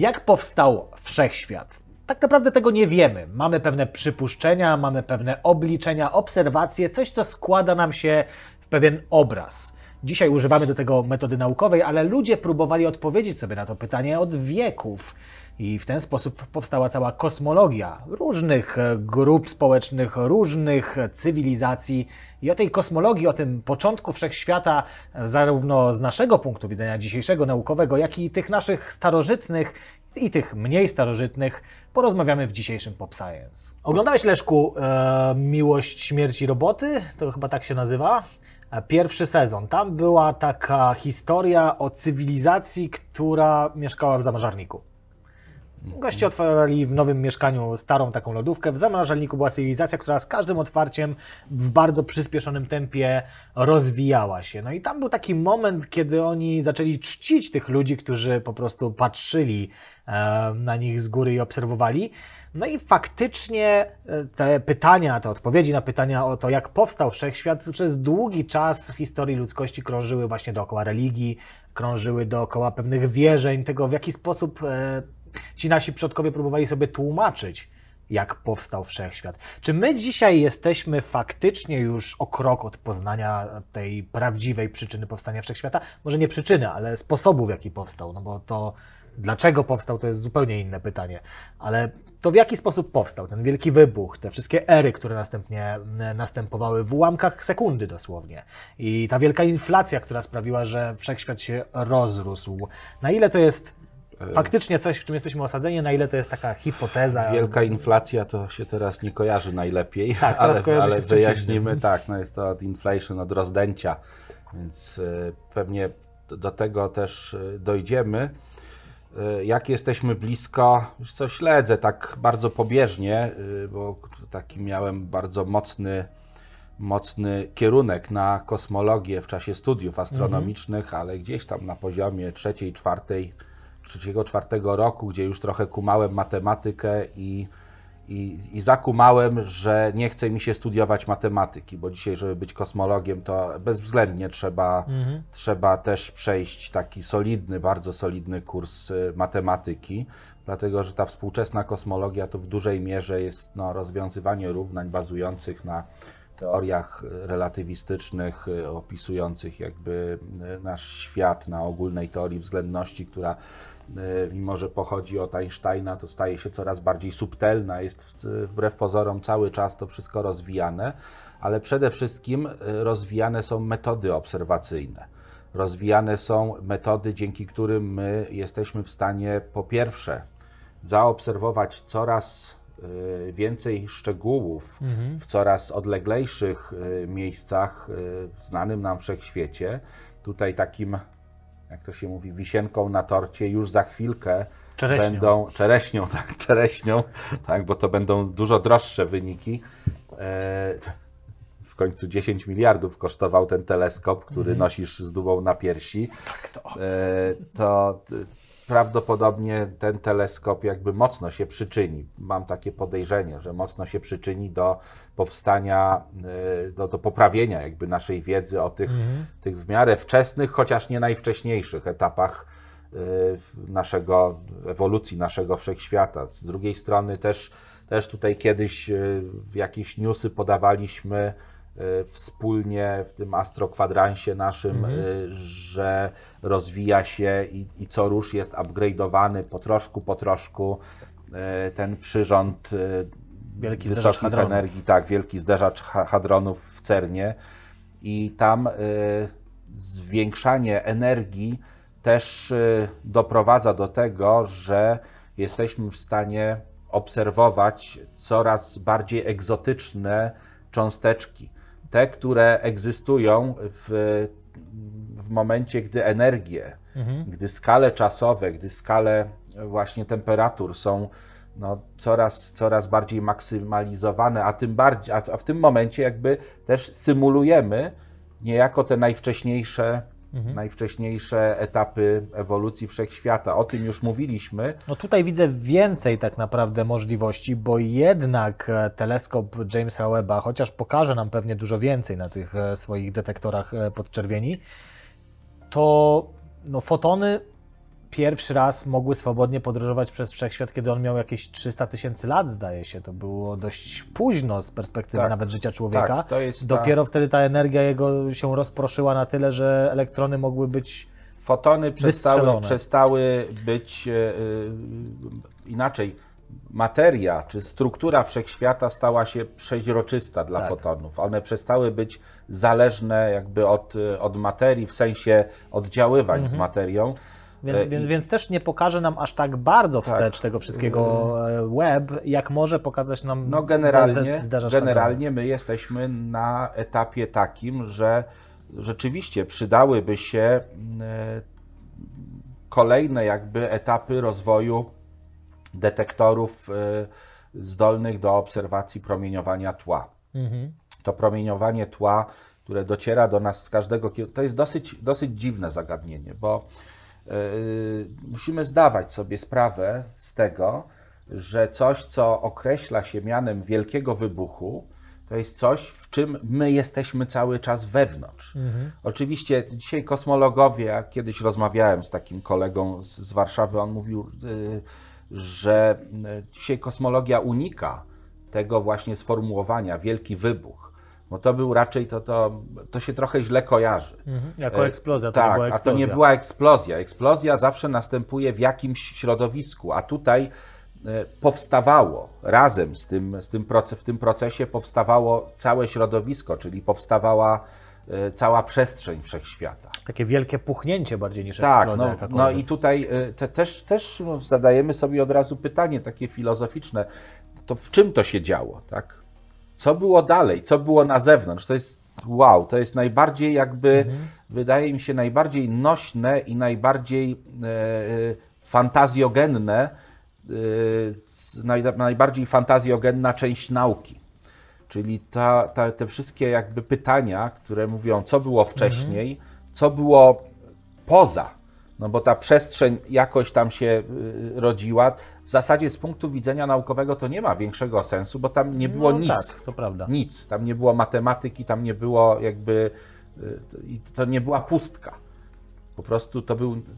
Jak powstał Wszechświat? Tak naprawdę tego nie wiemy. Mamy pewne przypuszczenia, mamy pewne obliczenia, obserwacje, coś, co składa nam się w pewien obraz. Dzisiaj używamy do tego metody naukowej, ale ludzie próbowali odpowiedzieć sobie na to pytanie od wieków. I w ten sposób powstała cała kosmologia różnych grup społecznych, różnych cywilizacji. I o tej kosmologii, o tym początku wszechświata, zarówno z naszego punktu widzenia dzisiejszego, naukowego, jak i tych naszych starożytnych i tych mniej starożytnych, porozmawiamy w dzisiejszym Pop Science. Oglądałeś, Leszku, Miłość, Śmierć i Roboty? To chyba tak się nazywa. Pierwszy sezon. Tam była taka historia o cywilizacji, która mieszkała w zamrażarniku. Goście otworzyli w nowym mieszkaniu starą taką lodówkę. W zamrażalniku była cywilizacja, która z każdym otwarciem w bardzo przyspieszonym tempie rozwijała się. No i tam był taki moment, kiedy oni zaczęli czcić tych ludzi, którzy po prostu patrzyli na nich z góry i obserwowali. No i faktycznie te pytania, te odpowiedzi na pytania o to, jak powstał wszechświat, przez długi czas w historii ludzkości krążyły właśnie dookoła religii, krążyły dookoła pewnych wierzeń, tego, w jaki sposób ci nasi przodkowie próbowali sobie tłumaczyć, jak powstał wszechświat. Czy my dzisiaj jesteśmy faktycznie już o krok od poznania tej prawdziwej przyczyny powstania wszechświata? Może nie przyczyny, ale sposobu, w jaki powstał, no bo to dlaczego powstał, to jest zupełnie inne pytanie. Ale to w jaki sposób powstał ten wielki wybuch, te wszystkie ery, które następowały w ułamkach sekundy dosłownie. I ta wielka inflacja, która sprawiła, że wszechświat się rozrósł. Na ile to jest faktycznie coś, w czym jesteśmy osadzeni, na ile to jest taka hipoteza? Wielka inflacja to się teraz nie kojarzy najlepiej, tak, teraz ale się wyjaśnimy, tak, no jest to od inflation, od rozdęcia, więc pewnie do tego też dojdziemy. Jak jesteśmy blisko, co śledzę tak bardzo pobieżnie, bo taki miałem bardzo mocny kierunek na kosmologię w czasie studiów astronomicznych, ale gdzieś tam na poziomie trzeciego, czwartego roku, gdzie już trochę kumałem matematykę i zakumałem, że nie chce mi się studiować matematyki, bo dzisiaj, żeby być kosmologiem, to bezwzględnie trzeba też przejść taki solidny, bardzo solidny kurs matematyki, dlatego że ta współczesna kosmologia to w dużej mierze jest rozwiązywanie równań bazujących na teoriach relatywistycznych, opisujących jakby nasz świat na ogólnej teorii względności, która mimo, że pochodzi od Einsteina, to staje się coraz bardziej subtelna, jest wbrew pozorom cały czas to wszystko rozwijane, ale przede wszystkim rozwijane są metody obserwacyjne. Rozwijane są metody, dzięki którym my jesteśmy w stanie po pierwsze zaobserwować coraz więcej szczegółów w coraz odleglejszych miejscach w znanym nam wszechświecie. Tutaj takim, jak to się mówi, wisienką na torcie już za chwilkę będą... Czereśnią, tak, bo to będą dużo droższe wyniki. W końcu 10 miliardów kosztował ten teleskop, który nosisz z dumą na piersi. Tak to prawdopodobnie ten teleskop jakby mocno się przyczyni, mam takie podejrzenie, że mocno się przyczyni do powstania, do poprawienia jakby naszej wiedzy o tych w miarę wczesnych, chociaż nie najwcześniejszych etapach ewolucji naszego wszechświata. Z drugiej strony też tutaj kiedyś jakieś newsy podawaliśmy wspólnie w tym astrokwadransie naszym, że rozwija się i co rusz jest upgrade'owany po troszku ten przyrząd wielki wysokich energii, tak, wielki zderzacz hadronów w CERN-ie i tam zwiększanie energii też doprowadza do tego, że jesteśmy w stanie obserwować coraz bardziej egzotyczne cząsteczki. Te, które egzystują w momencie, gdy energie, gdy skale czasowe, gdy skale właśnie temperatur są coraz bardziej maksymalizowane, a w tym momencie jakby też symulujemy niejako te najwcześniejsze etapy ewolucji wszechświata. O tym już mówiliśmy. No tutaj widzę więcej tak naprawdę możliwości, bo jednak teleskop Jamesa Webba, chociaż pokaże nam pewnie dużo więcej na tych swoich detektorach podczerwieni, to fotony pierwszy raz mogły swobodnie podróżować przez wszechświat, kiedy on miał jakieś 300 000 lat, zdaje się. To było dość późno z perspektywy nawet życia człowieka. Tak, to jest dopiero wtedy ta energia jego się rozproszyła na tyle, że elektrony mogły być fotony przestały być inaczej. Materia czy struktura wszechświata stała się przeźroczysta dla fotonów. One przestały być zależne jakby od materii, w sensie oddziaływań z materią. Więc też nie pokaże nam aż tak bardzo wstecz tego wszystkiego web, jak może pokazać nam... No generalnie my jesteśmy na etapie takim, że rzeczywiście przydałyby się kolejne jakby etapy rozwoju detektorów zdolnych do obserwacji promieniowania tła. To promieniowanie tła, które dociera do nas z każdego kierunku, to jest dosyć dziwne zagadnienie, bo musimy zdawać sobie sprawę z tego, że coś, co określa się mianem wielkiego wybuchu, to jest coś, w czym my jesteśmy cały czas wewnątrz. Oczywiście dzisiaj kosmologowie, ja kiedyś rozmawiałem z takim kolegą z Warszawy, on mówił, że dzisiaj kosmologia unika tego właśnie sformułowania, wielki wybuch, bo to był raczej, to się trochę źle kojarzy. Jako eksplozja, to nie była eksplozja. A to nie była eksplozja. Eksplozja zawsze następuje w jakimś środowisku, a tutaj powstawało razem w tym procesie powstawało całe środowisko, czyli powstawała cała przestrzeń wszechświata. Takie wielkie puchnięcie bardziej niż eksplozja. Tak, no i tutaj też zadajemy sobie od razu pytanie takie filozoficzne, to w czym to się działo, tak? Co było dalej, co było na zewnątrz? To jest wow, to jest najbardziej jakby, wydaje mi się, najbardziej nośne i najbardziej fantazjogenne, najbardziej fantazjogenna część nauki. Czyli te wszystkie jakby pytania, które mówią, co było wcześniej, co było poza, no bo ta przestrzeń jakoś tam się rodziła. W zasadzie z punktu widzenia naukowego to nie ma większego sensu, bo tam nie było nic. Tak, to prawda. Nic. Tam nie było matematyki, tam nie było jakby... To nie była pustka. Po prostu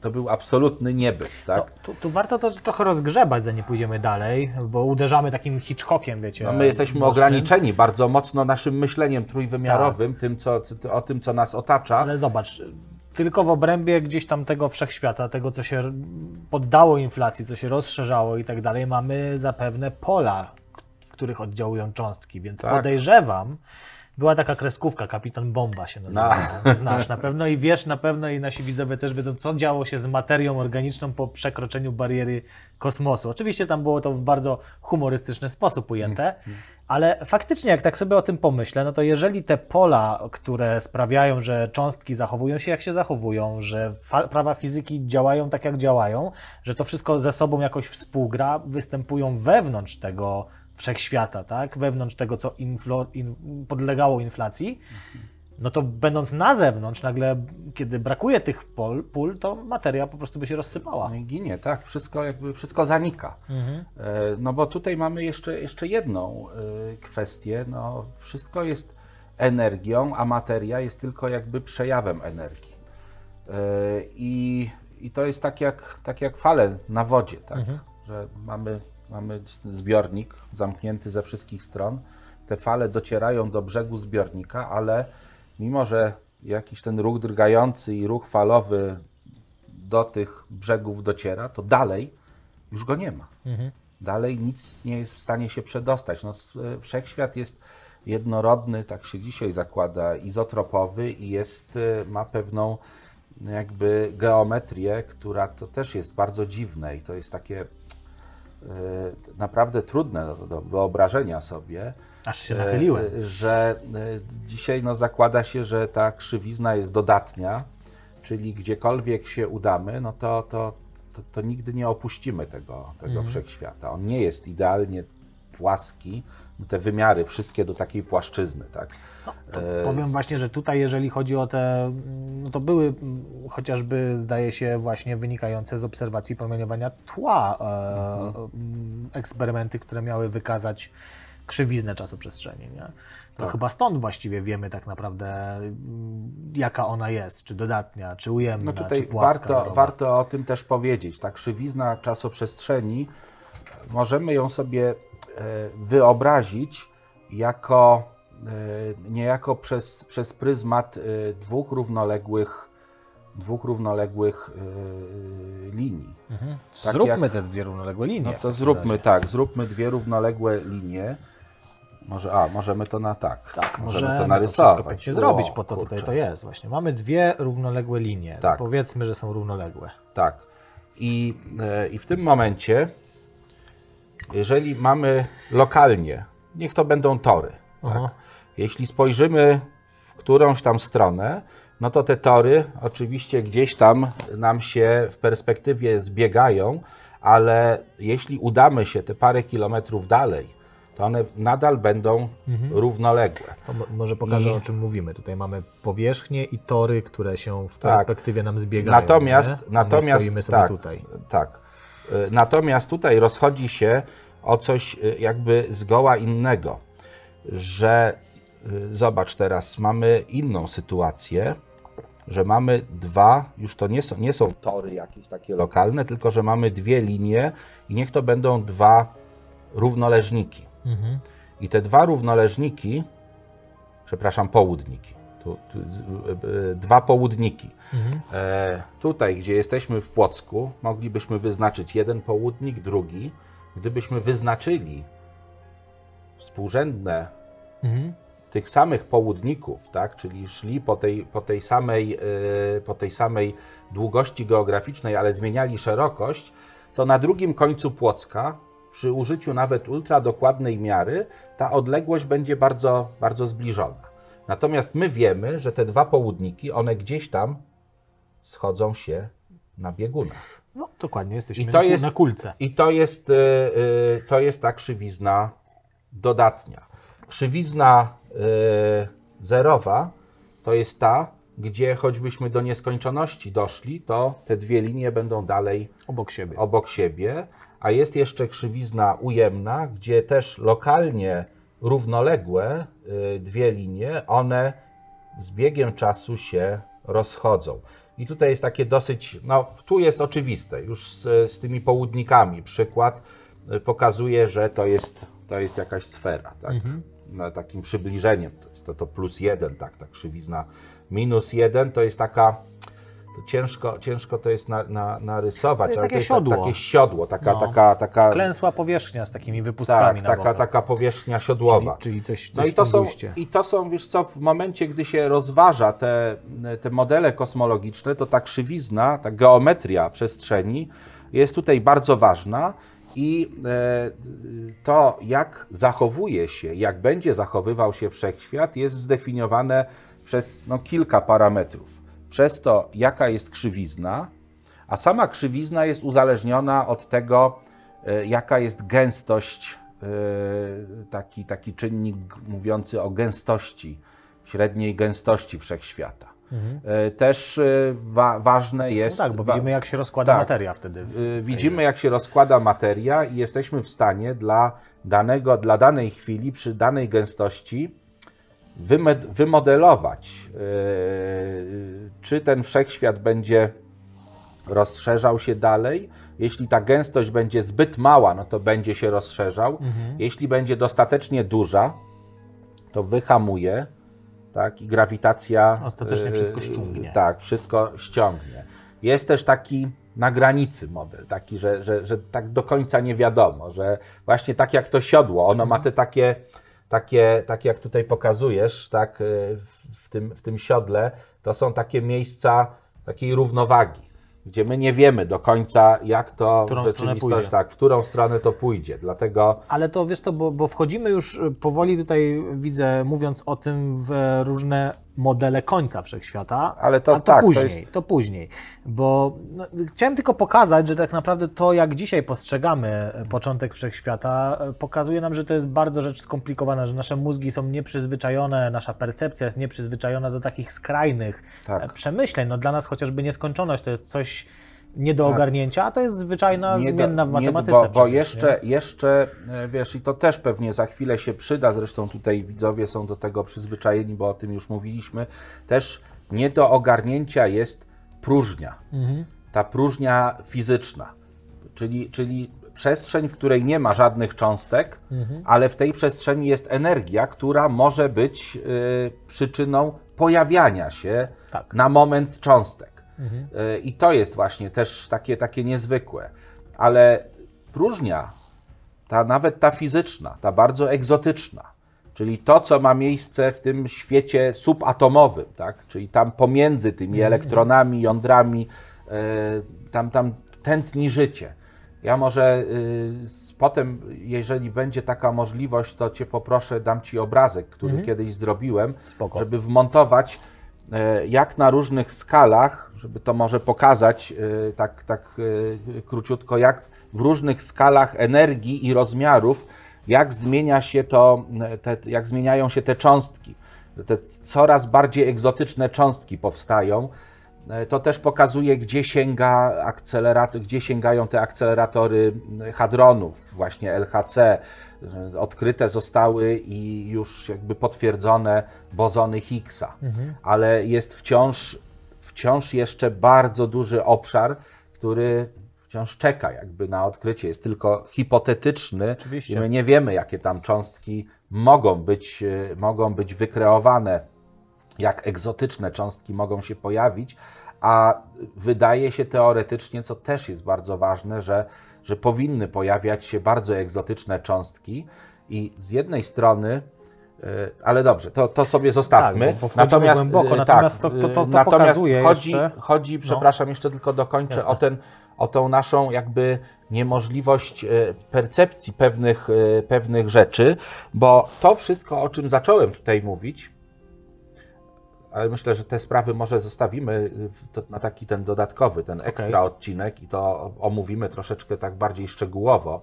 to był absolutny niebyt. Tak? No, tu warto to trochę rozgrzebać, zanim pójdziemy dalej, bo uderzamy takim Hitchcockiem, wiecie. No my jesteśmy ograniczeni bardzo mocno naszym myśleniem trójwymiarowym, o tym, co nas otacza. Ale zobacz... Tylko w obrębie gdzieś tam tego wszechświata, tego, co się poddało inflacji, co się rozszerzało i tak dalej, mamy zapewne pola, w których oddziałują cząstki, więc podejrzewam, była taka kreskówka, Kapitan Bomba się nazywa, znasz na pewno i wiesz na pewno i nasi widzowie też wiedzą, co działo się z materią organiczną po przekroczeniu bariery kosmosu. Oczywiście tam było to w bardzo humorystyczny sposób ujęte, ale faktycznie jak tak sobie o tym pomyślę, no to jeżeli te pola, które sprawiają, że cząstki zachowują się jak się zachowują, że prawa fizyki działają tak jak działają, że to wszystko ze sobą jakoś współgra, występują wewnątrz tego wszechświata, tak? Wewnątrz tego, co podlegało inflacji, no to będąc na zewnątrz, nagle, kiedy brakuje tych pól, to materia po prostu by się rozsypała. No i ginie, tak? Wszystko zanika. No bo tutaj mamy jeszcze jedną kwestię. No, wszystko jest energią, a materia jest tylko jakby przejawem energii. I to jest tak jak fale na wodzie, tak? Że mamy zbiornik zamknięty ze wszystkich stron. Te fale docierają do brzegu zbiornika, ale mimo, że jakiś ten ruch drgający i ruch falowy do tych brzegów dociera, to dalej już go nie ma. Dalej nic nie jest w stanie się przedostać. No, wszechświat jest jednorodny, tak się dzisiaj zakłada, izotropowy i ma pewną jakby geometrię, która to też jest bardzo dziwne i to jest takie... naprawdę trudne do wyobrażenia sobie, aż się nachyliłem, że dzisiaj zakłada się, że ta krzywizna jest dodatnia, czyli gdziekolwiek się udamy, no to nigdy nie opuścimy tego wszechświata. On nie jest idealnie płaski, te wymiary wszystkie do takiej płaszczyzny, tak? No, to powiem właśnie, że tutaj jeżeli chodzi o te, no to były chociażby, zdaje się, właśnie wynikające z obserwacji promieniowania tła eksperymenty, które miały wykazać krzywiznę czasoprzestrzeni. Nie? To tak. Chyba stąd właściwie wiemy tak naprawdę, jaka ona jest, czy dodatnia, czy ujemna, no tutaj czy płaska. Warto o tym też powiedzieć. Ta krzywizna czasoprzestrzeni, możemy ją sobie wyobrazić jako niejako przez pryzmat dwóch równoległych linii. Mhm. Tak zróbmy te dwie równoległe linie. No to zróbmy dwie równoległe linie. Może, możemy to na tak. Tak, możemy to narysować. To pięknie zrobić, po to tutaj to jest właśnie. Mamy dwie równoległe linie. Tak. Powiedzmy, że są równoległe. Tak. I w tym momencie, jeżeli mamy lokalnie, niech to będą tory. Tak? Jeśli spojrzymy w którąś tam stronę, no to te tory oczywiście gdzieś tam nam się w perspektywie zbiegają, ale jeśli udamy się te parę kilometrów dalej, to one nadal będą równoległe. To może pokażę, o czym mówimy. Tutaj mamy powierzchnię i tory, które się w perspektywie nam zbiegają. Natomiast stoimy sobie tutaj. Tak. Natomiast tutaj rozchodzi się o coś jakby zgoła innego, że zobacz teraz, mamy inną sytuację, że mamy dwa, już to nie są tory jakieś takie lokalne, tylko że mamy dwie linie i niech to będą dwa równoleżniki. Mhm. I te dwa równoleżniki, przepraszam, południki, dwa południki. Mhm. Tutaj, gdzie jesteśmy w Płocku, moglibyśmy wyznaczyć jeden południk, drugi. Gdybyśmy wyznaczyli współrzędne tych samych południków, tak? Czyli szli po tej samej długości geograficznej, ale zmieniali szerokość, to na drugim końcu Płocka, przy użyciu nawet ultradokładnej miary, ta odległość będzie bardzo, bardzo zbliżona. Natomiast my wiemy, że te dwa południki, one gdzieś tam schodzą się na biegunach. No dokładnie, jesteśmy na kulce. I to jest ta krzywizna dodatnia. Krzywizna zerowa to jest ta, gdzie choćbyśmy do nieskończoności doszli, to te dwie linie będą dalej obok siebie. A jest jeszcze krzywizna ujemna, gdzie też lokalnie równoległe dwie linie, one z biegiem czasu się rozchodzą. I tutaj jest takie dosyć, no tu jest oczywiste, już z tymi południkami przykład pokazuje, że to jest jakaś sfera, tak? No, takim przybliżeniem, to jest to +1, tak, ta krzywizna -1, to jest taka, to ciężko to jest narysować, to jest takie siodło. Takie siodło, taka wklęsła powierzchnia z takimi wypustkami na bokach. Taka powierzchnia siodłowa. Czyli coś no i to są, wiesz co, w momencie, gdy się rozważa te modele kosmologiczne, to ta krzywizna, ta geometria przestrzeni jest tutaj bardzo ważna. I to, jak zachowuje się, jak będzie zachowywał się wszechświat, jest zdefiniowane przez kilka parametrów. Przez to, jaka jest krzywizna, a sama krzywizna jest uzależniona od tego, jaka jest gęstość, taki czynnik mówiący o gęstości, średniej gęstości wszechświata. Też ważne jest... No tak, bo widzimy, jak się rozkłada materia wtedy. Widzimy, jak się rozkłada materia i jesteśmy w stanie dla danej chwili, przy danej gęstości wymodelować, czy ten wszechświat będzie rozszerzał się dalej. Jeśli ta gęstość będzie zbyt mała, no to będzie się rozszerzał. Jeśli będzie dostatecznie duża, to wyhamuje. Tak, i grawitacja ostatecznie wszystko ściągnie. Tak, wszystko ściągnie. Jest też taki na granicy model, taki, że tak do końca nie wiadomo, że właśnie tak jak to siodło, ono ma te takie jak tutaj pokazujesz, tak, w tym siodle, to są takie miejsca takiej równowagi, gdzie my nie wiemy do końca, jak to w rzeczywistości, w którą stronę to pójdzie, dlatego... Ale to, wiesz co, bo wchodzimy już powoli tutaj, widzę, mówiąc o tym, w różne modele końca wszechświata, ale to później, bo chciałem tylko pokazać, że tak naprawdę to, jak dzisiaj postrzegamy początek wszechświata, pokazuje nam, że to jest bardzo rzecz skomplikowana, że nasze mózgi są nieprzyzwyczajone, nasza percepcja jest nieprzyzwyczajona do takich skrajnych przemyśleń. No, dla nas chociażby nieskończoność to jest coś nie do ogarnięcia, a to jest zwyczajna zmienna w matematyce. Bo jeszcze, wiesz, i to też pewnie za chwilę się przyda, zresztą tutaj widzowie są do tego przyzwyczajeni, bo o tym już mówiliśmy, też nie do ogarnięcia jest próżnia, ta próżnia fizyczna, czyli przestrzeń, w której nie ma żadnych cząstek, ale w tej przestrzeni jest energia, która może być przyczyną pojawiania się na moment cząstek. I to jest właśnie też takie niezwykłe. Ale próżnia, nawet ta fizyczna, ta bardzo egzotyczna, czyli to, co ma miejsce w tym świecie subatomowym, czyli tam pomiędzy tymi elektronami, jądrami, tam tętni życie. Ja może potem, jeżeli będzie taka możliwość, to Cię poproszę, dam Ci obrazek, który kiedyś zrobiłem, żeby wmontować, jak na różnych skalach, żeby to może pokazać tak króciutko, jak w różnych skalach energii i rozmiarów, jak zmieniają się te cząstki. Te coraz bardziej egzotyczne cząstki powstają. To też pokazuje, gdzie sięgają te akceleratory hadronów, właśnie LHC. Odkryte zostały i już jakby potwierdzone bosony Higgsa, ale jest wciąż jeszcze bardzo duży obszar, który wciąż czeka jakby na odkrycie, jest tylko hipotetyczny. Oczywiście. I my nie wiemy, jakie tam cząstki mogą być wykreowane, jak egzotyczne cząstki mogą się pojawić, a wydaje się teoretycznie, co też jest bardzo ważne, że powinny pojawiać się bardzo egzotyczne cząstki i z jednej strony, ale dobrze, to sobie zostawmy. Tak, bo natomiast głęboko, natomiast pokazuje chodzi, przepraszam, jeszcze tylko dokończę. Jasne. o tą naszą jakby niemożliwość percepcji pewnych rzeczy, bo to wszystko, o czym zacząłem tutaj mówić, ale myślę, że te sprawy może zostawimy na taki ten dodatkowy, ten ekstra odcinek i to omówimy troszeczkę tak bardziej szczegółowo.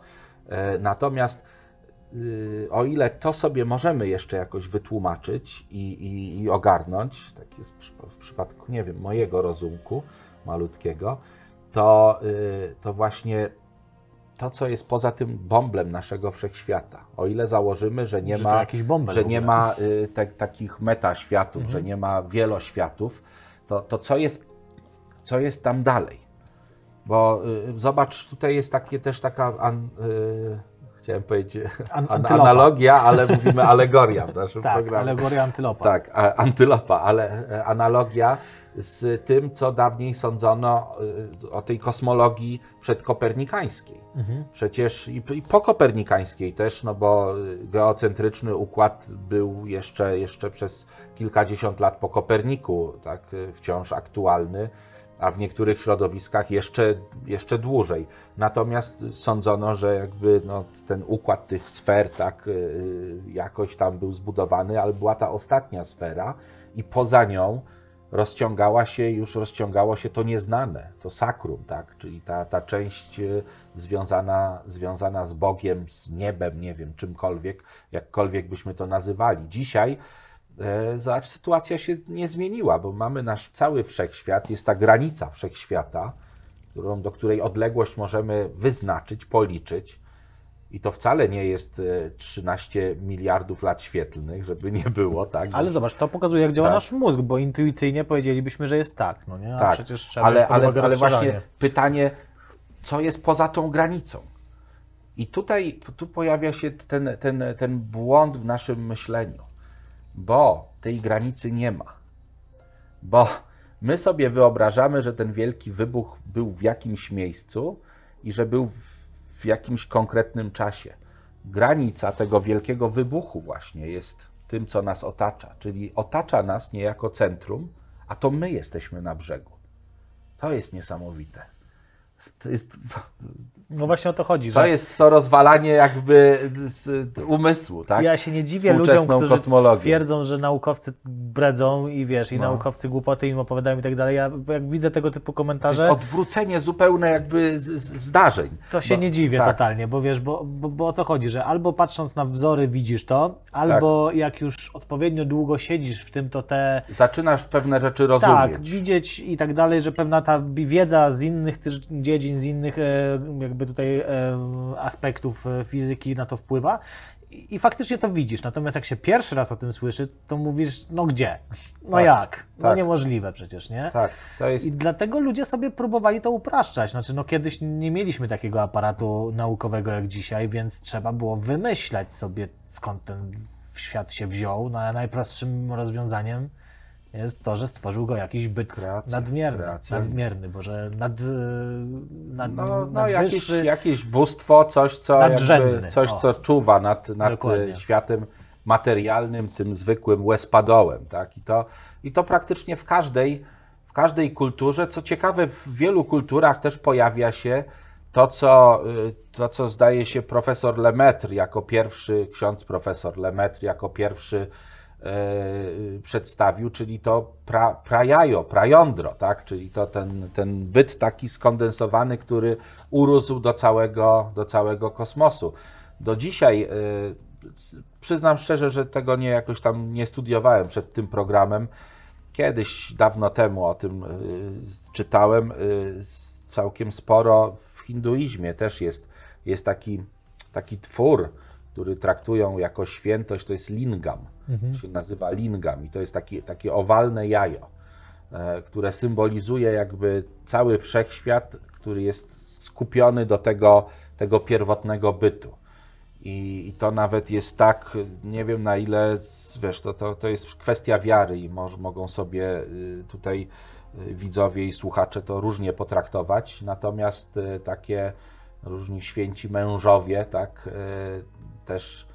Natomiast o ile to sobie możemy jeszcze jakoś wytłumaczyć i ogarnąć, tak jest w przypadku, nie wiem, mojego rozumku malutkiego, to właśnie to, co jest poza tym bąblem naszego wszechświata. O ile założymy, że nie ma takich metaświatów, że nie ma wieloświatów, to co jest tam dalej? Bo zobacz, tutaj jest chciałem powiedzieć analogia, ale mówimy alegoria w naszym programie. Alegoria antylopa. Tak, antylopa, ale analogia z tym, co dawniej sądzono o tej kosmologii przedkopernikańskiej. Przecież i pokopernikańskiej też, no bo geocentryczny układ był jeszcze przez kilkadziesiąt lat po Koperniku wciąż aktualny, a w niektórych środowiskach jeszcze dłużej. Natomiast sądzono, że jakby ten układ tych sfer jakoś tam był zbudowany, ale była ta ostatnia sfera i poza nią rozciągało się to nieznane, to sakrum, czyli ta część związana z Bogiem, z niebem, nie wiem, czymkolwiek, jakkolwiek byśmy to nazywali. Dzisiaj sytuacja się nie zmieniła, bo mamy nasz cały wszechświat, jest ta granica wszechświata, do której odległość możemy wyznaczyć, policzyć. I to wcale nie jest 13 miliardów lat świetlnych, żeby nie było, Ale zobacz, to pokazuje, jak działa nasz mózg, bo intuicyjnie powiedzielibyśmy, że jest nie? Przecież trzeba wziąć pod uwagę właśnie pytanie, co jest poza tą granicą? I tu pojawia się ten błąd w naszym myśleniu, bo tej granicy nie ma. Bo my sobie wyobrażamy, że ten wielki wybuch był w jakimś miejscu i że był w jakimś konkretnym czasie. Granica tego wielkiego wybuchu właśnie jest tym, co nas otacza, czyli otacza nas niejako centrum, a to my jesteśmy na brzegu. To jest niesamowite, To jest... No właśnie o to chodzi. To że... jest to rozwalanie jakby umysłu, tak? Ja się nie dziwię ludziom, którzy twierdzą, że naukowcy bredzą i wiesz, i naukowcy głupoty im opowiadają i tak dalej. Ja jak widzę tego typu komentarze... To jest odwrócenie zupełne jakby zdarzeń. To się nie dziwię totalnie, bo wiesz, bo o co chodzi, że albo patrząc na wzory widzisz to, albo jak już odpowiednio długo siedzisz w tym, to te... Zaczynasz pewne rzeczy rozumieć. Tak, widzieć i tak dalej, że pewna ta wiedza z innych dziedzin, z innych jakby tutaj aspektów fizyki na to wpływa i faktycznie to widzisz. Natomiast jak się pierwszy raz o tym słyszy, to mówisz, no gdzie? No tak, jak? No tak. Niemożliwe przecież, nie? Tak, to jest... I dlatego ludzie sobie próbowali to upraszczać. Znaczy, no kiedyś nie mieliśmy takiego aparatu naukowego jak dzisiaj, więc trzeba było wymyślać sobie, skąd ten świat się wziął. No a najprostszym rozwiązaniem jest to, że stworzył go jakiś byt nadmierny, boże, nadwyższy. Jakieś bóstwo, coś, co, jakby, coś, co czuwa nad światem materialnym, tym zwykłym łespadołem. Tak? I to praktycznie w każdej kulturze, co ciekawe, w wielu kulturach też pojawia się to, co zdaje się profesor Lemaitre jako pierwszy, ksiądz profesor Lemaitre jako pierwszy przedstawił, czyli to prajondro, tak? Czyli to ten byt taki skondensowany, który urósł do całego kosmosu. Do dzisiaj przyznam szczerze, że tego jakoś tam nie studiowałem przed tym programem. Kiedyś, dawno temu o tym czytałem całkiem sporo. W hinduizmie też jest taki twór, który traktują jako świętość, to jest lingam, się nazywa lingam i to jest takie owalne jajo, które symbolizuje jakby cały wszechświat, który jest skupiony do tego pierwotnego bytu. I to nawet jest tak, nie wiem na ile, wiesz, to jest kwestia wiary i mogą sobie tutaj widzowie i słuchacze to różnie potraktować, natomiast takie różni święci mężowie, tak, też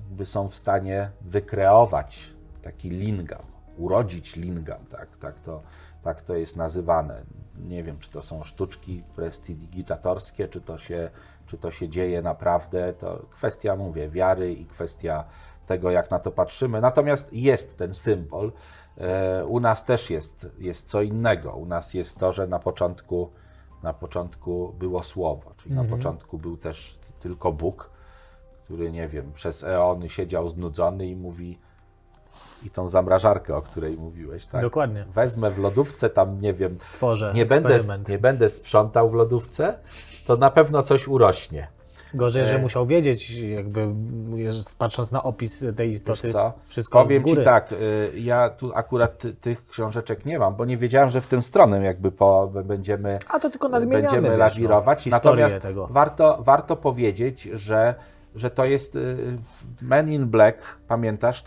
jakby są w stanie wykreować taki lingam, urodzić lingam, tak to jest nazywane. Nie wiem, czy to są sztuczki prestidigitatorskie, czy to się dzieje naprawdę, to kwestia, mówię, wiary i kwestia tego, jak na to patrzymy. Natomiast jest ten symbol, u nas też jest co innego. U nas jest to, że na początku było słowo, czyli na początku był też tylko Bóg, który, nie wiem, przez eony siedział znudzony i mówi, i tą zamrażarkę, o której mówiłeś, tak? Dokładnie. Wezmę w lodówce, tam, nie wiem, stworzę nie będę sprzątał w lodówce, to na pewno coś urośnie. Gorzej, że musiał wiedzieć, jakby patrząc na opis tej istoty, wszystko powiem z góry. Ci tak, ja tu akurat tych książeczek nie mam, bo nie wiedziałem, że w tę stronę jakby będziemy lawirować. A to tylko nadmieniamy, wiesz, natomiast tego. Warto powiedzieć, że to jest Men in Black, pamiętasz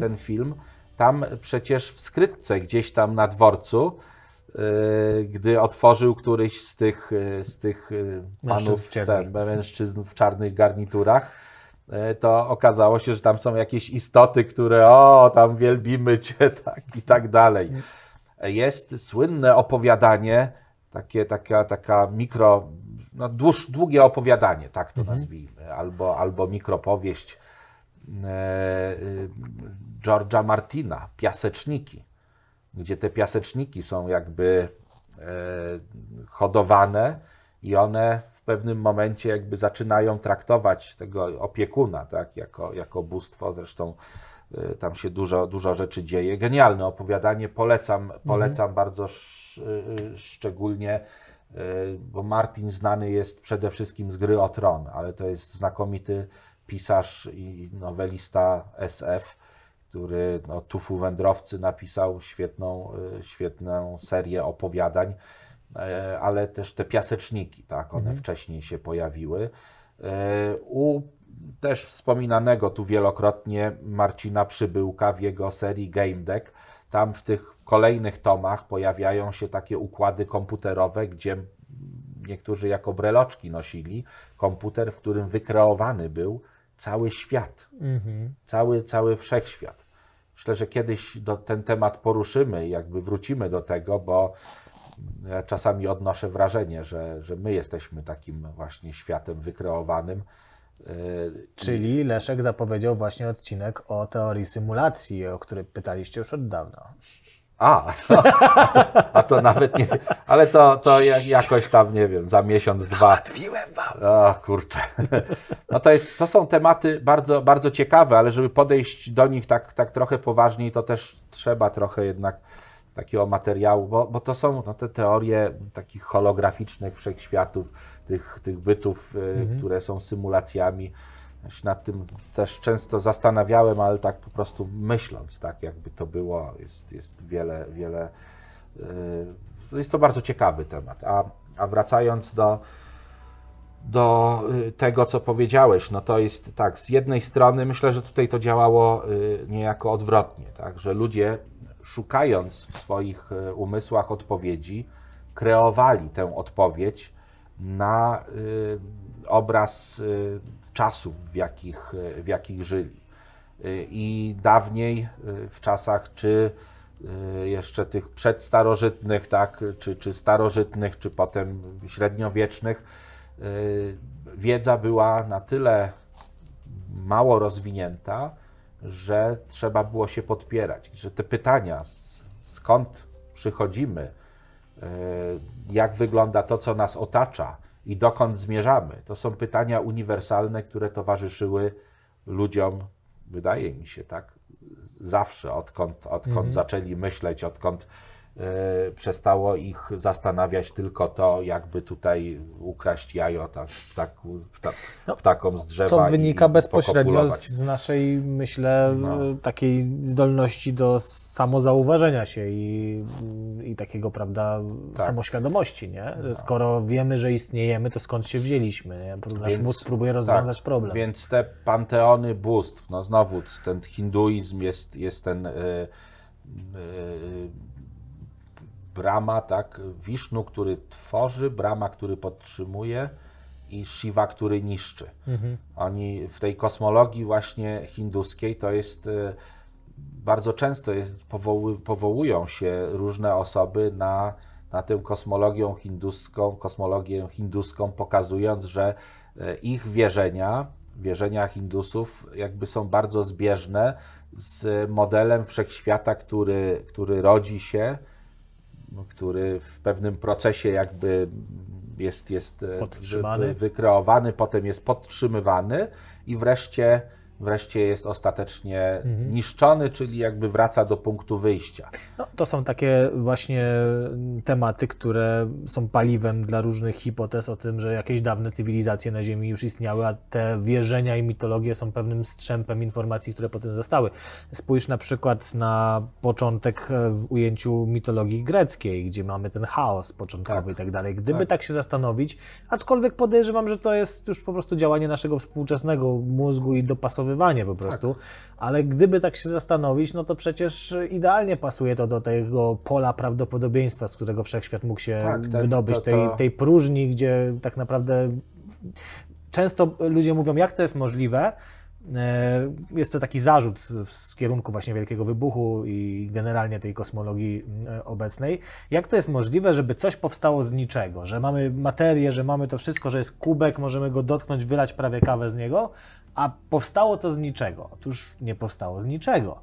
ten film? Tam przecież w skrytce gdzieś tam na dworcu, gdy otworzył któryś z tych panów, mężczyzn w czarnych garniturach, to okazało się, że tam są jakieś istoty, które tam wielbimy cię, tak i tak dalej. Jest słynne opowiadanie, taka mikro, no długie opowiadanie, tak to nazwijmy, albo mikropowieść George'a Martina, Piaseczniki, gdzie te piaseczniki są jakby hodowane i one w pewnym momencie jakby zaczynają traktować tego opiekuna, tak, jako bóstwo. Zresztą tam się dużo rzeczy dzieje. Genialne opowiadanie, polecam bardzo szczególnie, bo Martin znany jest przede wszystkim z Gry o Tron, ale to jest znakomity pisarz i nowelista SF, który Tufu Wędrowcy napisał świetną serię opowiadań, ale też te piaseczniki, tak, one wcześniej się pojawiły. U też wspominanego tu wielokrotnie Marcina Przybyłka w jego serii Game Deck, tam w tych kolejnych tomach pojawiają się takie układy komputerowe, gdzie niektórzy jako breloczki nosili komputer, w którym wykreowany był cały świat, cały wszechświat. Myślę, że kiedyś ten temat poruszymy i jakby wrócimy do tego, bo ja czasami odnoszę wrażenie, że my jesteśmy takim właśnie światem wykreowanym. Czyli Leszek zapowiedział właśnie odcinek o teorii symulacji, o który pytaliście już od dawna. A to nawet nie, ale to jakoś tam, nie wiem, za miesiąc, dwa. Załatwiłem wam. O kurczę. No to są tematy bardzo, bardzo ciekawe, ale żeby podejść do nich tak trochę poważniej, to też trzeba trochę jednak takiego materiału, bo to są te teorie takich holograficznych wszechświatów, tych bytów, które są symulacjami. Ja się nad tym też często zastanawiałem, ale tak po prostu myśląc, tak jakby to było, jest wiele. Jest to bardzo ciekawy temat. A wracając do tego, co powiedziałeś, no to jest tak, z jednej strony myślę, że tutaj to działało niejako odwrotnie, tak, że ludzie szukając w swoich umysłach odpowiedzi, kreowali tę odpowiedź na obraz czasów, w jakich żyli. I dawniej, w czasach czy jeszcze tych przedstarożytnych, tak, czy starożytnych, czy potem średniowiecznych, wiedza była na tyle mało rozwinięta, że trzeba było się podpierać, że te pytania, skąd przychodzimy, jak wygląda to, co nas otacza i dokąd zmierzamy, to są pytania uniwersalne, które towarzyszyły ludziom, wydaje mi się, tak, zawsze, odkąd zaczęli myśleć, odkąd przestało ich zastanawiać tylko to, jakby tutaj ukraść jajo ptakom z drzewa. To wynika bezpośrednio z naszej, myślę, takiej zdolności do samozauważenia się i takiego, prawda, samoświadomości, nie? Że skoro wiemy, że istniejemy, to skąd się wzięliśmy, nie? Nasz mózg próbuje rozwiązać problem. Więc te panteony bóstw, no znowu ten hinduizm jest ten Brahma, tak, Wisznu, który tworzy, Brahma, który podtrzymuje i Shiva, który niszczy. Oni w tej kosmologii właśnie hinduskiej to jest, bardzo często powołują się różne osoby na tę kosmologię hinduską, pokazując, że ich wierzenia Hindusów jakby są bardzo zbieżne z modelem wszechświata, który rodzi się, który w pewnym procesie jakby jest wykreowany, potem jest podtrzymywany i wreszcie jest ostatecznie niszczony, czyli jakby wraca do punktu wyjścia. No, to są takie właśnie tematy, które są paliwem dla różnych hipotez o tym, że jakieś dawne cywilizacje na Ziemi już istniały, a te wierzenia i mitologie są pewnym strzępem informacji, które potem zostały. Spójrz na przykład na początek w ujęciu mitologii greckiej, gdzie mamy ten chaos początkowy i tak dalej. Gdyby tak się zastanowić, aczkolwiek podejrzewam, że to jest już po prostu działanie naszego współczesnego mózgu i dopasowanie po prostu, ale gdyby tak się zastanowić, no to przecież idealnie pasuje to do tego pola prawdopodobieństwa, z którego wszechświat mógł się wydobyć, tej próżni, gdzie tak naprawdę często ludzie mówią, jak to jest możliwe. Jest to taki zarzut z kierunku właśnie Wielkiego Wybuchu i generalnie tej kosmologii obecnej. Jak to jest możliwe, żeby coś powstało z niczego, że mamy materię, że mamy to wszystko, że jest kubek, możemy go dotknąć, wylać prawie kawę z niego, a powstało to z niczego. Otóż nie powstało z niczego.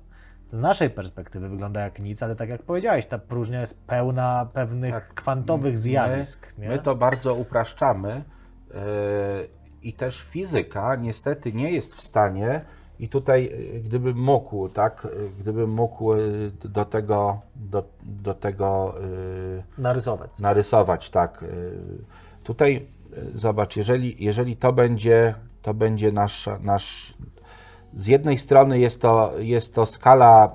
To z naszej perspektywy wygląda jak nic, ale tak jak powiedziałeś, ta próżnia jest pełna pewnych kwantowych zjawisk. My to bardzo upraszczamy. I też fizyka niestety nie jest w stanie, i tutaj gdybym mógł do tego narysować, tak. Tutaj zobacz, jeżeli to będzie nasz z jednej strony jest to skala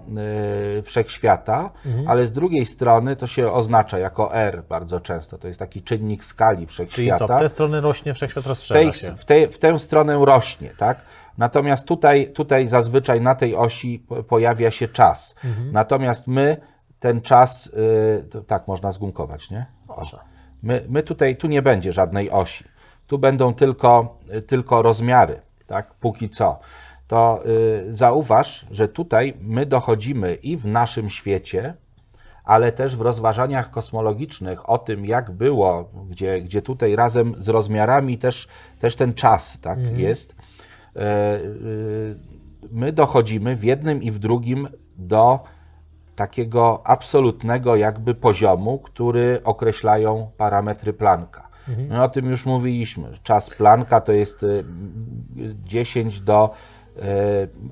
wszechświata, ale z drugiej strony to się oznacza jako R bardzo często. To jest taki czynnik skali wszechświata. Czyli co, w tę stronę rośnie, wszechświat rozszerza się. W tę stronę rośnie, tak? Natomiast tutaj zazwyczaj na tej osi pojawia się czas. Natomiast my ten czas, tak można zgumkować, nie? Może. My tutaj, tu nie będzie żadnej osi. Tu będą tylko rozmiary, tak? Póki co. To zauważ, że tutaj my dochodzimy i w naszym świecie, ale też w rozważaniach kosmologicznych o tym, jak było, gdzie tutaj razem z rozmiarami też ten czas tak jest, my dochodzimy w jednym i w drugim do takiego absolutnego jakby poziomu, który określają parametry Plancka. No, o tym już mówiliśmy. Czas Plancka to jest 10 do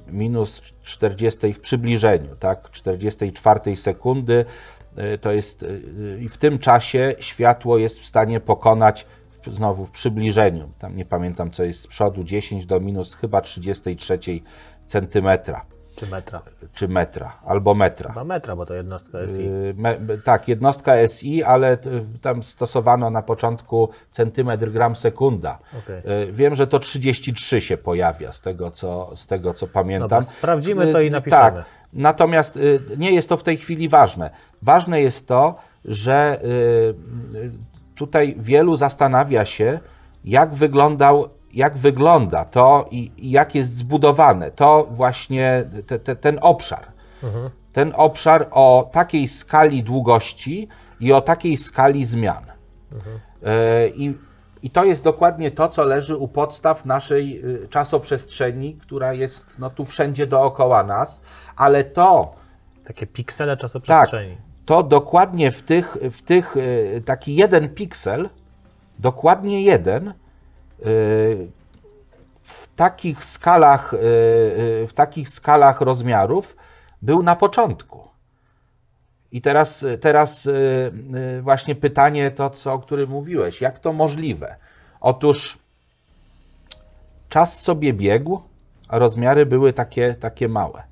minus 40 w przybliżeniu, tak? 44 sekundy to jest, i w tym czasie światło jest w stanie pokonać, znowu w przybliżeniu, tam nie pamiętam co jest z przodu, 10 do minus chyba 33 centymetra. Czy metra. Czy metra, albo metra. Chyba metra, bo to jednostka SI. Tak, jednostka SI, ale tam stosowano na początku centymetr gram sekunda. Okay. Wiem, że to 33 się pojawia z tego co pamiętam. No, sprawdzimy to i napiszemy. Tak. Natomiast nie jest to w tej chwili ważne. Ważne jest to, że tutaj wielu zastanawia się, jak wygląda to i jak jest zbudowane, to właśnie ten obszar. Ten obszar o takiej skali długości i o takiej skali zmian. I to jest dokładnie to, co leży u podstaw naszej czasoprzestrzeni, która jest no, tu wszędzie dookoła nas, ale to... Takie piksele czasoprzestrzeni. Tak, to dokładnie w tych taki jeden piksel, dokładnie jeden, w takich skalach rozmiarów był na początku. I teraz właśnie pytanie o którym mówiłeś. Jak to możliwe? Otóż czas sobie biegł, a rozmiary były takie małe.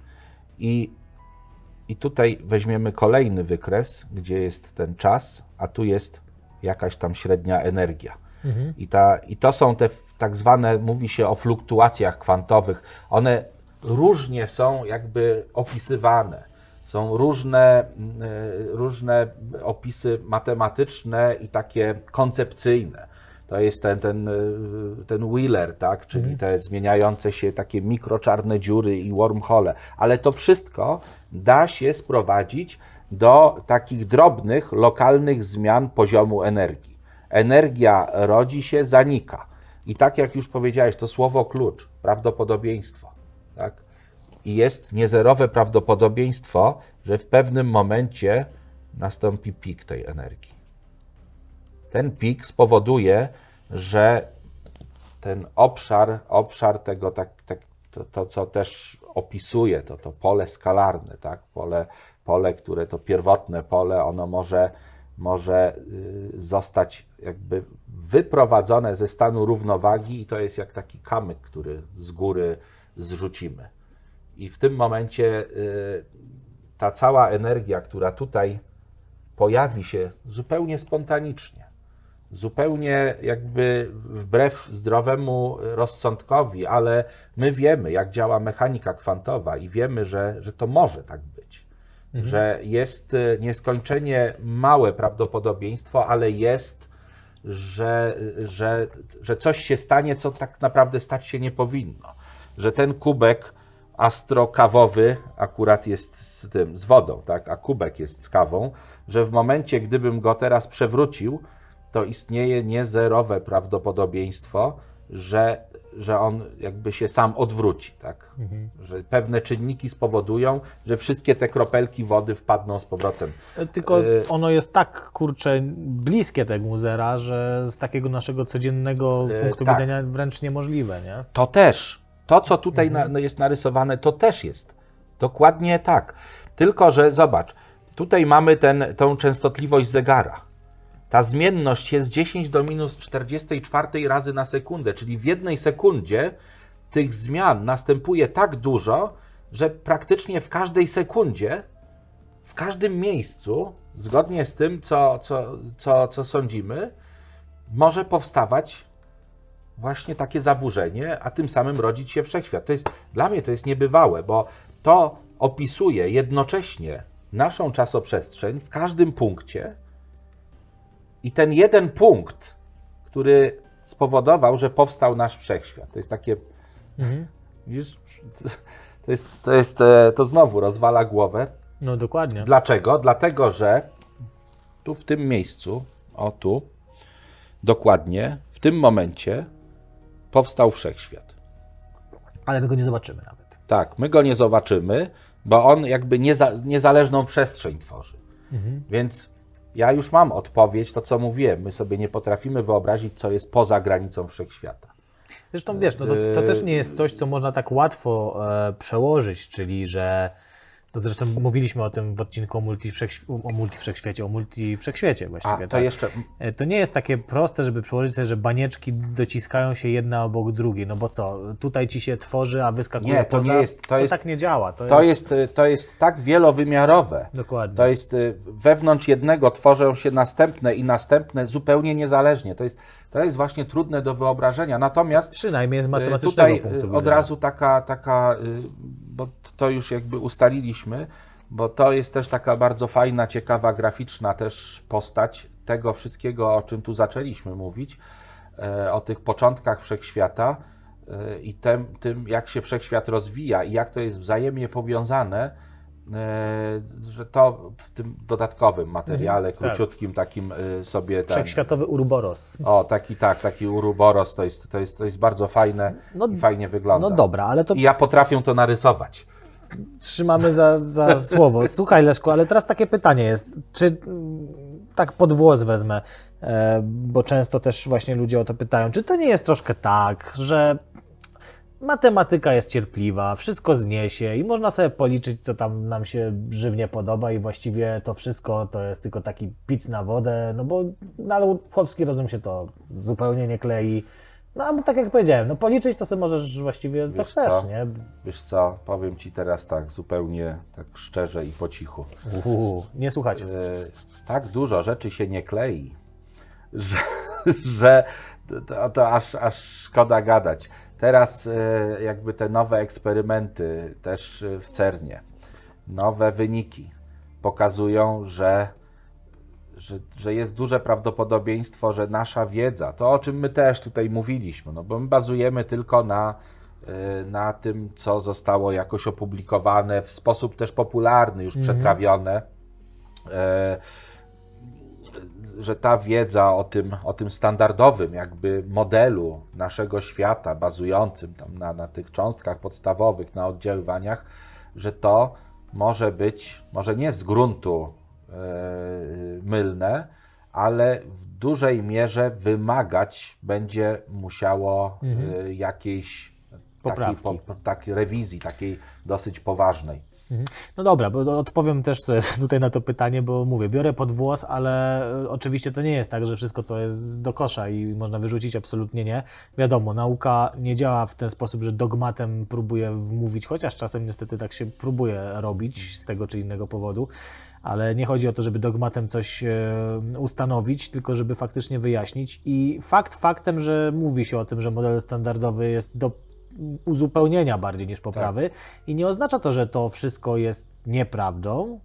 I tutaj weźmiemy kolejny wykres, gdzie jest ten czas, a tu jest jakaś tam średnia energia. I to są te tak zwane, mówi się o fluktuacjach kwantowych, one różnie są jakby opisywane. Są różne opisy matematyczne i takie koncepcyjne. To jest ten Wheeler, tak? Czyli te zmieniające się takie mikroczarne dziury i wormhole. Ale to wszystko da się sprowadzić do takich drobnych, lokalnych zmian poziomu energii. Energia rodzi się, zanika. I tak jak już powiedziałeś, to słowo klucz, prawdopodobieństwo. Tak? I jest niezerowe prawdopodobieństwo, że w pewnym momencie nastąpi pik tej energii. Ten pik spowoduje, że ten obszar tego, to co też opisuje, to pole skalarne, tak? Pole, które to pierwotne pole, ono może zostać jakby wyprowadzone ze stanu równowagi i to jest jak taki kamyk, który z góry zrzucimy. I w tym momencie ta cała energia, która tutaj pojawi się zupełnie spontanicznie, zupełnie jakby wbrew zdrowemu rozsądkowi, ale my wiemy, jak działa mechanika kwantowa i wiemy, że to może tak być. Że jest nieskończenie małe prawdopodobieństwo, ale jest, że coś się stanie, co tak naprawdę stać się nie powinno. Że ten kubek astrokawowy akurat jest z wodą, tak? A kubek jest z kawą, że w momencie, gdybym go teraz przewrócił, to istnieje niezerowe prawdopodobieństwo, że on jakby się sam odwróci, tak? Że pewne czynniki spowodują, że wszystkie te kropelki wody wpadną z powrotem. Tylko ono jest tak, kurczę, bliskie tego zera, że z takiego naszego codziennego punktu widzenia wręcz niemożliwe, nie? To też, to co tutaj jest narysowane, to też jest, dokładnie tak. Tylko, że zobacz, tutaj mamy tą częstotliwość zegara. Ta zmienność jest 10 do minus 44 razy na sekundę, czyli w jednej sekundzie tych zmian następuje tak dużo, że praktycznie w każdej sekundzie, w każdym miejscu, zgodnie z tym, co sądzimy, może powstawać właśnie takie zaburzenie, a tym samym rodzić się wszechświat. Dla mnie to jest niebywałe, bo to opisuje jednocześnie naszą czasoprzestrzeń w każdym punkcie. I ten jeden punkt, który spowodował, że powstał nasz wszechświat. To jest takie... To znowu rozwala głowę, No dokładnie. Dlaczego? Dlatego, że tu w tym miejscu, o tu, dokładnie w tym momencie powstał wszechświat. Ale my go nie zobaczymy nawet. Tak, my go nie zobaczymy, bo on jakby niezależną przestrzeń tworzy. Mhm. Więc ja już mam odpowiedź, to co mówiłem, my sobie nie potrafimy wyobrazić, co jest poza granicą wszechświata. Zresztą wiesz, no to też nie jest coś, co można tak łatwo przełożyć, czyli że, to zresztą mówiliśmy o tym w odcinku o multi wszechświecie właściwie. To, tak? Jeszcze... to nie jest takie proste, żeby przełożyć sobie, że banieczki dociskają się jedna obok drugiej, no bo co, tutaj ci się tworzy, a wyskakuje nie, to poza, nie jest, to jest, tak nie działa. To jest tak wielowymiarowe. Dokładnie. To jest wewnątrz jednego tworzą się następne i następne zupełnie niezależnie. To jest właśnie trudne do wyobrażenia, natomiast przynajmniej z matematycznego punktu widzenia. Od razu taka, bo to już jakby ustaliliśmy, bo to jest też taka bardzo fajna, ciekawa, graficzna też postać tego wszystkiego, o czym tu zaczęliśmy mówić, o tych początkach wszechświata i tym, jak się wszechświat rozwija i jak to jest wzajemnie powiązane, że to w tym dodatkowym materiale, króciutkim takim sobie... Wszechświatowy Uruboros. O, taki Uruboros, to jest bardzo fajne i fajnie wygląda. No dobra, ale to... I ja potrafię to narysować. Trzymamy za słowo. Słuchaj, Leszku, ale teraz takie pytanie jest, czy... Tak pod włos wezmę, bo często też właśnie ludzie o to pytają, czy to nie jest troszkę tak, że... Matematyka jest cierpliwa, wszystko zniesie i można sobie policzyć, co tam nam się żywnie podoba i właściwie to wszystko to jest tylko taki pic na wodę, no bo ale chłopski rozum się to zupełnie nie klei. No a tak jak powiedziałem, no policzyć to sobie możesz właściwie co chcesz, nie? Wiesz co, powiem Ci teraz tak zupełnie tak szczerze i po cichu. Nie słuchajcie. Tak dużo rzeczy się nie klei, że to aż szkoda gadać. Teraz jakby te nowe eksperymenty też w CERN-ie, nowe wyniki pokazują, że jest duże prawdopodobieństwo, że nasza wiedza, to o czym my też tutaj mówiliśmy, no bo my bazujemy tylko na tym, co zostało jakoś opublikowane, w sposób też popularny, już przetrawione, że ta wiedza o tym standardowym jakby modelu naszego świata, bazującym tam na tych cząstkach podstawowych, na oddziaływaniach, że to może być, może nie z gruntu mylne, ale w dużej mierze wymagać będzie musiało jakiejś takiej rewizji, takiej dosyć poważnej. No dobra, bo odpowiem też sobie tutaj na to pytanie, bo mówię, biorę pod włos, ale oczywiście to nie jest tak, że wszystko to jest do kosza i można wyrzucić, absolutnie nie. Wiadomo, nauka nie działa w ten sposób, że dogmatem próbuje wmówić, chociaż czasem niestety tak się próbuje robić z tego czy innego powodu, ale nie chodzi o to, żeby dogmatem coś ustanowić, tylko żeby faktycznie wyjaśnić i fakt faktem, że mówi się o tym, że model standardowy jest do uzupełnienia bardziej niż poprawy i nie oznacza to, że to wszystko jest nieprawdą,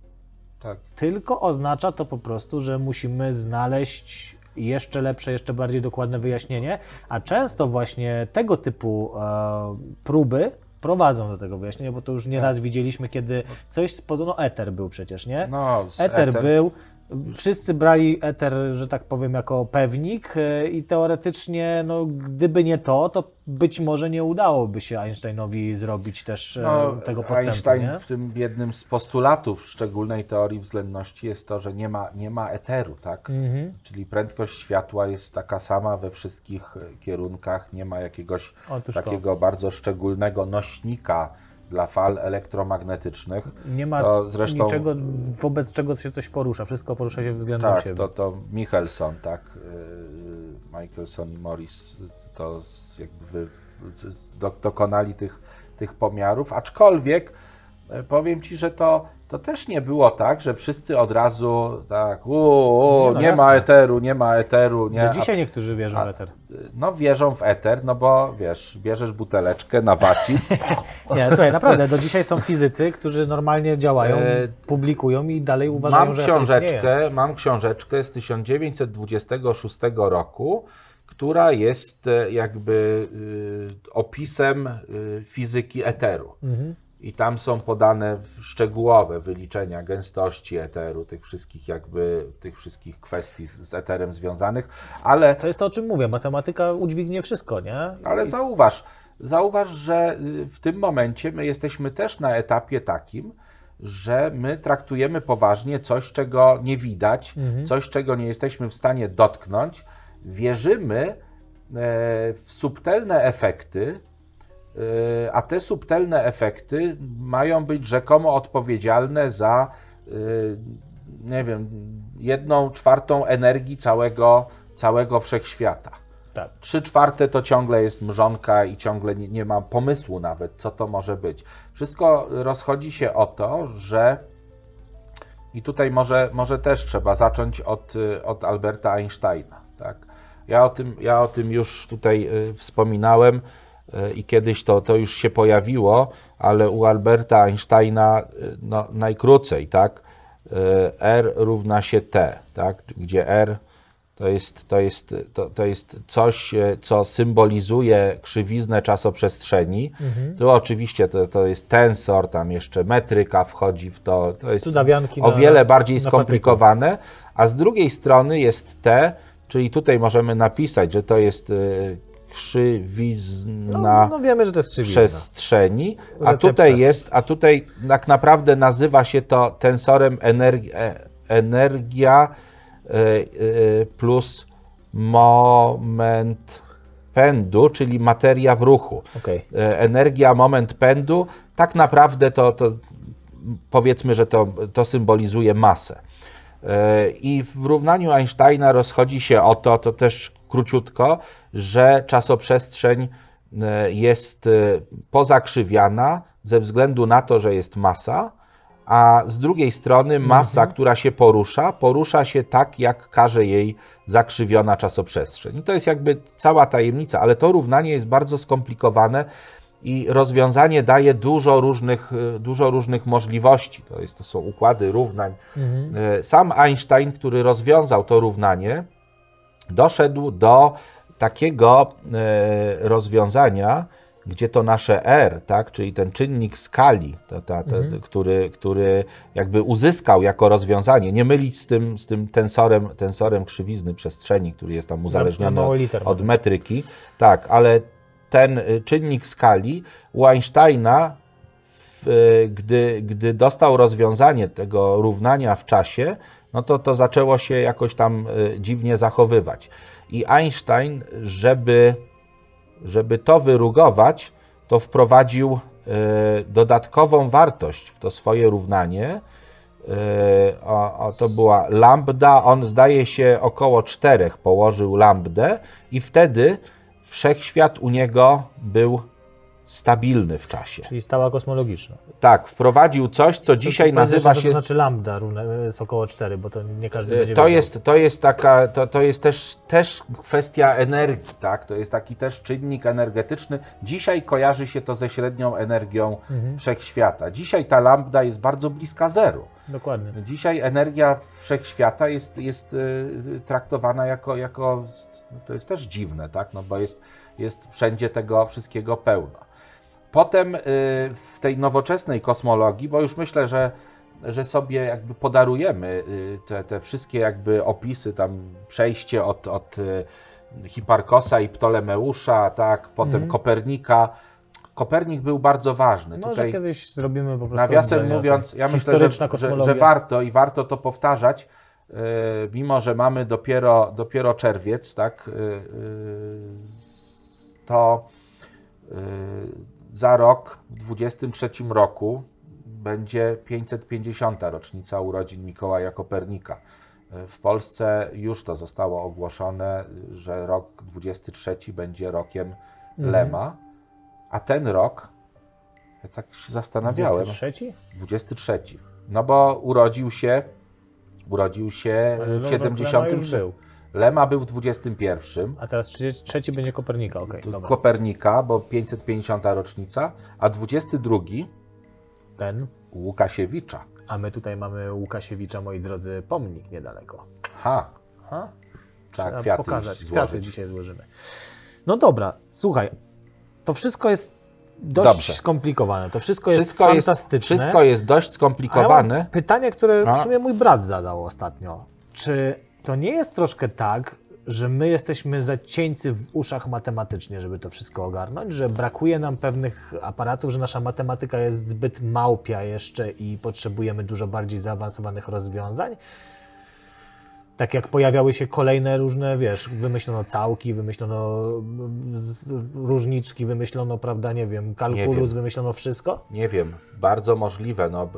tylko oznacza to po prostu, że musimy znaleźć jeszcze lepsze, jeszcze bardziej dokładne wyjaśnienie, a często właśnie tego typu próby prowadzą do tego wyjaśnienia, bo to już nieraz widzieliśmy, kiedy coś no eter był przecież, nie? No, eter był... Wszyscy brali eter, że tak powiem, jako pewnik i teoretycznie, no, gdyby nie to, to być może nie udałoby się Einsteinowi zrobić też tego postępu. Einstein, nie? W tym jednym z postulatów szczególnej teorii względności jest to, że nie ma eteru, tak? Czyli prędkość światła jest taka sama we wszystkich kierunkach, nie ma jakiegoś bardzo szczególnego nośnika dla fal elektromagnetycznych. Nie ma zresztą niczego, wobec czego się coś porusza. Wszystko porusza się względem siebie. To Michelson, Michelson i Morris to jakby dokonali tych pomiarów, aczkolwiek powiem Ci, że to też nie było tak, że wszyscy od razu nie ma eteru. Do dzisiaj niektórzy wierzą w eter. No wierzą w eter, no bo wiesz, bierzesz buteleczkę na waci. Nie, słuchaj, naprawdę, do dzisiaj są fizycy, którzy normalnie działają, publikują i dalej uważają, że istnieje. Mam książeczkę z 1926 roku, która jest jakby opisem fizyki eteru. i tam są podane szczegółowe wyliczenia gęstości eteru, tych wszystkich jakby, tych wszystkich kwestii z eterem związanych, ale... To jest to, o czym mówię, matematyka udźwignie wszystko, nie? Ale zauważ, że w tym momencie my jesteśmy też na etapie takim, że my traktujemy poważnie coś, czego nie widać, coś, czego nie jesteśmy w stanie dotknąć. Wierzymy w subtelne efekty, a te subtelne efekty mają być rzekomo odpowiedzialne za, nie wiem, 1/4 energii całego wszechświata. Tak. 3/4 to ciągle jest mrzonka i ciągle nie mam pomysłu nawet, co to może być. Wszystko rozchodzi się o to, że i tutaj może też trzeba zacząć od Alberta Einsteina. Tak? Ja o tym już tutaj wspominałem i kiedyś to już się pojawiło, ale u Alberta Einsteina no, najkrócej, tak? R równa się T, tak? Gdzie R to jest coś, co symbolizuje krzywiznę czasoprzestrzeni. Tu oczywiście to jest tensor, tam jeszcze metryka wchodzi w to. To jest o wiele bardziej skomplikowane. A z drugiej strony jest T, czyli tutaj możemy napisać, że to jest krzywizna wiemy, że to jest krzywizna przestrzeni, a tutaj tak naprawdę nazywa się to tensorem energia plus moment pędu, czyli materia w ruchu. Okay. Energia, moment pędu, tak naprawdę to powiedzmy, że to symbolizuje masę. I w równaniu Einsteina rozchodzi się o to też króciutko, że czasoprzestrzeń jest pozakrzywiana ze względu na to, że jest masa, a z drugiej strony masa, która się porusza się tak, jak każe jej zakrzywiona czasoprzestrzeń. I to jest jakby cała tajemnica, ale to równanie jest bardzo skomplikowane i rozwiązanie daje dużo różnych możliwości. To są układy równań. Sam Einstein, który rozwiązał to równanie, doszedł do takiego rozwiązania, gdzie to nasze R, tak, czyli ten czynnik skali, który jakby uzyskał jako rozwiązanie, nie mylić z tym tensorem krzywizny przestrzeni, który jest tam uzależniony od metryki, tak, ale ten czynnik skali u Einsteina, gdy dostał rozwiązanie tego równania w czasie, no to zaczęło się jakoś tam dziwnie zachowywać. I Einstein, żeby to wyrugować, to wprowadził dodatkową wartość w to swoje równanie. To była lambda, on zdaje się około 4 położył lambdę i wtedy wszechświat u niego był stabilny w czasie. Czyli stała kosmologiczna. Tak, wprowadził coś, co dzisiaj nazywa się... Co to znaczy lambda jest około 4, bo to nie każdy będzie wiedział. To jest też kwestia energii, tak? To jest taki też czynnik energetyczny. Dzisiaj kojarzy się to ze średnią energią wszechświata. Dzisiaj ta lambda jest bardzo bliska zeru. Dokładnie. Dzisiaj energia wszechświata jest traktowana jako... To jest też dziwne, tak? No bo jest wszędzie tego wszystkiego pełno. Potem w tej nowoczesnej kosmologii, bo już myślę, że sobie jakby podarujemy te wszystkie jakby opisy, tam przejście od Hiparkosa i Ptolemeusza, tak, potem Kopernika. Kopernik był bardzo ważny. Może tutaj kiedyś zrobimy po prostu... Nawiasem mówiąc, ja myślę, że warto to powtarzać, mimo że mamy dopiero czerwiec, tak, to... Za rok, w 23 roku, będzie 550. rocznica urodzin Mikołaja Kopernika. W Polsce już to zostało ogłoszone, że rok 23 będzie rokiem Lema, a ten rok, ja tak się zastanawiałem. 23? 23. No bo urodził się w 73. Lema był w 21. A teraz 33 będzie Kopernika, okej. Okay, Kopernika, bo 550. rocznica, a 22. Ten? Łukasiewicza. A my tutaj mamy Łukasiewicza, moi drodzy, pomnik niedaleko. Ha. Tak, kwiaty dzisiaj złożymy. No dobra, słuchaj, to wszystko jest dość skomplikowane. To wszystko jest fantastyczne. Wszystko jest dość skomplikowane. Ja mam pytanie, które w sumie mój brat zadał ostatnio. Czy to nie jest troszkę tak, że my jesteśmy zacieńcy w uszach matematycznie, żeby to wszystko ogarnąć, że brakuje nam pewnych aparatów, że nasza matematyka jest zbyt małpia jeszcze i potrzebujemy dużo bardziej zaawansowanych rozwiązań? Tak jak pojawiały się kolejne różne, wiesz, wymyślono całki, wymyślono różniczki, wymyślono, prawda, nie wiem, kalkulus, wymyślono wszystko? Nie wiem, bardzo możliwe. No,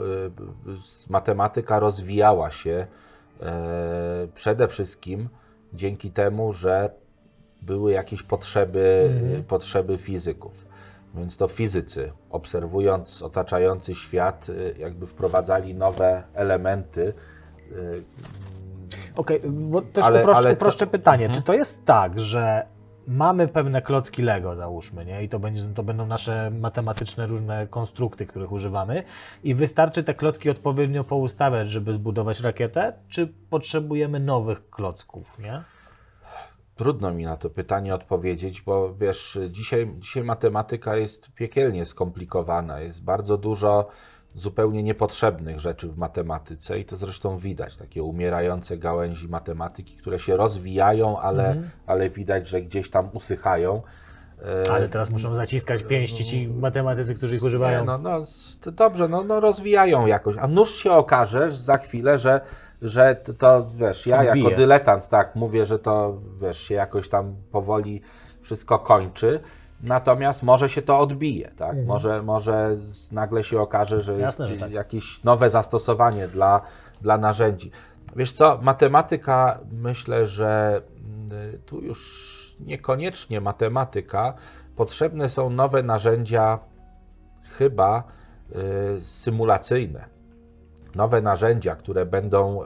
matematyka rozwijała się przede wszystkim dzięki temu, że były jakieś potrzeby fizyków. Więc to fizycy, obserwując otaczający świat, jakby wprowadzali nowe elementy. Okej, bo też uproszczę pytanie. Czy to jest tak, że mamy pewne klocki Lego, załóżmy, nie? I to będą nasze matematyczne różne konstrukty, których używamy, i wystarczy te klocki odpowiednio poustawiać, żeby zbudować rakietę? Czy potrzebujemy nowych klocków, nie? Trudno mi na to pytanie odpowiedzieć, bo wiesz, dzisiaj matematyka jest piekielnie skomplikowana, jest bardzo dużo zupełnie niepotrzebnych rzeczy w matematyce i to zresztą widać, takie umierające gałęzi matematyki, które się rozwijają, ale widać, że gdzieś tam usychają. Ale teraz muszą zaciskać pięści ci matematycy, którzy ich używają. To dobrze, rozwijają jakoś, a nuż się okaże za chwilę, że to, wiesz, ja odbije. Jako dyletant tak mówię, że to, wiesz, się jakoś tam powoli wszystko kończy. Natomiast może się to odbije, tak? Może nagle się okaże, że jest jakieś nowe zastosowanie dla narzędzi. Wiesz co, matematyka, myślę, że tu już niekoniecznie matematyka, potrzebne są nowe narzędzia chyba symulacyjne. Nowe narzędzia, które będą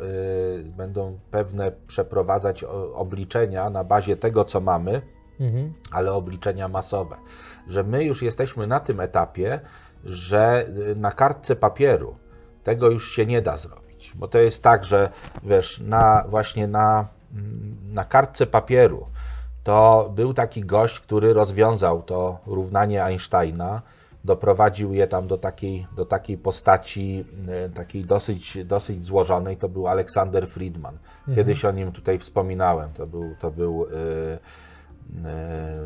pewne przeprowadzać obliczenia na bazie tego, co mamy, ale obliczenia masowe, że my już jesteśmy na tym etapie, że na kartce papieru tego już się nie da zrobić, bo to jest tak, że wiesz, na kartce papieru to był taki gość, który rozwiązał to równanie Einsteina, doprowadził je tam do takiej postaci, takiej dosyć złożonej, to był Aleksander Friedman, kiedyś o nim tutaj wspominałem, to był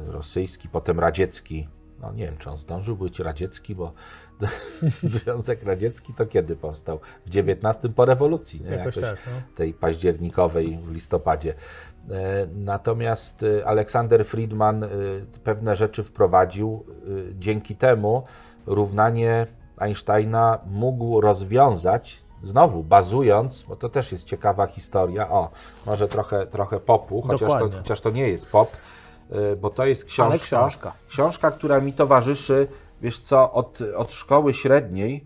rosyjski, potem radziecki. No nie wiem, czy on zdążył być radziecki, bo Związek Radziecki to kiedy powstał? W 19 po rewolucji, nie? Jakoś tak, no. Tej październikowej w listopadzie. Natomiast Aleksander Friedman pewne rzeczy wprowadził. Dzięki temu równanie Einsteina mógł rozwiązać, znowu bazując, bo to też jest ciekawa historia, może trochę popu, chociaż to nie jest pop, bo to jest książka, która mi towarzyszy, wiesz co, od szkoły średniej.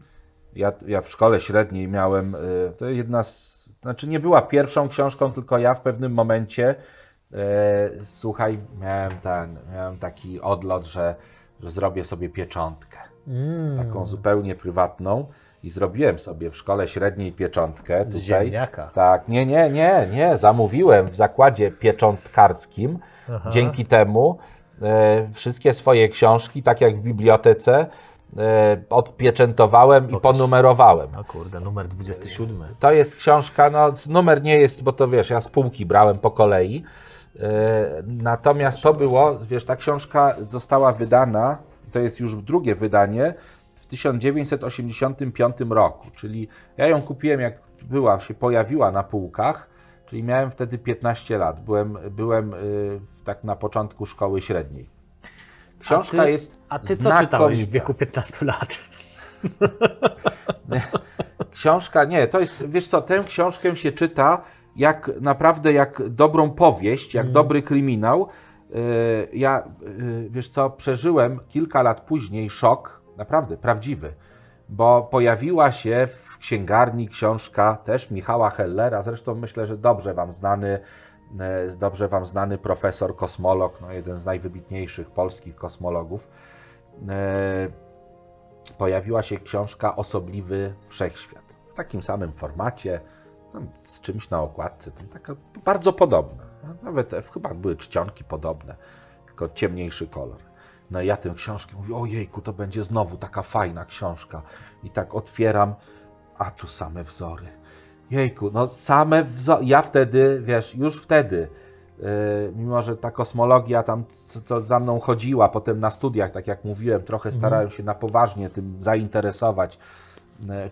Ja w szkole średniej miałem, to jedna z, znaczy nie była pierwszą książką, tylko ja w pewnym momencie, słuchaj, miałem taki odlot, że zrobię sobie pieczątkę, taką zupełnie prywatną. I zrobiłem sobie w szkole średniej pieczątkę. Z ziemniaka. Tak, nie. Zamówiłem w zakładzie pieczątkarskim. Aha. Dzięki temu wszystkie swoje książki, tak jak w bibliotece, odpieczętowałem i ponumerowałem. A kurde, numer 27. To jest książka, numer nie jest, bo to wiesz, ja z półki brałem po kolei. Natomiast to było, wiesz, ta książka została wydana, to jest już drugie wydanie, w 1985 roku, czyli ja ją kupiłem, jak się pojawiła na półkach, czyli miałem wtedy 15 lat, byłem tak na początku szkoły średniej. Książka jest znakomita. A ty co czytałeś w wieku 15 lat? Książka, nie, to jest, wiesz co, tę książkę się czyta jak naprawdę jak dobrą powieść, jak dobry kryminał. Ja, wiesz co, przeżyłem kilka lat później szok, naprawdę prawdziwy, bo pojawiła się w księgarni książka też Michała Hellera, zresztą myślę, że dobrze Wam znany profesor, kosmolog, jeden z najwybitniejszych polskich kosmologów. Pojawiła się książka Osobliwy Wszechświat, w takim samym formacie, z czymś na okładce, taka bardzo podobna, nawet chyba były czcionki podobne, tylko ciemniejszy kolor. No ja tę książkę mówię, ojejku, to będzie znowu taka fajna książka. I tak otwieram, a tu same wzory. Jejku, no same wzory. Ja wtedy, wiesz, już wtedy, mimo że ta kosmologia tam to za mną chodziła, potem na studiach, tak jak mówiłem, trochę starałem się na poważnie tym zainteresować,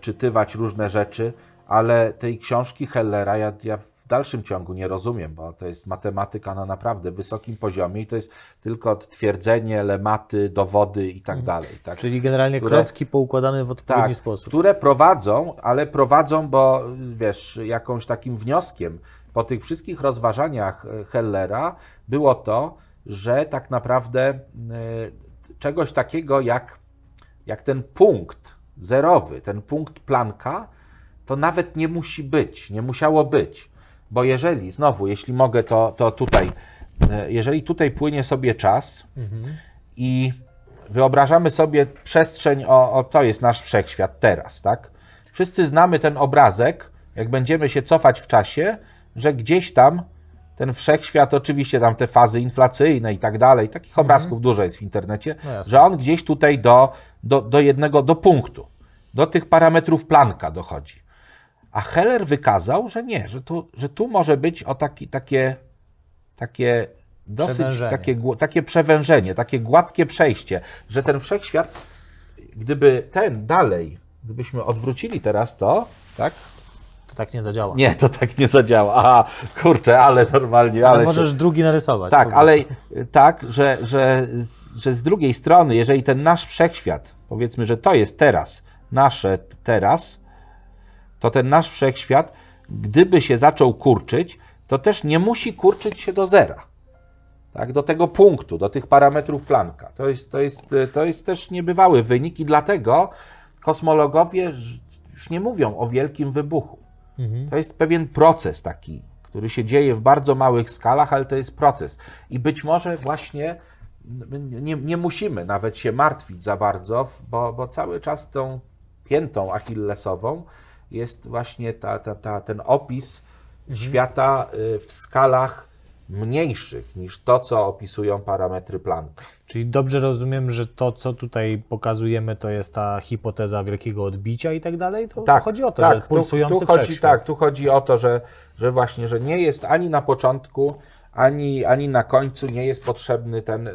czytywać różne rzeczy, ale tej książki Hellera ja w dalszym ciągu nie rozumiem, bo to jest matematyka na naprawdę wysokim poziomie i to jest tylko twierdzenie, lematy, dowody i tak dalej. Tak? Czyli generalnie klocki poukładane w odpowiedni sposób. Które prowadzą, ale prowadzą, bo wiesz, jakąś takim wnioskiem po tych wszystkich rozważaniach Hellera było to, że tak naprawdę czegoś takiego jak ten punkt zerowy, ten punkt Plancka, to nawet nie musi być, nie musiało być. Bo jeżeli, znowu, jeśli mogę, to tutaj, jeżeli tutaj płynie sobie czas i wyobrażamy sobie przestrzeń, to jest nasz wszechświat teraz, tak? Wszyscy znamy ten obrazek, jak będziemy się cofać w czasie, że gdzieś tam ten wszechświat, oczywiście tam te fazy inflacyjne i tak dalej, takich obrazków dużo jest w internecie, no że on gdzieś tutaj do jednego, do punktu, do tych parametrów Plancka dochodzi. A Heller wykazał, że nie, że tu może być takie dosyć przewężenie. Takie przewężenie, takie gładkie przejście, że ten wszechświat, gdybyśmy odwrócili teraz to, tak? To tak nie zadziała. Nie, to tak nie zadziała. Aha, kurczę, ale normalnie. Ale możesz drugi narysować. Tak, ale tak, że z drugiej strony, jeżeli ten nasz wszechświat, powiedzmy, że to jest teraz, nasze teraz, to ten nasz wszechświat, gdyby się zaczął kurczyć, to też nie musi kurczyć się do zera. Tak, do tego punktu, do tych parametrów Plancka. To jest też niebywały wynik i dlatego kosmologowie już nie mówią o wielkim wybuchu. To jest pewien proces taki, który się dzieje w bardzo małych skalach, ale to jest proces. I być może właśnie nie musimy nawet się martwić za bardzo, bo cały czas tą piętą achillesową jest właśnie ten opis świata w skalach mniejszych niż to, co opisują parametry Plancka. Czyli dobrze rozumiem, że to, co tutaj pokazujemy, to jest ta hipoteza wielkiego odbicia i tak dalej? Tak, chodzi o to, że pulsujący wszechświat. Tak, tu chodzi o to, że właśnie, że nie jest ani na początku, ani na końcu nie jest potrzebny ten...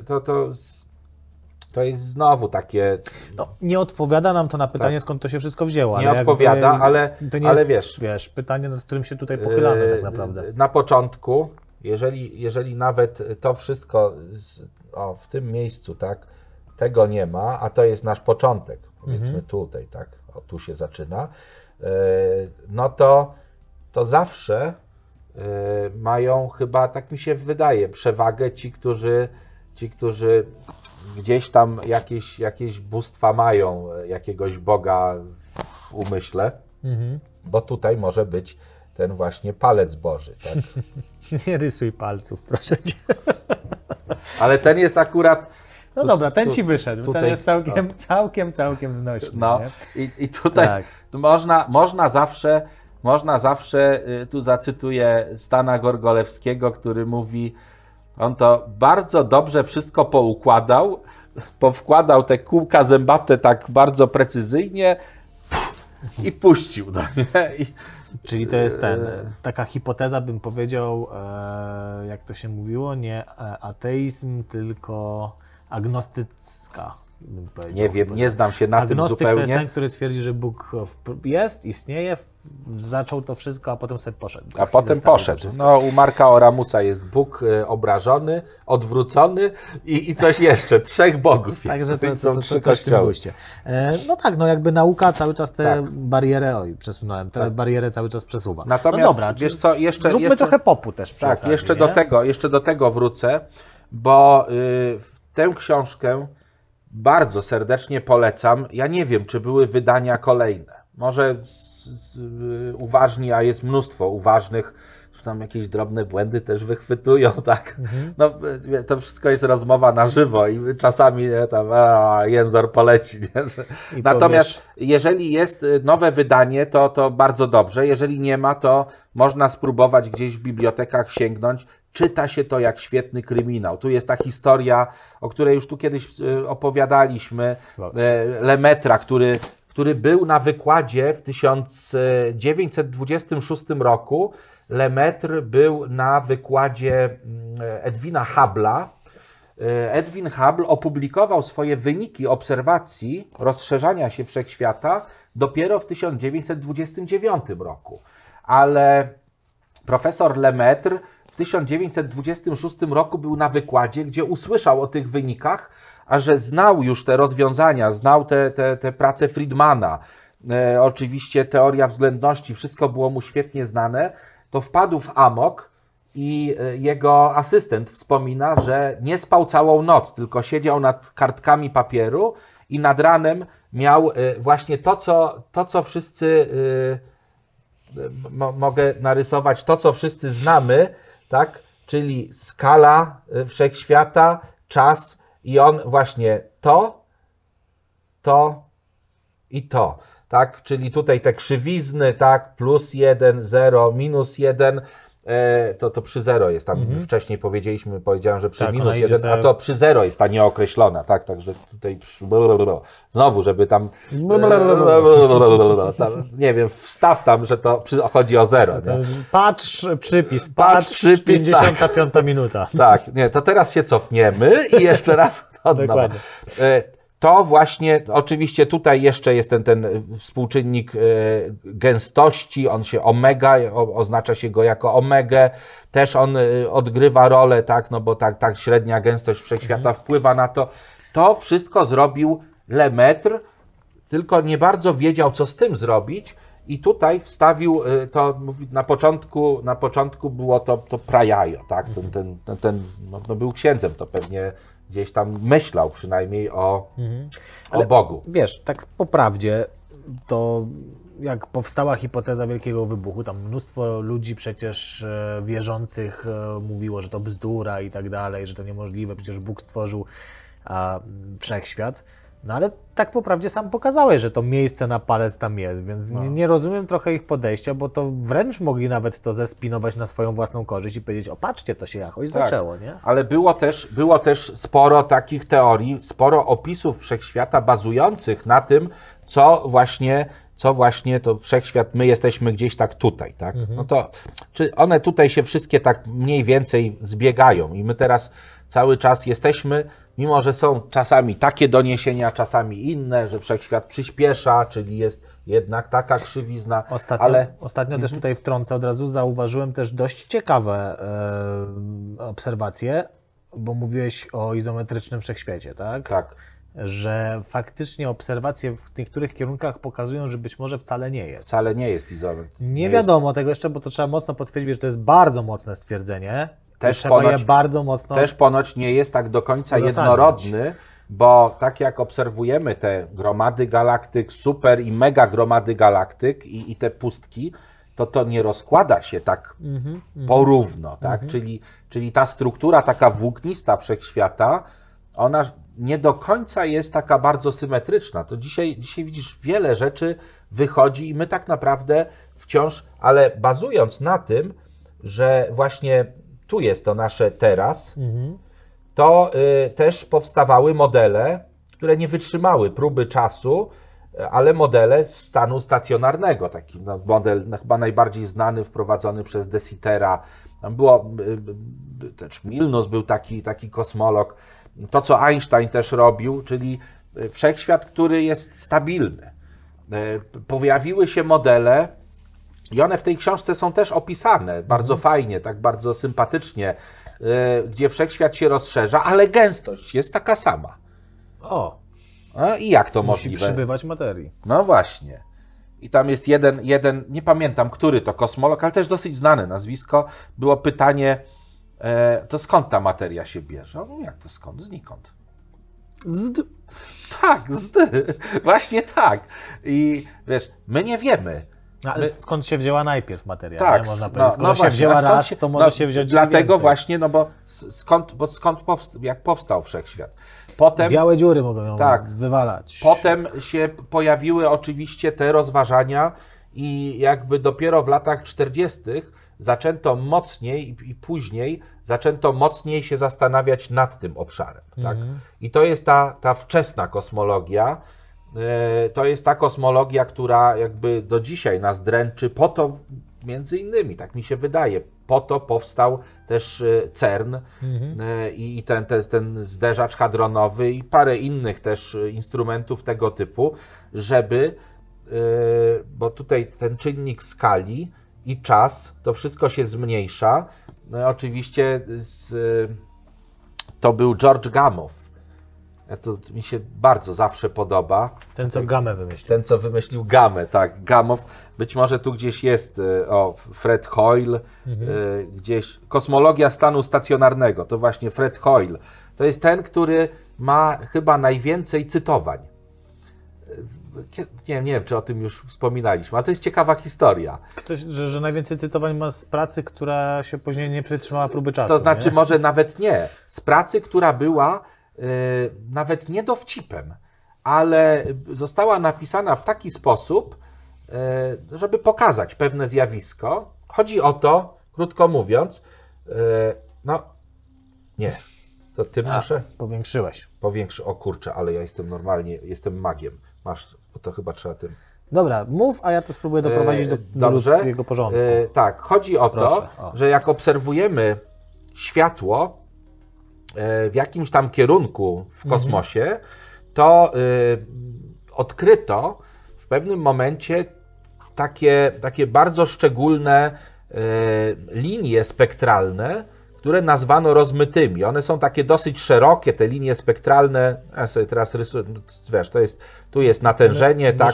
To jest znowu takie... No, nie odpowiada nam to na pytanie, skąd to się wszystko wzięło. Nie odpowiada, ale to nie jest, wiesz... Wiesz, pytanie, nad którym się tutaj pochylamy tak naprawdę. Na początku, jeżeli nawet to wszystko w tym miejscu, tak, tego nie ma, a to jest nasz początek, powiedzmy tutaj, tak, tu się zaczyna, no to zawsze mają chyba, tak mi się wydaje, przewagę ci, którzy gdzieś tam jakieś bóstwa mają, jakiegoś Boga w umyśle, bo tutaj może być ten właśnie palec Boży. Tak? Nie rysuj palców, proszę cię. Ale ten jest akurat... No dobra, ten ci wyszedł, tutaj, ten jest całkiem znośny. No, i tutaj można zawsze, tu zacytuję Stana Gorgolewskiego, który mówi, on to bardzo dobrze wszystko poukładał, powkładał te kółka zębate tak bardzo precyzyjnie i puścił. No nie? Czyli to jest taka hipoteza, bym powiedział, jak to się mówiło, nie ateizm, tylko agnostycka. Nie wiem, nie znam się na tym zupełnie. Agnostyk to jest ten, który twierdzi, że Bóg jest, istnieje, zaczął to wszystko, a potem sobie poszedł. A potem poszedł. No, u Marka Oramusa jest Bóg obrażony, odwrócony i coś jeszcze, trzech bogów jest. Także to trzy kościoły. No tak, no jakby nauka cały czas tę barierę, barierę cały czas przesuwa. Natomiast, no dobra, wiesz co, zróbmy trochę popu też. Tak, jeszcze do tego wrócę, bo tę książkę bardzo serdecznie polecam. Ja nie wiem, czy były wydania kolejne. Może uważni, a jest mnóstwo uważnych, że tam jakieś drobne błędy też wychwytują, tak? No, to wszystko jest rozmowa na żywo i czasami jęzor poleci. Nie? Natomiast jeżeli jest nowe wydanie, to bardzo dobrze. Jeżeli nie ma, to można spróbować gdzieś w bibliotekach sięgnąć. Czyta się to jak świetny kryminał. Tu jest ta historia, o której już tu kiedyś opowiadaliśmy, Lemaitre, który był na wykładzie w 1926 roku. Lemaitre był na wykładzie Edwina Hubble'a. Edwin Hubble opublikował swoje wyniki obserwacji rozszerzania się wszechświata dopiero w 1929 roku. Ale profesor Lemaitre w 1926 roku był na wykładzie, gdzie usłyszał o tych wynikach, a że znał już te rozwiązania, znał te prace Friedmana, oczywiście teoria względności, wszystko było mu świetnie znane, to wpadł w amok i jego asystent wspomina, że nie spał całą noc, tylko siedział nad kartkami papieru i nad ranem miał właśnie to, co wszyscy... Mogę narysować to, co wszyscy znamy, tak? Czyli skala wszechświata, czas i on właśnie to i to, tak? Czyli tutaj te krzywizny, tak? Plus 1, 0, minus 1, to przy 0 jest tam, wcześniej powiedziałem, że przy tak, minus 1, a to przy 0 jest ta nieokreślona, tak? Także tutaj znowu, żeby tam nie wiem, wstaw tam, że to chodzi o 0. Nie? Patrz przypis, 55 minuta. Tak, nie, to teraz się cofniemy i jeszcze raz od nowa. To właśnie, oczywiście tutaj jeszcze jest ten współczynnik gęstości, on się omega, oznacza się go jako omegę, też on odgrywa rolę, tak, no bo ta średnia gęstość wszechświata wpływa na to. To wszystko zrobił Lemaitre, tylko nie bardzo wiedział, co z tym zrobić i tutaj wstawił to, na początku było to prajajo, tak, no był księdzem, to pewnie... Gdzieś tam myślał przynajmniej o Bogu. Wiesz, tak po prawdzie, to jak powstała hipoteza Wielkiego Wybuchu, tam mnóstwo ludzi przecież wierzących mówiło, że to bzdura i tak dalej, że to niemożliwe, przecież Bóg stworzył wszechświat. No ale tak po prawdzie sam pokazałeś, że to miejsce na palec tam jest, więc nie rozumiem trochę ich podejścia, bo to wręcz mogli nawet to zespinować na swoją własną korzyść i powiedzieć, o patrzcie, to się jakoś zaczęło, nie? Ale było też sporo takich teorii, sporo opisów wszechświata bazujących na tym, co właśnie to wszechświat, my jesteśmy gdzieś tak tutaj, tak? No to, czy one tutaj się wszystkie tak mniej więcej zbiegają i my teraz cały czas jesteśmy, mimo że są czasami takie doniesienia, czasami inne, że wszechświat przyspiesza, czyli jest jednak taka krzywizna. Ostatnio też tutaj wtrącę, od razu zauważyłem też dość ciekawe obserwacje, bo mówiłeś o izometrycznym wszechświecie, tak? Tak. Że faktycznie obserwacje w niektórych kierunkach pokazują, że być może wcale nie jest. Wcale nie jest izometr. Nie wiadomo tego jeszcze, bo to trzeba mocno potwierdzić, że to jest bardzo mocne stwierdzenie. Też ponoć nie jest tak do końca jednorodny, bo tak jak obserwujemy te gromady galaktyk, super i mega gromady galaktyk i te pustki, to nie rozkłada się tak porówno. Tak? Czyli ta struktura taka włóknista wszechświata, ona nie do końca jest taka bardzo symetryczna. To dzisiaj widzisz, wiele rzeczy wychodzi i my tak naprawdę wciąż, ale bazując na tym, że właśnie tu jest to nasze teraz, to też powstawały modele, które nie wytrzymały próby czasu, ale modele stanu stacjonarnego. Taki model chyba najbardziej znany, wprowadzony przez De Sittera. Tam było, też Milnus był taki kosmolog. To, co Einstein też robił, czyli wszechświat, który jest stabilny. Pojawiły się modele, i one w tej książce są też opisane bardzo fajnie, tak bardzo sympatycznie, gdzie wszechświat się rozszerza, ale gęstość jest taka sama. No i jak to możliwe? Musi przybywać materii. No właśnie. I tam jest jeden, nie pamiętam, który to kosmolog, ale też dosyć znane nazwisko, było pytanie, to skąd ta materia się bierze? No jak to skąd? Znikąd. Właśnie tak. I wiesz, my nie wiemy. Ale skąd się wzięła najpierw materia? Tak, nie? Można powiedzieć, skoro się wzięła raz, to może się wziąć dlatego więcej. Właśnie, no bo jak powstał wszechświat? Potem, białe dziury mogą ją wywalać. Potem się pojawiły oczywiście te rozważania i jakby dopiero w latach 40. zaczęto mocniej i później zaczęto mocniej się zastanawiać nad tym obszarem. Tak? I to jest ta wczesna kosmologia, to jest ta kosmologia, która jakby do dzisiaj nas dręczy, po to między innymi, tak mi się wydaje, po to powstał też CERN i ten zderzacz hadronowy i parę innych też instrumentów tego typu, żeby, bo tutaj ten czynnik skali i czas, to wszystko się zmniejsza. No, oczywiście to był George Gamow. To mi się bardzo zawsze podoba. Ten, co gamę wymyślił. Ten, co wymyślił gamę, tak. Gamow. Być może tu gdzieś jest, o, Fred Hoyle, gdzieś kosmologia stanu stacjonarnego, to właśnie Fred Hoyle. To jest ten, który ma chyba najwięcej cytowań. Nie wiem, czy o tym już wspominaliśmy, ale to jest ciekawa historia. Ktoś, że najwięcej cytowań ma z pracy, która się później nie przetrzymała próby czasu. To znaczy, nie? Może nawet nie. Z pracy, która była nawet nie dowcipem, ale została napisana w taki sposób, żeby pokazać pewne zjawisko. Chodzi o to, krótko mówiąc, no nie, to ty muszę... Powiększyłeś. O kurczę, ale ja jestem normalnie, jestem magiem. Masz, bo to chyba trzeba tym... Dobra, mów, a ja to spróbuję doprowadzić do ludzkiego porządku. Tak, chodzi o to, że jak obserwujemy światło w jakimś tam kierunku w kosmosie, to odkryto w pewnym momencie takie bardzo szczególne linie spektralne, które nazwano rozmytymi. One są takie dosyć szerokie, te linie spektralne. Ja sobie teraz rysuję, wiesz, to jest, tu jest natężenie, tak,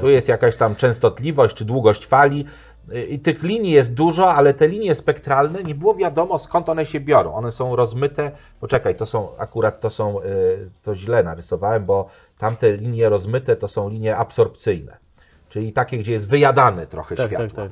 tu jest jakaś tam częstotliwość czy długość fali. I tych linii jest dużo, ale te linie spektralne, nie było wiadomo, skąd one się biorą. One są rozmyte. Poczekaj, to źle narysowałem, bo tamte linie rozmyte to są linie absorpcyjne, czyli takie, gdzie jest wyjadane trochę światło. Tak.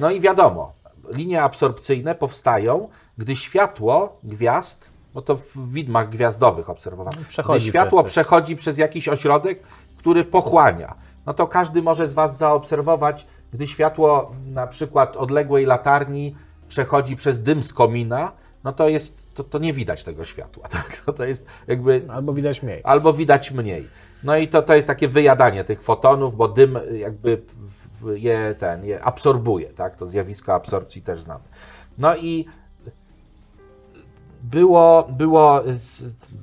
No i wiadomo, linie absorpcyjne powstają, gdy światło gwiazd, bo to w widmach gwiazdowych obserwowano, gdy światło przechodzi przez jakiś ośrodek, który pochłania. No to każdy może z Was zaobserwować, gdy światło na przykład odległej latarni przechodzi przez dym z komina, no to jest, to nie widać tego światła. Tak? To jest jakby, albo widać mniej. No i to jest takie wyjadanie tych fotonów, bo dym jakby je absorbuje. Tak? To zjawisko absorpcji też znamy. No i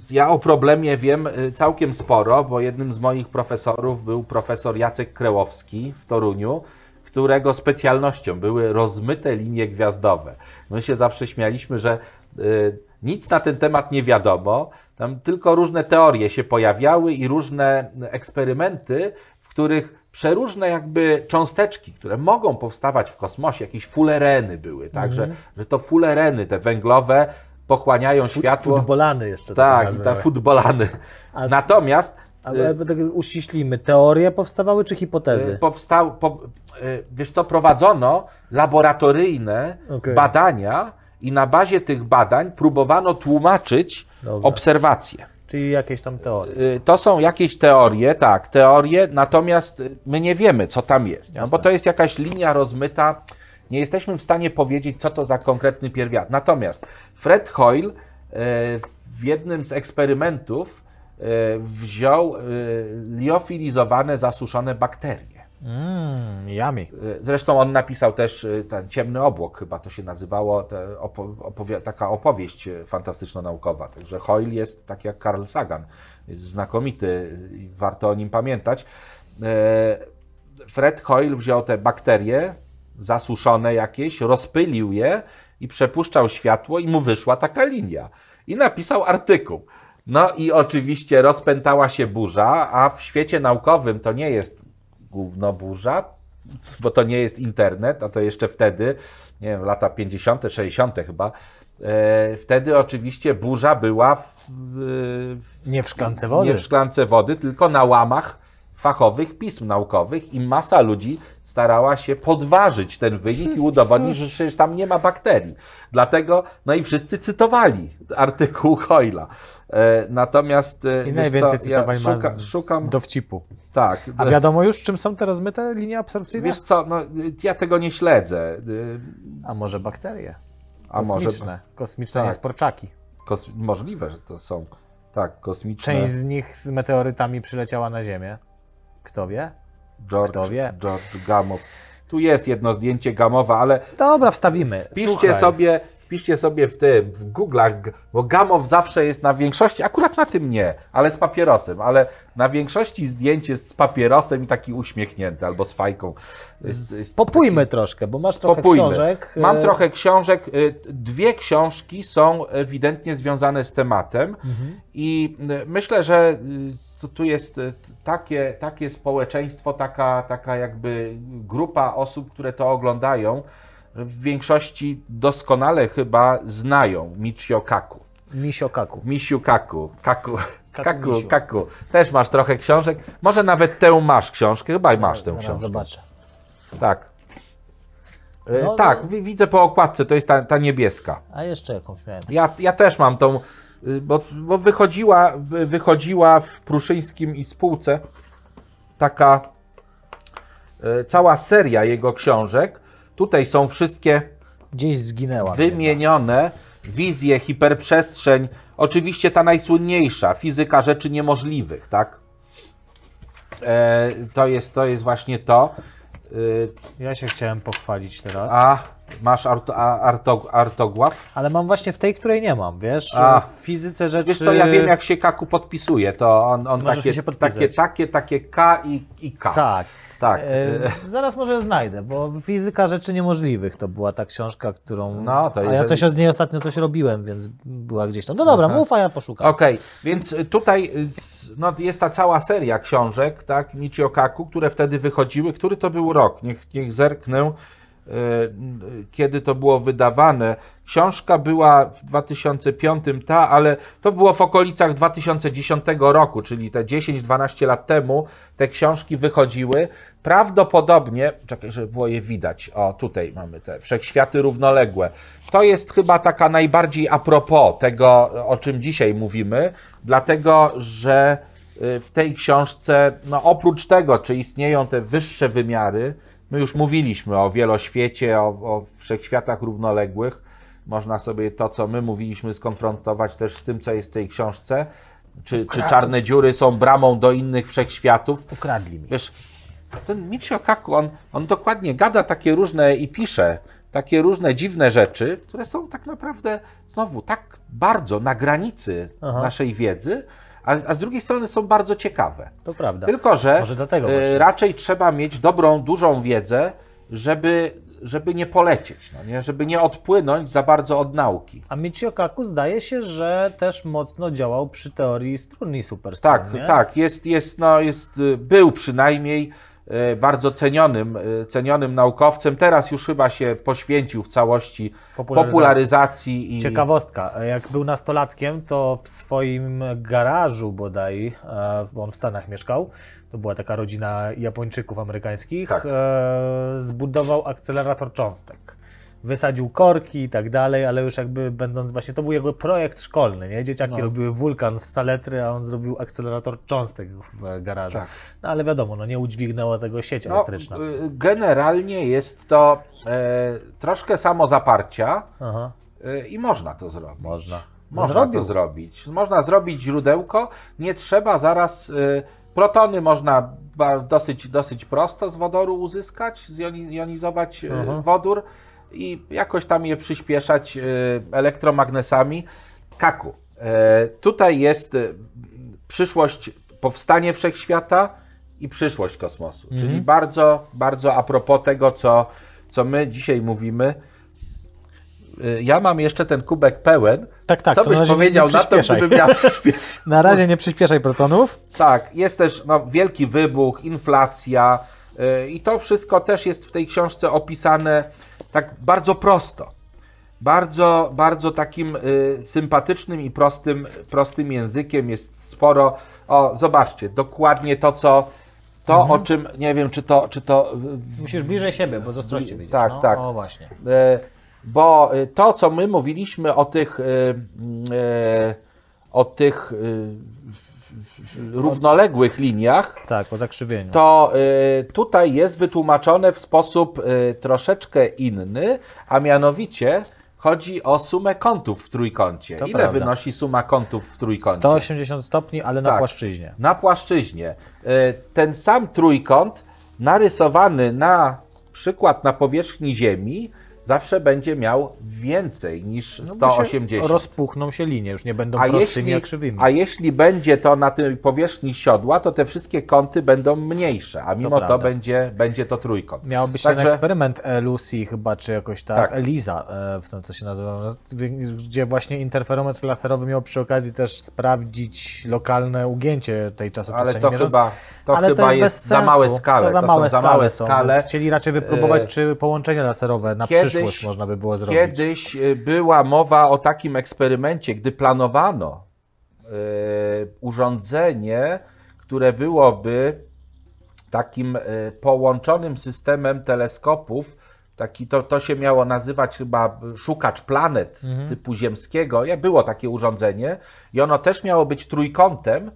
ja o problemie wiem całkiem sporo, bo jednym z moich profesorów był profesor Jacek Krełowski w Toruniu, którego specjalnością były rozmyte linie gwiazdowe. My się zawsze śmialiśmy, że nic na ten temat nie wiadomo, tam tylko różne teorie się pojawiały i różne eksperymenty, w których przeróżne jakby cząsteczki, które mogą powstawać w kosmosie, jakieś fulereny były, tak, że to fulereny, te węglowe, pochłaniają światło. Futbolany jeszcze. Tak, te futbolany. Natomiast... Ale tak uściślimy, teorie powstawały czy hipotezy? Wiesz co, prowadzono laboratoryjne badania i na bazie tych badań próbowano tłumaczyć obserwacje. Czyli jakieś tam teorie. To są jakieś teorie, tak, teorie, natomiast my nie wiemy, co tam jest, no, bo to jest jakaś linia rozmyta, nie jesteśmy w stanie powiedzieć, co to za konkretny pierwiastek. Natomiast Fred Hoyle w jednym z eksperymentów wziął liofilizowane, zasuszone bakterie. Yummy. Zresztą on napisał też ten Ciemny Obłok, chyba to się nazywało, taka opowieść fantastyczno-naukowa. Także Hoyle jest, tak jak Carl Sagan, jest znakomity, warto o nim pamiętać. Fred Hoyle wziął te bakterie, zasuszone jakieś, rozpylił je i przepuszczał światło i mu wyszła taka linia. I napisał artykuł. No i oczywiście rozpętała się burza, a w świecie naukowym to nie jest gówno burza, bo to nie jest internet, a to jeszcze wtedy, nie wiem, lata 50., 60. chyba, wtedy oczywiście burza była nie w szklance wody, tylko na łamach fachowych pism naukowych i masa ludzi starała się podważyć ten wynik i udowodnić, że przecież tam nie ma bakterii. Dlatego, no i wszyscy cytowali artykuł Hoyla. Natomiast... I najwięcej cytowań ja szukam dowcipu. Tak. A wiadomo już, czym są teraz te linie absorpcyjne? Wiesz co, no, ja tego nie śledzę. A może bakterie? Kosmiczne. Kosmiczne niesporczaki. Możliwe, że to są kosmiczne. Część z nich z meteorytami przyleciała na Ziemię. Kto wie? George Gamow. Tu jest jedno zdjęcie Gamowa, ale... Dobra, wstawimy. Wpiszcie sobie w Google'ach, bo Gamow zawsze jest na większości, akurat na tym nie, ale z papierosem, ale na większości zdjęć jest z papierosem i taki uśmiechnięty, albo z fajką. Popójmy troszkę, bo masz trochę książek. Mam trochę książek. Dwie książki są ewidentnie związane z tematem i myślę, że tu jest takie społeczeństwo, taka jakby grupa osób, które to oglądają, w większości doskonale chyba znają Michio Kaku. Też masz trochę książek. Może nawet masz tę książkę. Zobaczę. Tak. No, tak, no. Widzę po okładce, to jest ta niebieska. A jeszcze jakąś miałem. Ja też mam tą, bo wychodziła w Pruszyńskim i Spółce taka cała seria jego książek. Tutaj są wszystkie gdzieś zginęła wymienione wizje, hiperprzestrzeń. Oczywiście ta najsłynniejsza, fizyka rzeczy niemożliwych, tak? To jest właśnie to. Ja się chciałem pochwalić teraz. A masz artogłaf? Ale mam właśnie w tej, której nie mam, wiesz? W fizyce rzeczy... Wiesz co, ja wiem, jak się Kaku podpisuje, to on takie K i K. Tak. Tak. Zaraz może znajdę, bo Fizyka Rzeczy Niemożliwych to była ta książka, którą... No, to ja coś z niej ostatnio robiłem, więc była gdzieś tam. No dobra, mów, a ja poszukam. Okej. Więc tutaj jest ta cała seria książek, tak, Michio Kaku, które wtedy wychodziły. Który to był rok? Niech zerknę, kiedy to było wydawane. Książka była w 2005, ale to było w okolicach 2010 roku, czyli te 10-12 lat temu te książki wychodziły. Prawdopodobnie, czekaj, żeby było je widać, o tutaj mamy te Wszechświaty równoległe. To jest chyba taka najbardziej a propos tego, o czym dzisiaj mówimy, dlatego że w tej książce, no oprócz tego, czy istnieją te wyższe wymiary, my już mówiliśmy o wieloświecie, o wszechświatach równoległych. Można sobie to, co my mówiliśmy, skonfrontować też z tym, co jest w tej książce. Czy czarne dziury są bramą do innych wszechświatów? Ukradli mi. Wiesz, ten Michio Kaku, on dokładnie gada takie różne i pisze takie różne dziwne rzeczy, które są tak naprawdę znowu tak bardzo na granicy naszej wiedzy, a z drugiej strony są bardzo ciekawe. To prawda. Tylko że raczej trzeba mieć dobrą, dużą wiedzę, żeby nie polecieć, no nie? Żeby nie odpłynąć za bardzo od nauki. A Michio Kaku zdaje się, że też mocno działał przy teorii strun i superstrun. Tak, nie? Tak. Był przynajmniej bardzo cenionym naukowcem. Teraz już chyba się poświęcił w całości popularyzacji. Ciekawostka, jak był nastolatkiem, to w swoim garażu bodaj, bo on w Stanach mieszkał, to była taka rodzina Japończyków amerykańskich, zbudował akcelerator cząstek. Wysadził korki i tak dalej, ale już jakby będąc właśnie, to był jego projekt szkolny, nie? Dzieciaki robiły wulkan z saletry, a on zrobił akcelerator cząstek w garażu. Tak. No ale wiadomo, no nie udźwignęła tego sieć elektryczna. Generalnie jest to troszkę samozaparcia i można to zrobić. Można zrobić źródełko, nie trzeba zaraz... Protony można dosyć prosto z wodoru uzyskać, zjonizować wodór i jakoś tam je przyspieszać elektromagnesami. Kaku. Tutaj jest przyszłość, powstanie wszechświata i przyszłość kosmosu. Czyli bardzo, bardzo a propos tego, co my dzisiaj mówimy. Ja mam jeszcze ten kubek pełen. Tak. Co byś powiedział na to, gdybym ja przyspieszył? Na razie nie przyspieszaj protonów. Tak, jest też wielki wybuch, inflacja i to wszystko też jest w tej książce opisane tak bardzo prosto. Bardzo, bardzo takim sympatycznym i prostym językiem jest sporo. O, zobaczcie, dokładnie to, co To, o czym, nie wiem, czy to... Musisz bliżej siebie, bo z ostrości wyjdziesz. Tak, no. Tak. O, właśnie. Bo to, co my mówiliśmy o tych równoległych liniach, tak, o zakrzywieniu, to tutaj jest wytłumaczone w sposób troszeczkę inny, a mianowicie chodzi o sumę kątów w trójkącie. To ile prawda. Wynosi suma kątów w trójkącie? 180 stopni, ale na płaszczyźnie. Na płaszczyźnie. Ten sam trójkąt narysowany na przykład na powierzchni Ziemi zawsze będzie miał więcej niż 180. Rozpuchną się linie, już nie będą prostymi, jak krzywymi. A jeśli będzie to na tej powierzchni siodła, to te wszystkie kąty będą mniejsze, a mimo to będzie to trójkąt. Miałby się ten eksperyment Lucy chyba, czy jakoś tak, ELISA, w tym co się nazywa, gdzie właśnie interferometr laserowy miał przy okazji też sprawdzić lokalne ugięcie tej czasoprzestrzeni. Ale to mierząc, chyba to jest za małe skale. To za małe skale. Chcieli raczej wypróbować, czy połączenia laserowe na przyszłość można by było zrobić. Kiedyś była mowa o takim eksperymencie, gdy planowano urządzenie, które byłoby takim połączonym systemem teleskopów. To się miało nazywać chyba szukacz planet typu ziemskiego. Było takie urządzenie i ono też miało być trójkątem,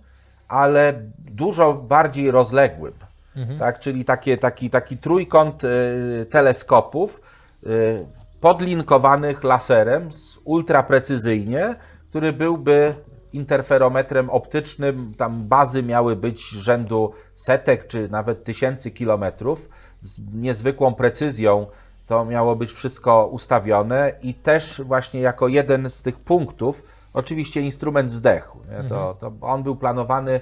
ale dużo bardziej rozległym. Tak, czyli taki trójkąt teleskopów podlinkowanych laserem ultraprecyzyjnie, który byłby interferometrem optycznym. Tam bazy miały być rzędu setek czy nawet tysięcy kilometrów. Z niezwykłą precyzją to miało być wszystko ustawione i też właśnie jako jeden z tych punktów, oczywiście instrument zdechł. On był planowany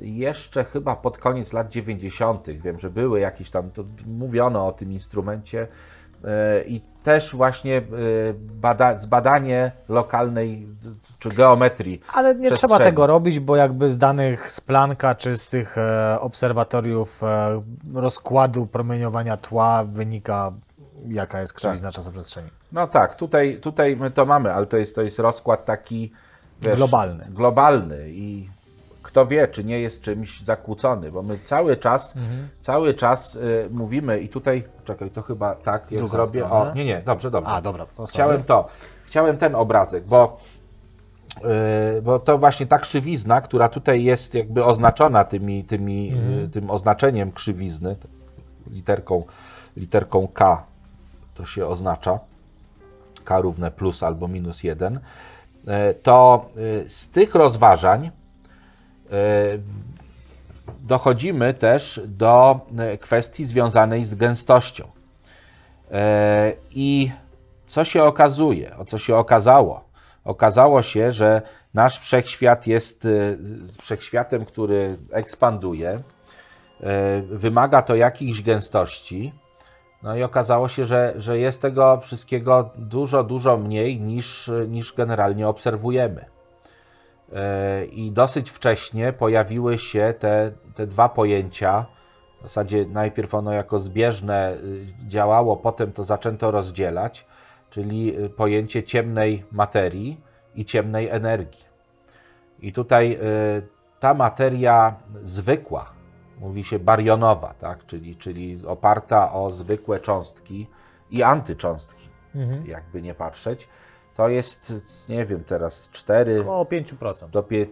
jeszcze chyba pod koniec lat 90. Wiem, że były jakieś tam, to mówiono o tym instrumencie. I też właśnie zbadanie lokalnej czy geometrii. Ale nie trzeba tego robić, bo jakby z danych z Plancka czy z tych obserwatoriów rozkładu promieniowania tła wynika, jaka jest krzywizna czasoprzestrzeni. No tak, tutaj my to mamy, ale to jest rozkład taki globalny i kto wie, czy nie jest czymś zakłócony, bo my cały czas mówimy i tutaj, czekaj, to chyba tak, jak zrobię, stronę. Dobrze. A, dobra. Chciałem ten obrazek, bo to właśnie ta krzywizna, która tutaj jest jakby oznaczona tym oznaczeniem krzywizny, literką K to się oznacza, K równe plus albo minus 1, to z tych rozważań dochodzimy też do kwestii związanej z gęstością. I co się okazuje, co się okazało? Okazało się, że nasz wszechświat jest wszechświatem, który ekspanduje, wymaga to jakichś gęstości, no i okazało się, że jest tego wszystkiego dużo, dużo mniej niż generalnie obserwujemy. I dosyć wcześnie pojawiły się te dwa pojęcia. W zasadzie najpierw ono jako zbieżne działało, potem to zaczęto rozdzielać, czyli pojęcie ciemnej materii i ciemnej energii. I tutaj ta materia zwykła, mówi się barionowa, tak? czyli oparta o zwykłe cząstki i antycząstki, jakby nie patrzeć. To jest, nie wiem, teraz 4... Około 5%. Do 5,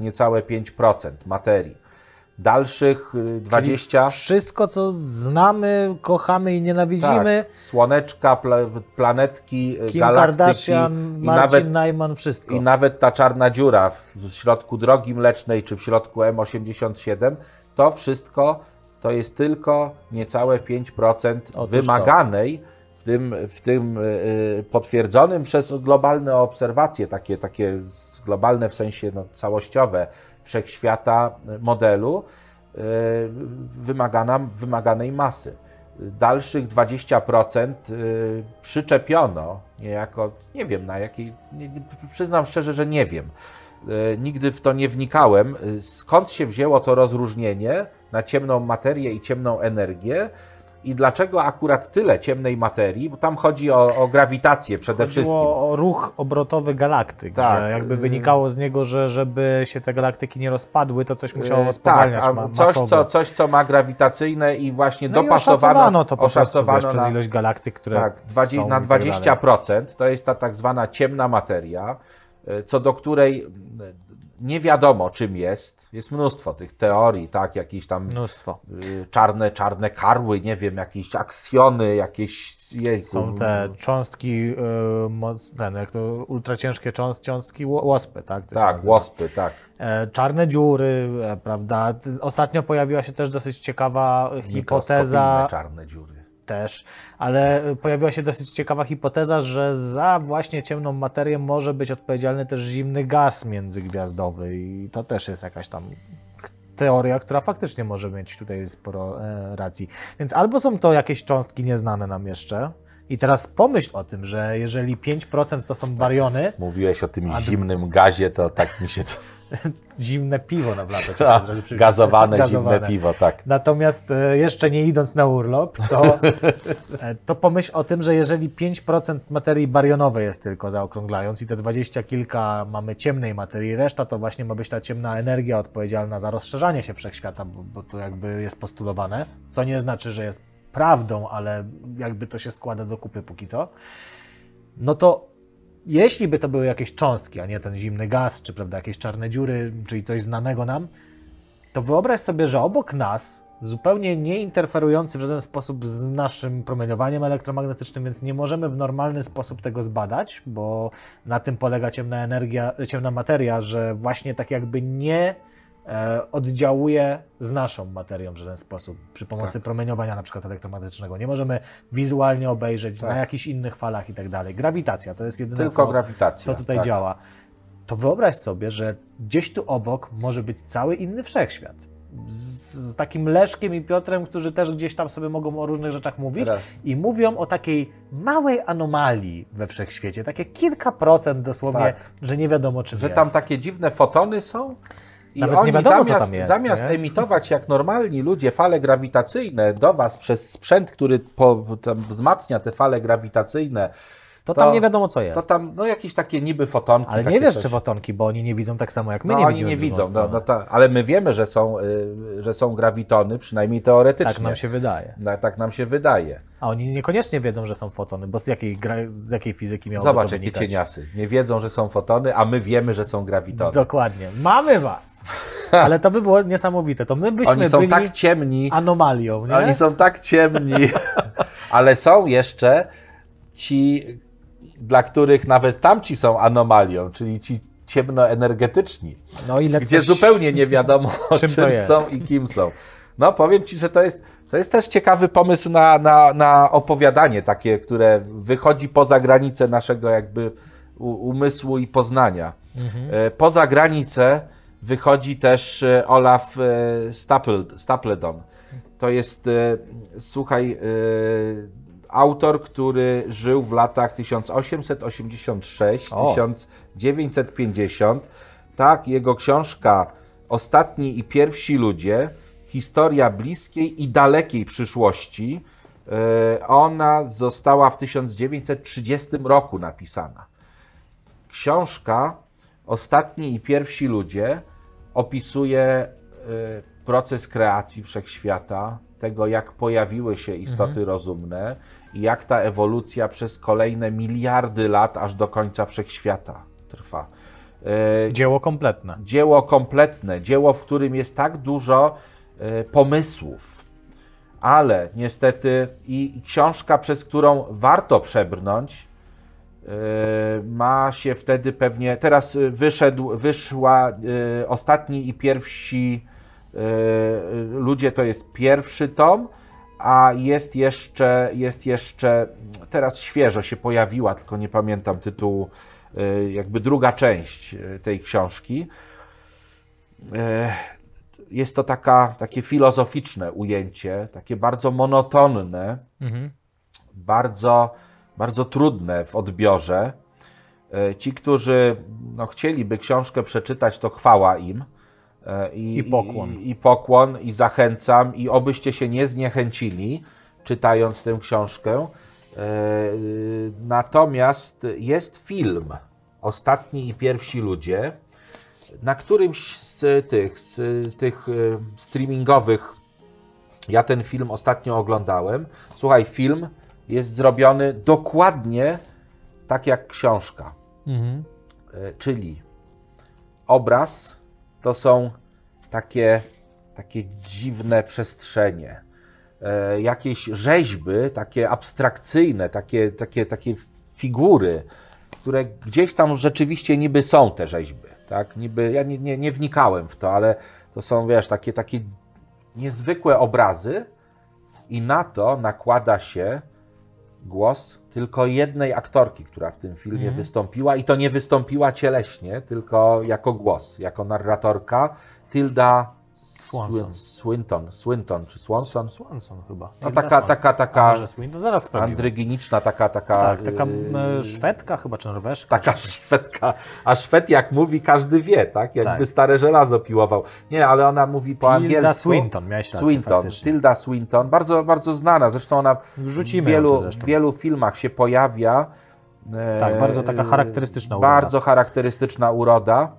niecałe 5% materii. Dalszych 20... Czyli wszystko, co znamy, kochamy i nienawidzimy. Tak. Słoneczka, planetki, Kim galaktyki. Kardashian, Marcin Najman, wszystko. I nawet ta czarna dziura w środku drogi mlecznej, czy w środku M87, to wszystko to jest tylko niecałe 5% wymaganej, w tym potwierdzonym przez globalne obserwacje, takie globalne w sensie całościowe wszechświata modelu, wymaganej masy. Dalszych 20% przyczepiono niejako, nie wiem na jakiej, przyznam szczerze, że nie wiem. Nigdy w to nie wnikałem, skąd się wzięło to rozróżnienie na ciemną materię i ciemną energię. I dlaczego akurat tyle ciemnej materii? Bo tam chodzi o grawitację przede wszystkim. Chodziło o ruch obrotowy galaktyk, tak, że jakby wynikało z niego, że żeby się te galaktyki nie rozpadły, to coś musiało spowalniać masowo. Coś, co ma grawitacyjne i właśnie no dopasowano, i to oszacowano na, przez ilość galaktyk, które tak, na 20%. To jest ta tak zwana ciemna materia, co do której nie wiadomo, czym jest. Jest mnóstwo tych teorii, tak, jakieś tam mnóstwo. Czarne karły, nie wiem, jakieś aksjony, jakieś... Są te cząstki mocne, jak to ultraciężkie cząstki łospy, tak? Tak, łospy, tak. Czarne dziury, prawda? Ostatnio pojawiła się też dosyć ciekawa hipoteza... Czarne dziury. Też, ale pojawiła się dosyć ciekawa hipoteza, że za właśnie ciemną materię może być odpowiedzialny też zimny gaz międzygwiazdowy i to też jest jakaś tam teoria, która faktycznie może mieć tutaj sporo racji. Więc albo są to jakieś cząstki nieznane nam jeszcze i teraz pomyśl o tym, że jeżeli 5% to są bariony... Mówiłeś o tym zimnym gazie, to tak mi się... Zimne piwo na blatach. Gazowane, zimne piwo, tak. Natomiast jeszcze nie idąc na urlop, to pomyśl o tym, że jeżeli 5% materii barionowej jest tylko, zaokrąglając, i te 20 kilka mamy ciemnej materii, reszta to właśnie ma być ta ciemna energia odpowiedzialna za rozszerzanie się wszechświata, bo to jakby jest postulowane, co nie znaczy, że jest prawdą, ale jakby to się składa do kupy póki co, no to jeśli by to były jakieś cząstki, a nie ten zimny gaz, czy prawda, jakieś czarne dziury, czyli coś znanego nam, to wyobraź sobie, że obok nas, zupełnie nie interferujący w żaden sposób z naszym promieniowaniem elektromagnetycznym, więc nie możemy w normalny sposób tego zbadać, bo na tym polega ciemna materia, że właśnie tak jakby nie oddziałuje z naszą materią w żaden sposób przy pomocy promieniowania na przykład elektromagnetycznego. Nie możemy wizualnie obejrzeć na jakichś innych falach i tak dalej. Grawitacja to jest jedyne, co tutaj działa. To wyobraź sobie, że gdzieś tu obok może być cały inny wszechświat. Z takim Leszkiem i Piotrem, którzy też gdzieś tam sobie mogą o różnych rzeczach mówić i mówią o takiej małej anomalii we wszechświecie. Takie kilka procent dosłownie, że nie wiadomo czym jest. Że tam takie dziwne fotony są? I nawet oni nie wiadomo, co tam jest, zamiast emitować jak normalni ludzie fale grawitacyjne do was przez sprzęt, który wzmacnia te fale grawitacyjne, to tam nie wiadomo, co jest. To tam jakieś takie niby fotonki. Ale nie wiesz, czy fotonki, bo oni nie widzą tak samo jak my. No, oni nie widzą, ale my wiemy, że są grawitony, przynajmniej teoretycznie. Tak nam się wydaje. Tak nam się wydaje. A oni niekoniecznie wiedzą, że są fotony, bo z jakiej fizyki miałoby to wynikać? Zobacz, jakie cieniasy. Nie wiedzą, że są fotony, a my wiemy, że są grawitony. Dokładnie. Mamy was! Ale to by było niesamowite. To my byśmy oni są byli tak ciemni, anomalią. Nie? Oni są tak ciemni, ale są jeszcze ci... dla których nawet tamci są anomalią, czyli ci ciemnoenergetyczni, gdzie zupełnie nie wiadomo, czym są i kim są. No powiem ci, że to jest też ciekawy pomysł na opowiadanie takie, które wychodzi poza granicę naszego jakby umysłu i poznania. Poza granicę wychodzi też Olaf Stapledon. To jest, słuchaj... autor, który żył w latach 1886-1950. Tak, jego książka Ostatni i pierwsi ludzie, historia bliskiej i dalekiej przyszłości, ona została w 1930 roku napisana. Książka Ostatni i pierwsi ludzie opisuje proces kreacji wszechświata, tego jak pojawiły się istoty rozumne, i jak ta ewolucja przez kolejne miliardy lat, aż do końca wszechświata trwa. Dzieło kompletne. Dzieło kompletne. Dzieło, w którym jest tak dużo pomysłów. Ale niestety i książka, przez którą warto przebrnąć, ma się wtedy pewnie... Teraz wyszła Ostatni i pierwsi ludzie, to jest pierwszy tom, a jest jeszcze, teraz świeżo się pojawiła, tylko nie pamiętam tytułu, jakby druga część tej książki. Jest to takie filozoficzne ujęcie, takie bardzo monotonne, bardzo, bardzo trudne w odbiorze. Ci, którzy chcieliby książkę przeczytać, to chwała im. I pokłon. I zachęcam, i obyście się nie zniechęcili. czytając tę książkę. Natomiast jest film Ostatni i Pierwsi Ludzie, na którymś z tych streamingowych ja ten film ostatnio oglądałem. Słuchaj, film jest zrobiony dokładnie tak jak książka. Mhm. Czyli obraz to są takie dziwne przestrzenie. Jakieś rzeźby, takie abstrakcyjne, takie figury, które gdzieś tam rzeczywiście niby są te rzeźby. Tak? Niby, ja nie wnikałem w to, ale to są, wiesz, takie niezwykłe obrazy i na to nakłada się głos tylko jednej aktorki, która w tym filmie wystąpiła i to nie wystąpiła cieleśnie, tylko jako głos, jako narratorka Tilda Swinton chyba. No taka zaraz andryginiczna, taka Szwedka chyba, czy Norweszka. Taka Szwedka, a Szwed jak mówi, każdy wie, tak? Jakby stare żelazo piłował. Nie, ale ona mówi po angielsku. Tilda Swinton, miałeś rację, faktycznie. Tilda Swinton, bardzo, bardzo znana, zresztą ona w wielu filmach się pojawia. Tak, bardzo taka charakterystyczna uroda. Bardzo charakterystyczna uroda.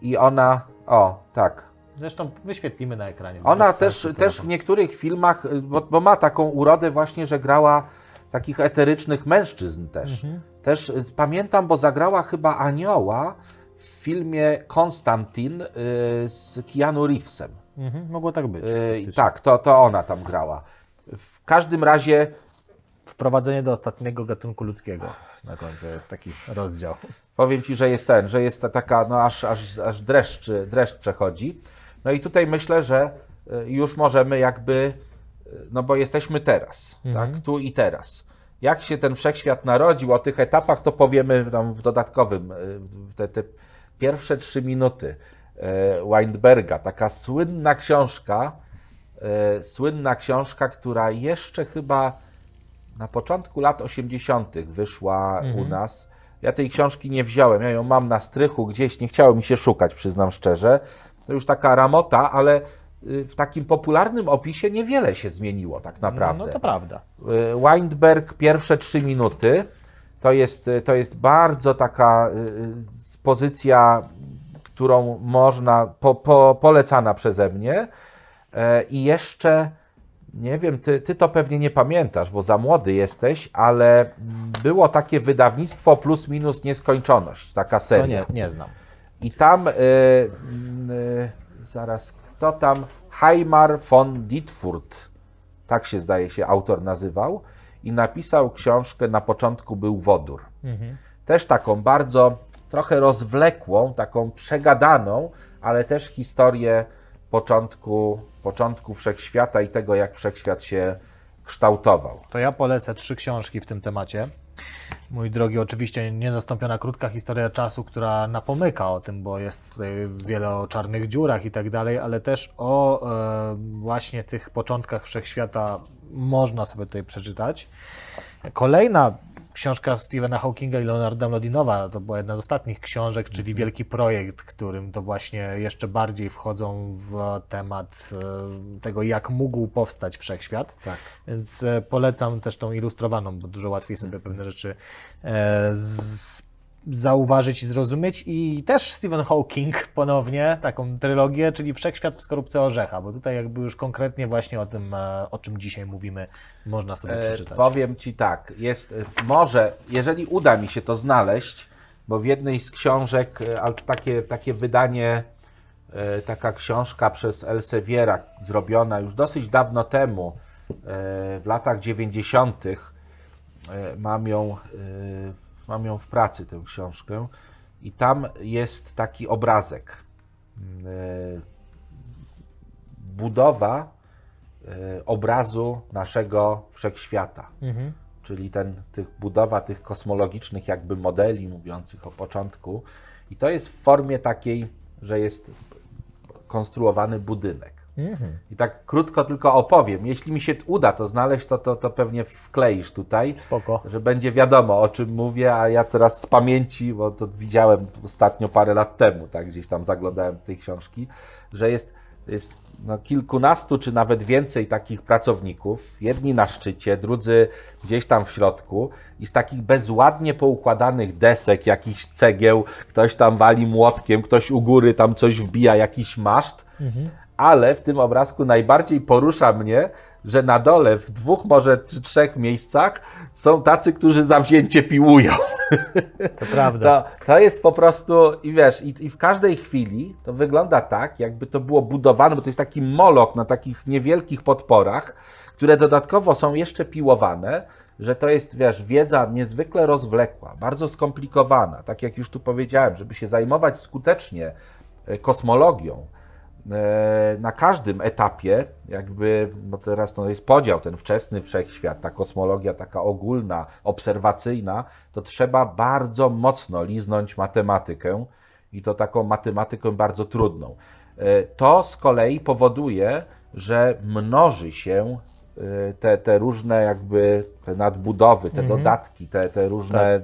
I ona... O, tak. Zresztą wyświetlimy na ekranie. Ona też w niektórych filmach, bo ma taką urodę właśnie, że grała takich eterycznych mężczyzn też. Mhm. Też pamiętam, bo zagrała chyba anioła w filmie Konstantin z Keanu Reevesem. Mhm, mogło tak być. Tak, to ona tam grała. W każdym razie... Wprowadzenie do ostatniego gatunku ludzkiego. Na końcu jest taki rozdział. Powiem Ci, że jest taka, no aż dreszcz przechodzi. No i tutaj myślę, że już możemy jakby, no bo jesteśmy teraz, tak? Tu i teraz. Jak się ten wszechświat narodził, o tych etapach to powiemy tam w dodatkowym, te pierwsze 3 minuty Weinberga, taka słynna książka, która jeszcze chyba na początku lat 80. wyszła u nas. Ja tej książki nie wziąłem, ja ją mam na strychu gdzieś, nie chciało mi się szukać, przyznam szczerze. To już taka ramota, ale w takim popularnym opisie niewiele się zmieniło tak naprawdę. No to prawda. Weinberg, pierwsze 3 minuty, to jest bardzo taka pozycja, którą można, polecana przeze mnie. I jeszcze, nie wiem, ty to pewnie nie pamiętasz, bo za młody jesteś, ale było takie wydawnictwo Plus Minus Nieskończoność, taka seria. To nie znam. I tam, zaraz, kto tam? Heimar von Ditfurth, tak się zdaje się autor nazywał, i napisał książkę Na początku był wodór. Mhm. Też taką bardzo, trochę rozwlekłą, taką przegadaną, ale też historię początku wszechświata i tego, jak wszechświat się kształtował. To ja polecę 3 książki w tym temacie. Mój drogi, oczywiście niezastąpiona krótka historia czasu, która napomyka o tym, bo jest tutaj wiele o czarnych dziurach i tak dalej, ale też o właśnie tych początkach wszechświata można sobie tutaj przeczytać. Kolejna książka Stephena Hawkinga i Leonarda Mlodinowa, to była jedna z ostatnich książek, czyli Wielki Projekt, którym to właśnie jeszcze bardziej wchodzą w temat tego, jak mógł powstać wszechświat. Tak. Więc polecam też tą ilustrowaną, bo dużo łatwiej sobie pewne rzeczy zauważyć i zrozumieć. I też Stephen Hawking ponownie, taką trylogię, czyli Wszechświat w skorupce orzecha, bo tutaj jakby już konkretnie właśnie o tym, o czym dzisiaj mówimy, można sobie przeczytać. Powiem Ci tak, jest, może, jeżeli uda mi się to znaleźć, bo w jednej z książek, takie wydanie, taka książka przez Elseviera zrobiona już dosyć dawno temu, w latach 90. Mam ją w pracy, tę książkę, i tam jest taki obrazek. Budowa obrazu naszego wszechświata, czyli budowa tych kosmologicznych jakby modeli mówiących o początku. I to jest w formie takiej, że jest konstruowany budynek. I tak krótko tylko opowiem. Jeśli mi się uda to znaleźć, to pewnie wkleisz tutaj. Spoko. Że będzie wiadomo, o czym mówię, a ja teraz z pamięci, bo to widziałem ostatnio parę lat temu, tak gdzieś tam zaglądałem w tej książki, że jest jest no, kilkunastu czy nawet więcej takich pracowników, jedni na szczycie, drudzy gdzieś tam w środku i z takich bezładnie poukładanych desek, jakichś cegieł, ktoś tam wali młotkiem, ktoś u góry tam coś wbija, jakiś maszt, ale w tym obrazku najbardziej porusza mnie, że na dole w dwóch, może trzech miejscach są tacy, którzy zawzięcie piłują. To prawda. To jest po prostu, i wiesz, i w każdej chwili to wygląda tak, jakby to było budowane, bo to jest taki moloch na takich niewielkich podporach, które dodatkowo są jeszcze piłowane, że to jest, wiesz, wiedza niezwykle rozwlekła, bardzo skomplikowana, tak jak już tu powiedziałem, żeby się zajmować skutecznie kosmologią, na każdym etapie, jakby, bo teraz to jest podział, ten wczesny wszechświat, ta kosmologia taka ogólna, obserwacyjna, to trzeba bardzo mocno liznąć matematykę i to taką matematykę bardzo trudną. To z kolei powoduje, że mnoży się te różne jakby te nadbudowy, te dodatki, te różne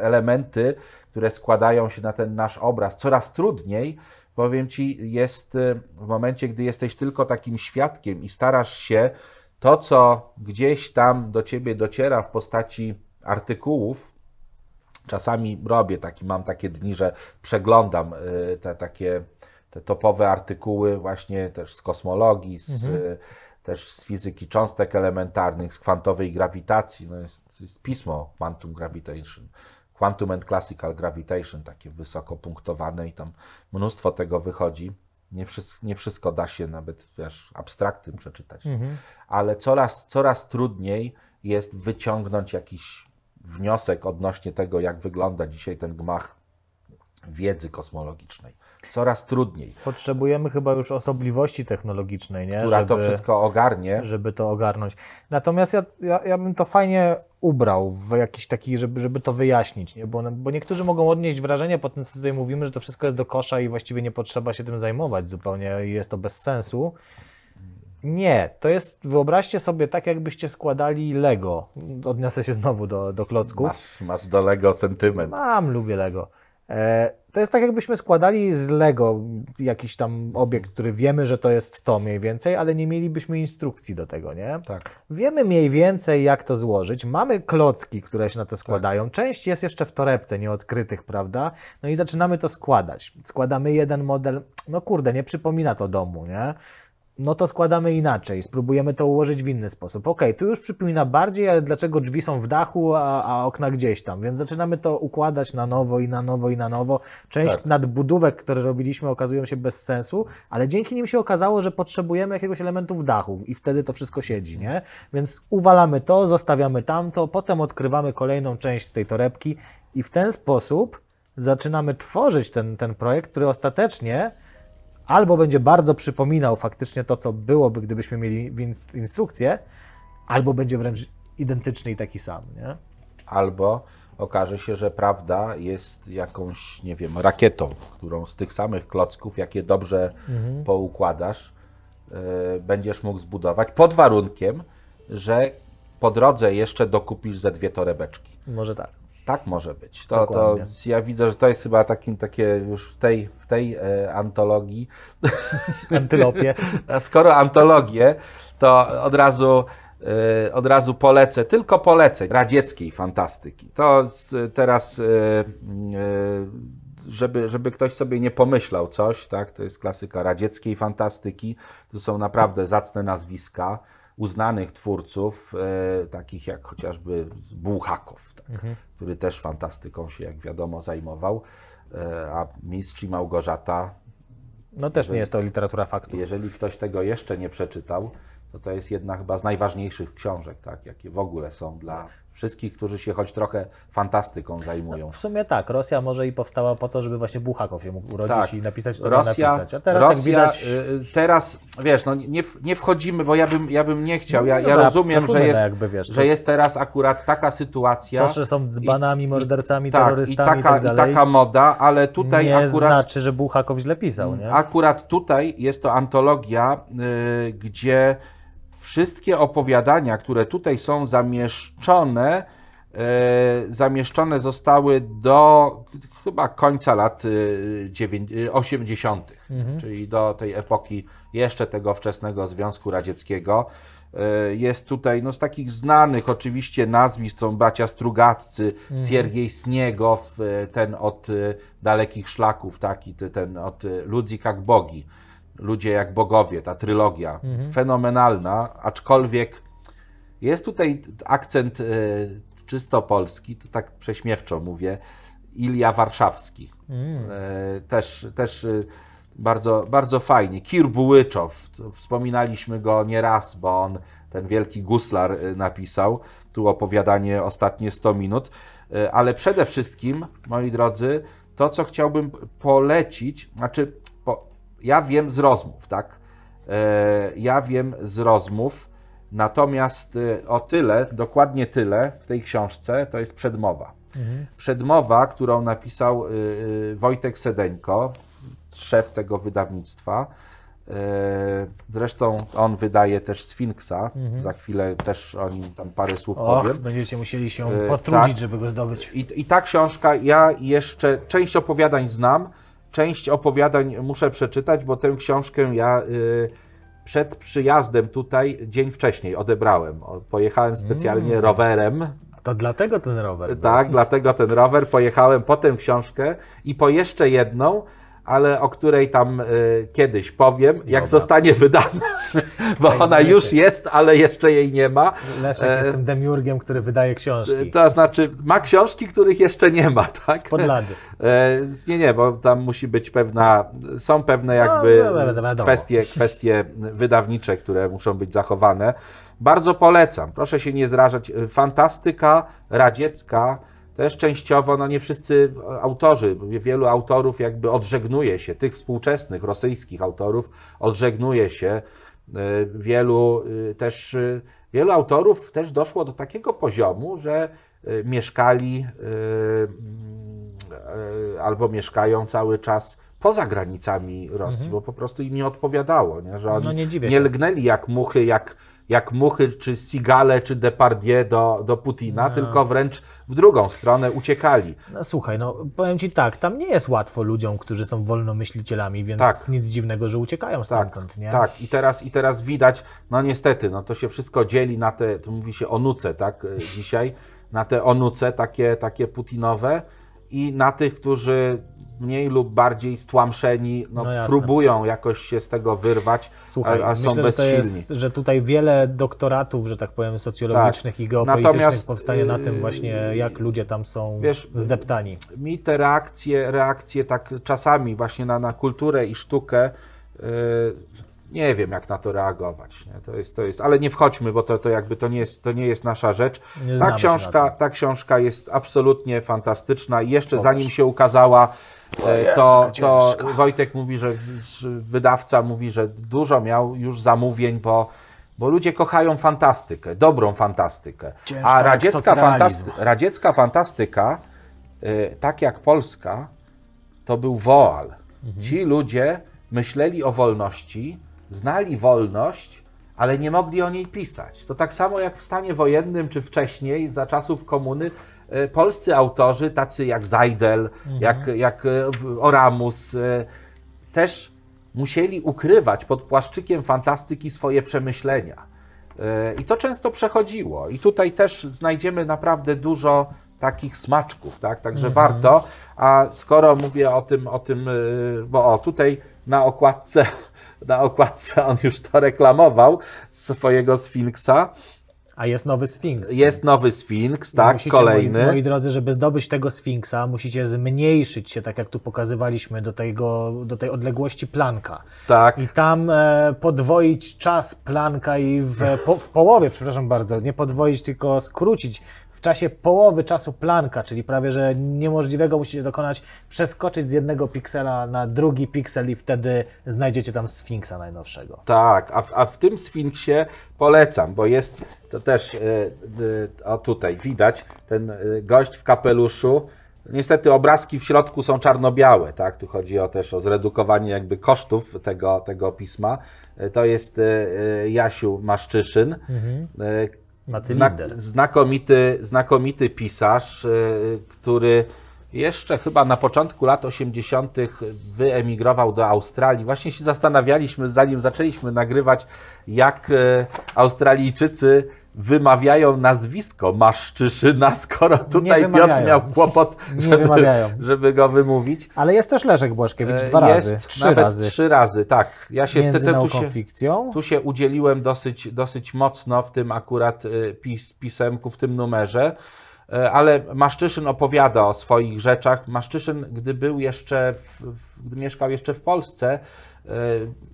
elementy, które składają się na ten nasz obraz. Coraz trudniej, powiem Ci, jest w momencie, gdy jesteś tylko takim świadkiem i starasz się to, co gdzieś tam do Ciebie dociera w postaci artykułów. Czasami robię taki, mam takie dni, że przeglądam takie topowe artykuły właśnie też z kosmologii, też z fizyki cząstek elementarnych, z kwantowej grawitacji. No jest pismo Quantum Gravitation. Quantum and Classical Gravitation, takie wysoko punktowane i tam mnóstwo tego wychodzi. Nie wszystko da się nawet, wiesz, abstraktem przeczytać, ale coraz trudniej jest wyciągnąć jakiś wniosek odnośnie tego, jak wygląda dzisiaj ten gmach wiedzy kosmologicznej. Coraz trudniej. Potrzebujemy chyba już osobliwości technologicznej, nie? Która to wszystko ogarnie. Żeby to ogarnąć. Natomiast ja bym to fajnie ubrał w jakiś taki, żeby to wyjaśnić, nie? Bo niektórzy mogą odnieść wrażenie po tym, co tutaj mówimy, że to wszystko jest do kosza i właściwie nie potrzeba się tym zajmować zupełnie i jest to bez sensu. Nie, to jest, wyobraźcie sobie tak, jakbyście składali Lego. Odniosę się znowu do klocków. Masz do Lego sentyment. Lubię Lego. To jest tak, jakbyśmy składali z Lego jakiś tam obiekt, który wiemy, że to jest to mniej więcej, ale nie mielibyśmy instrukcji do tego, nie? Tak. Wiemy mniej więcej, jak to złożyć. Mamy klocki, które się na to składają. Tak. Część jest jeszcze w torebce nieodkrytych, prawda? No i zaczynamy to składać. Składamy jeden model, no kurde, nie przypomina to domu, nie? No to składamy inaczej, spróbujemy to ułożyć w inny sposób. Okej, tu już przypomina bardziej, ale dlaczego drzwi są w dachu, a okna gdzieś tam? Więc zaczynamy to układać na nowo i na nowo i na nowo. Część nadbudówek, które robiliśmy, okazują się bez sensu, ale dzięki nim się okazało, że potrzebujemy jakiegoś elementu w dachu i wtedy to wszystko siedzi, nie? Więc uwalamy to, zostawiamy tamto, potem odkrywamy kolejną część z tej torebki i w ten sposób zaczynamy tworzyć ten projekt, który ostatecznie albo będzie bardzo przypominał faktycznie to, co byłoby, gdybyśmy mieli instrukcję, albo będzie wręcz identyczny i taki sam, nie? Albo okaże się, że prawda jest jakąś, nie wiem, rakietą, którą z tych samych klocków, jakie dobrze poukładasz, będziesz mógł zbudować, pod warunkiem, że po drodze jeszcze dokupisz ze dwie torebeczki. Może tak. Tak może być. To ja widzę, że to jest chyba takie już w tej antologii. Antylopie. Skoro antologię, to od razu polecę, tylko polecę radzieckiej fantastyki. To teraz, żeby ktoś sobie nie pomyślał coś, tak? To jest klasyka radzieckiej fantastyki. Tu są naprawdę zacne nazwiska uznanych twórców, takich jak chociażby Bułhakow, tak, który też fantastyką się, jak wiadomo, zajmował, a Mistrz i Małgorzata... No też nie jest to literatura faktu. Jeżeli ktoś tego jeszcze nie przeczytał, to jest jedna chyba z najważniejszych książek, tak, jakie w ogóle są dla wszystkich, którzy się choć trochę fantastyką zajmują. No, w sumie tak, Rosja może i powstała po to, żeby właśnie Bułhakow się mógł urodzić i napisać, co miał napisać. A teraz Rosja, jak widać... Teraz, wiesz, no nie wchodzimy, bo ja bym nie chciał. Ja rozumiem, że jest teraz akurat taka sytuacja... To, że są dzbanami, mordercami, terrorystami i tak dalej. I taka moda, ale tutaj nie akurat... Nie znaczy, że Bułhakow źle pisał, nie? Akurat tutaj jest to antologia, gdzie... Wszystkie opowiadania, które tutaj są zamieszczone, zamieszczone zostały do chyba końca lat 80., czyli do tej epoki jeszcze tego wczesnego Związku Radzieckiego. Jest tutaj no, z takich znanych oczywiście nazwisk są bracia Strugaccy, Siergiej Sniegow, ten od Dalekich Szlaków, taki, ten od Ludzi jak Bogi, Ludzie jak Bogowie, ta trylogia, fenomenalna, aczkolwiek jest tutaj akcent czysto polski, to tak prześmiewczo mówię, Ilia Warszawski, też bardzo, bardzo fajnie. Kir Bułyczow, wspominaliśmy go nieraz, bo on ten wielki guslar napisał, tu opowiadanie ostatnie 100 minut, ale przede wszystkim, moi drodzy, to co chciałbym polecić, znaczy ja wiem z rozmów, tak? Ja wiem z rozmów, natomiast o tyle, dokładnie tyle w tej książce, to jest przedmowa. Przedmowa, którą napisał Wojtek Sedeńko, szef tego wydawnictwa. Zresztą on wydaje też Sfinksa, za chwilę też o nim tam parę słów powiem. Będziecie musieli się potrudzić, tak, żeby go zdobyć. I ta książka, ja jeszcze część opowiadań znam, część opowiadań muszę przeczytać, bo tę książkę ja przed przyjazdem tutaj dzień wcześniej odebrałem. Pojechałem specjalnie rowerem. To dlatego ten rower. Tak, był. Dlatego ten rower. Pojechałem po tę książkę i po jeszcze jedną, ale o której tam kiedyś powiem, jak zostanie wydana, bo ona już jest, ale jeszcze jej nie ma. Leszek jest tym demiurgiem, który wydaje książki. To znaczy ma książki, których jeszcze nie ma, tak? Spod lady. Nie, bo tam musi być pewna, są pewne jakby kwestie wydawnicze, które muszą być zachowane. Bardzo polecam, proszę się nie zrażać, fantastyka radziecka. Też częściowo, no nie wszyscy autorzy, wielu autorów jakby odżegnuje się, tych współczesnych rosyjskich autorów odżegnuje się. Wielu autorów też doszło do takiego poziomu, że mieszkali albo mieszkają cały czas poza granicami Rosji, bo po prostu im nie odpowiadało, nie? Że oni nie lgnęli jak muchy, czy Sigale, czy Depardieu do Putina, tylko wręcz w drugą stronę uciekali. No, słuchaj, no powiem Ci tak, tam nie jest łatwo ludziom, którzy są wolnomyślicielami, więc nic dziwnego, że uciekają stamtąd, nie? Tak, i teraz widać, no niestety, no to się wszystko dzieli na te, tu mówi się onuce, tak, dzisiaj, na te onuce takie putinowe i na tych, którzy mniej lub bardziej stłamszeni, próbują jakoś się z tego wyrwać, słuchaj, a są myślę, bezsilni. Jest, że tutaj wiele doktoratów, że tak powiem, socjologicznych i geopolitycznych powstaje na tym właśnie, jak ludzie tam są zdeptani. Mi te reakcje tak czasami właśnie na kulturę i sztukę, nie wiem, jak na to reagować. Nie? Ale nie wchodźmy, bo to jakby to nie jest nasza rzecz. Ta książka jest absolutnie fantastyczna i jeszcze zanim się ukazała, to Wojtek mówi, że wydawca mówi, że dużo miał już zamówień, bo ludzie kochają fantastykę, dobrą fantastykę. A radziecka fantastyka, tak jak polska, to był woal. Ci ludzie myśleli o wolności, znali wolność, ale nie mogli o niej pisać. To tak samo jak w stanie wojennym, czy wcześniej, za czasów komuny, polscy autorzy, tacy jak Zajdel, jak Oramus, też musieli ukrywać pod płaszczykiem fantastyki swoje przemyślenia. I to często przechodziło. I tutaj też znajdziemy naprawdę dużo takich smaczków, tak? Także warto. A skoro mówię o tym, bo tutaj na okładce on już to reklamował, swojego Sfinksa. A jest nowy Sfinks. Jest nowy Sfinks, tak, musicie, kolejny. Moi drodzy, żeby zdobyć tego Sfinksa, musicie zmniejszyć się, tak jak tu pokazywaliśmy, do tej odległości Plancka. Tak. I tam podwoić czas Plancka i w połowie, przepraszam bardzo, nie podwoić, tylko skrócić. W czasie połowy czasu Plancka, czyli prawie że niemożliwego musicie dokonać, przeskoczyć z jednego piksela na drugi piksel i wtedy znajdziecie tam Sfinksa najnowszego. Tak, a w tym Sfinksie polecam, bo jest to też, tutaj widać, ten gość w kapeluszu. Niestety obrazki w środku są czarno-białe, tak? Tu chodzi o zredukowanie jakby kosztów tego pisma. To jest Jasiu Maszczyszyn. na cylinder. Znakomity pisarz, który jeszcze chyba na początku lat 80. wyemigrował do Australii. Właśnie się zastanawialiśmy, zanim zaczęliśmy nagrywać, jak Australijczycy wymawiają nazwisko Maszczyszyna, skoro tutaj Piotr miał kłopot, żeby go wymówić. Ale jest też Leszek Błaszkiewicz trzy razy, tak. Ja się między wtedy nauką fikcją. Tu się udzieliłem dosyć mocno w tym akurat pisemku, w tym numerze. Ale Maszczyszyn opowiada o swoich rzeczach. Maszczyszyn, gdy mieszkał jeszcze w Polsce,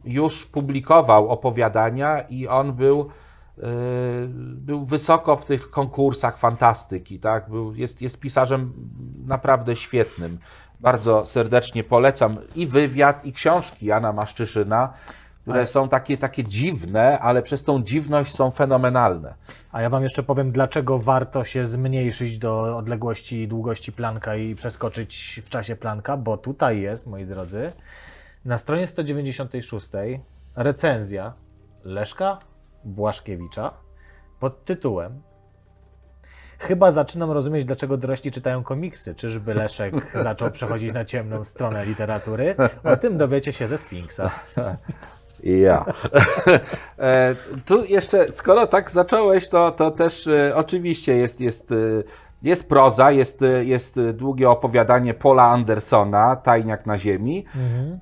już publikował opowiadania i on był wysoko w tych konkursach fantastyki, tak? Jest pisarzem naprawdę świetnym. Bardzo serdecznie polecam i wywiad, i książki Jana Maszczyszyna, które są takie dziwne, ale przez tą dziwność są fenomenalne. A ja wam jeszcze powiem, dlaczego warto się zmniejszyć do odległości i długości Plancka i przeskoczyć w czasie Plancka, bo tutaj jest, moi drodzy, na stronie 196 recenzja Leszka Błaszkiewicza pod tytułem "Chyba zaczynam rozumieć, dlaczego dorośli czytają komiksy. Czyżby Leszek zaczął przechodzić na ciemną stronę literatury? O tym dowiecie się ze Sfinksa". Ja. Tu jeszcze, skoro tak zacząłeś, to też oczywiście jest proza, jest długie opowiadanie Paula Andersona, Tajniak na ziemi. Mhm.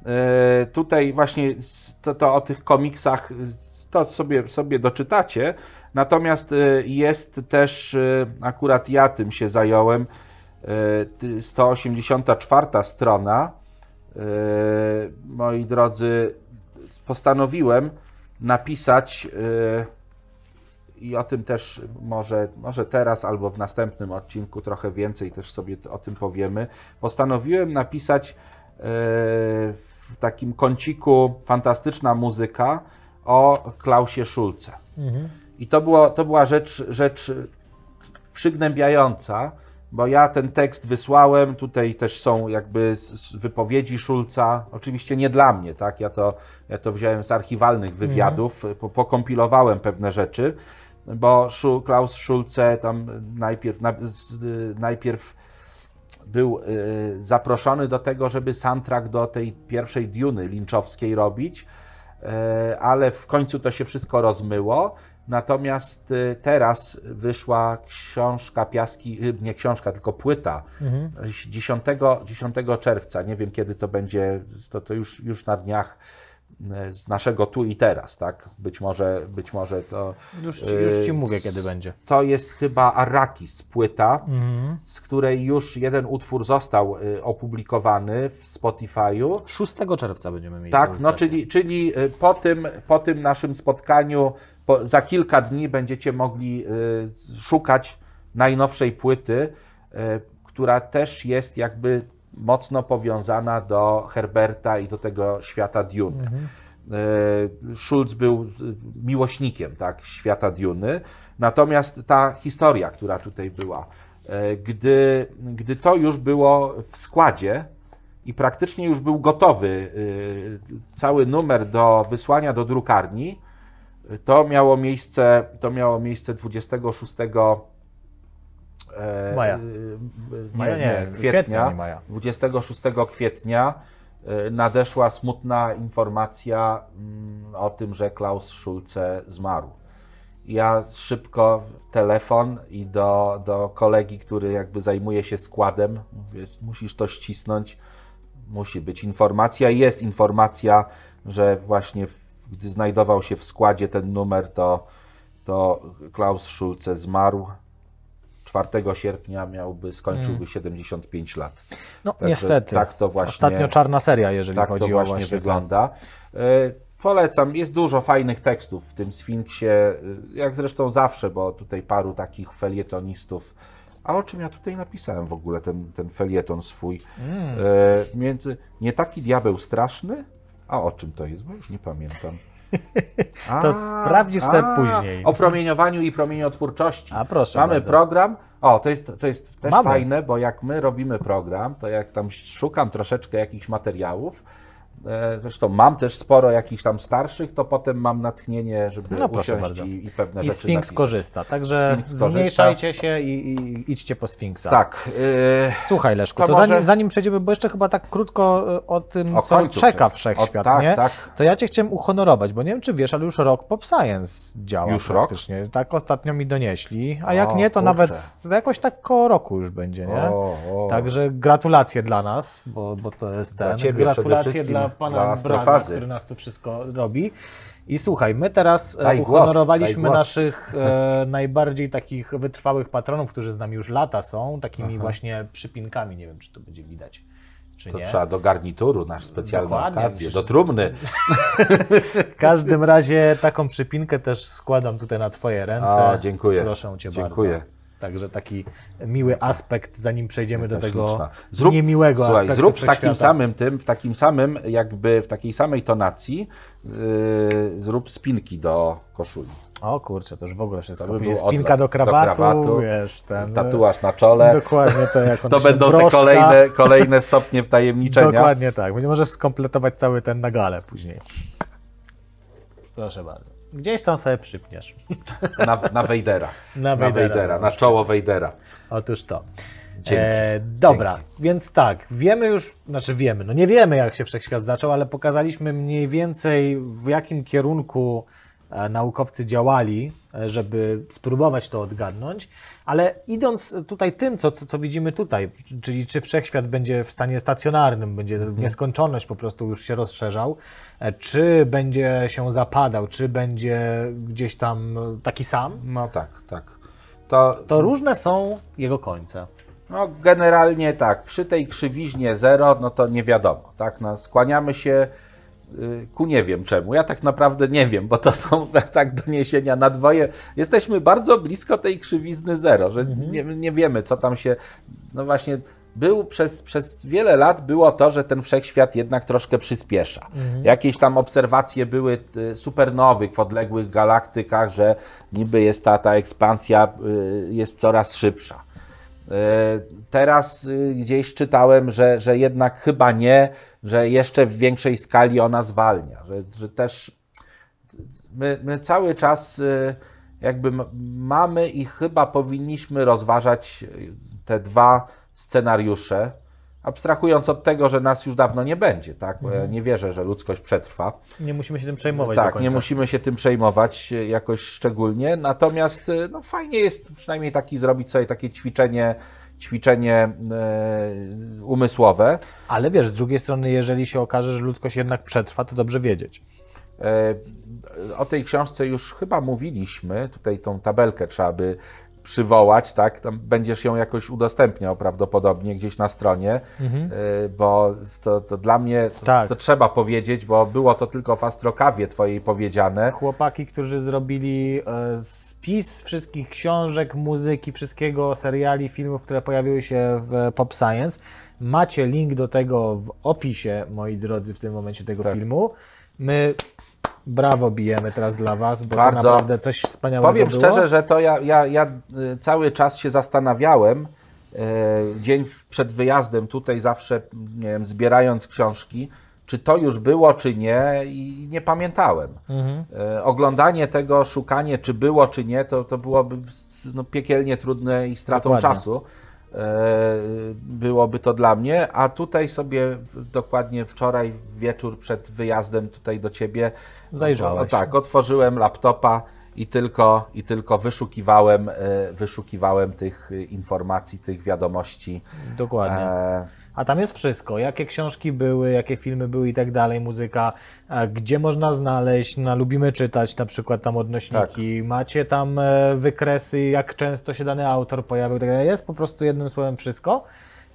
Tutaj właśnie to o tych komiksach to sobie doczytacie. Natomiast jest też, akurat ja tym się zająłem, 184 strona. Moi drodzy, postanowiłem napisać, i o tym też może teraz albo w następnym odcinku trochę więcej też sobie o tym powiemy, postanowiłem napisać w takim kąciku fantastyczna muzyka o Klausie Schulze. Mhm. I to była rzecz przygnębiająca, bo ja ten tekst wysłałem, tutaj też są jakby wypowiedzi Schulza, oczywiście nie dla mnie, tak? Ja to wziąłem z archiwalnych wywiadów, pokompilowałem pewne rzeczy, bo Klaus Schulze tam najpierw był zaproszony do tego, żeby soundtrack do tej pierwszej Duny Lynchowskiej robić, ale w końcu to się wszystko rozmyło. Natomiast teraz wyszła książka Piaski, nie książka, tylko płyta, 10 czerwca, nie wiem kiedy to będzie, to już na dniach z naszego tu i teraz, tak? Być może to... Już Ci mówię, kiedy będzie. To jest chyba Arrakis płyta, z której już jeden utwór został opublikowany w Spotify'u. 6 czerwca będziemy mieli. Tak, no czyli po tym naszym spotkaniu za kilka dni będziecie mogli szukać najnowszej płyty, która też jest jakby mocno powiązana do Herberta i do tego świata Dune. Schulz był miłośnikiem, tak, świata Duny, natomiast ta historia, która tutaj była, gdy to już było w składzie i praktycznie już był gotowy cały numer do wysłania do drukarni, to miało miejsce 26 kwietnia. 26 kwietnia nadeszła smutna informacja o tym, że Klaus Schulze zmarł. Ja szybko telefon i do kolegi, który jakby zajmuje się składem, mówię, musisz to ścisnąć, musi być informacja. Jest informacja, że właśnie gdy znajdował się w składzie ten numer, to Klaus Schulze zmarł. 4 sierpnia skończyłby 75 lat. No także niestety, tak to właśnie, ostatnio czarna seria, jeżeli tak chodzi o właśnie wygląda. Polecam, jest dużo fajnych tekstów w tym Sfinksie, jak zresztą zawsze, bo tutaj paru takich felietonistów. A o czym ja tutaj napisałem w ogóle ten felieton swój? Nie taki diabeł straszny? A o czym to jest? Bo już nie pamiętam. To sprawdzisz sobie później. O promieniowaniu i promieniotwórczości. A proszę. Mamy bardzo program. O, to jest też fajne, bo jak my robimy program, to jak tam szukam troszeczkę jakichś materiałów, Zresztą mam też sporo jakichś tam starszych, to potem mam natchnienie, żeby usiąść i pewne rzeczy Sfinks napisać. Korzysta, także zmniejszajcie się i idźcie po Sfinksa. Tak. Słuchaj, Leszku, to może... zanim przejdziemy, bo jeszcze chyba tak krótko o tym, co czeka wszechświat, nie? Tak. To ja cię chciałem uhonorować, bo nie wiem, czy wiesz, ale już rok Pop Science działa już praktycznie. Rok? Tak ostatnio mi donieśli, a jak nie, to kurczę. Nawet to jakoś tak koło roku już będzie, nie? Także gratulacje dla nas, bo to jest ten... Gratulacje dla pana Braza, który nas tu wszystko robi. I słuchaj, my teraz uhonorowaliśmy naszych najbardziej takich wytrwałych patronów, którzy z nami już lata są, takimi właśnie przypinkami, nie wiem, czy to będzie widać. To nie? Trzeba do garnituru, nasz specjalny okazję, do trumny. W każdym razie taką przypinkę też składam tutaj na twoje ręce. O, dziękuję. Proszę cię bardzo. Także taki miły aspekt, zanim przejdziemy do tego niemiłego aspektu. Zrób w takim samym tym, w takim samym, jakby w takiej samej tonacji, zrób spinki do koszuli. O kurczę, to już w ogóle wszystko. To by spinka do krawatu, wiesz, ten tatuaż na czole. Dokładnie to, jak to będą broszka. Te kolejne stopnie wtajemniczenia. Dokładnie tak. Będzie możesz skompletować cały ten na galę później. Proszę bardzo. Gdzieś tam sobie przypniesz. Na Wejdera. Na czoło Wejdera. Otóż to. Dzięki. Dobra, dzięki. Więc tak, wiemy już, znaczy wiemy, no nie wiemy jak się wszechświat zaczął, ale pokazaliśmy mniej więcej w jakim kierunku naukowcy działali, żeby spróbować to odgadnąć, ale idąc tutaj tym, co widzimy tutaj, czyli czy wszechświat będzie w stanie stacjonarnym, będzie w nieskończoność po prostu już się rozszerzał, czy będzie się zapadał, czy będzie gdzieś tam taki sam? No tak. To różne są jego końce. No generalnie tak, przy tej krzywiźnie 0, no to nie wiadomo, tak, no, skłaniamy się ku nie wiem czemu. Ja tak naprawdę nie wiem, bo to są tak doniesienia na dwoje. Jesteśmy bardzo blisko tej krzywizny 0, że nie wiemy, co tam się... No właśnie, przez wiele lat było to, że ten wszechświat jednak troszkę przyspiesza. Jakieś tam obserwacje były supernowych w odległych galaktykach, że niby jest ta ekspansja jest coraz szybsza. Teraz gdzieś czytałem, że jednak chyba nie, że jeszcze w większej skali ona zwalnia, że też my cały czas jakby mamy i chyba powinniśmy rozważać te dwa scenariusze, abstrahując od tego, że nas już dawno nie będzie, tak? Bo ja nie wierzę, że ludzkość przetrwa. Nie musimy się tym przejmować do końca. Nie musimy się tym przejmować jakoś szczególnie, natomiast no, fajnie jest przynajmniej zrobić sobie takie ćwiczenie umysłowe. Ale wiesz, z drugiej strony, jeżeli się okaże, że ludzkość jednak przetrwa, to dobrze wiedzieć. O tej książce już chyba mówiliśmy, tutaj tą tabelkę trzeba by przywołać, tak? Tam będziesz ją jakoś udostępniał prawdopodobnie gdzieś na stronie, bo to dla mnie to trzeba powiedzieć, bo było to tylko w Astrokawie twojej powiedziane. Chłopaki, którzy zrobili spis wszystkich książek, muzyki, wszystkiego, seriali, filmów, które pojawiły się w Pop Science. Macie link do tego w opisie, moi drodzy, w tym momencie tego filmu. My brawo bijemy teraz dla was, bo bardzo. To naprawdę coś wspaniałego było. Powiem szczerze, że to ja cały czas się zastanawiałem, dzień przed wyjazdem tutaj zawsze, nie wiem, zbierając książki, czy to już było, czy nie, i nie pamiętałem. Oglądanie tego, szukanie, czy było, czy nie, to byłoby no, piekielnie trudne i stratą czasu. Byłoby to dla mnie, a tutaj sobie dokładnie wczoraj wieczór przed wyjazdem tutaj do ciebie zajrzałem. Tak, otworzyłem laptopa i tylko wyszukiwałem tych informacji, tych wiadomości. Dokładnie. A tam jest wszystko, jakie książki były, jakie filmy były i tak dalej, muzyka, gdzie można znaleźć, lubimy czytać na przykład tam odnośniki, macie tam wykresy, jak często się dany autor pojawił, tak dalej. Jest po prostu jednym słowem wszystko.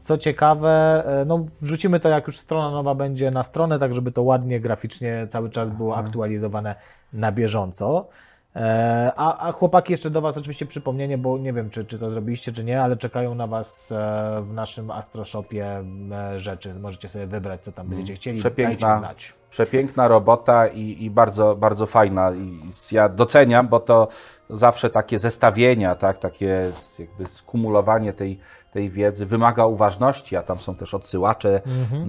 Co ciekawe, no wrzucimy to, jak już strona nowa będzie, na stronę, tak żeby to ładnie, graficznie cały czas było aktualizowane na bieżąco. A chłopaki, jeszcze do was oczywiście przypomnienie, bo nie wiem, czy to zrobiliście, czy nie, ale czekają na was w naszym Astroshopie rzeczy. Możecie sobie wybrać, co tam będziecie chcieli. Przepiękna robota i bardzo, bardzo fajna. I ja doceniam, bo to zawsze takie zestawienia, tak, takie jakby skumulowanie tej tej wiedzy, wymaga uważności, a tam są też odsyłacze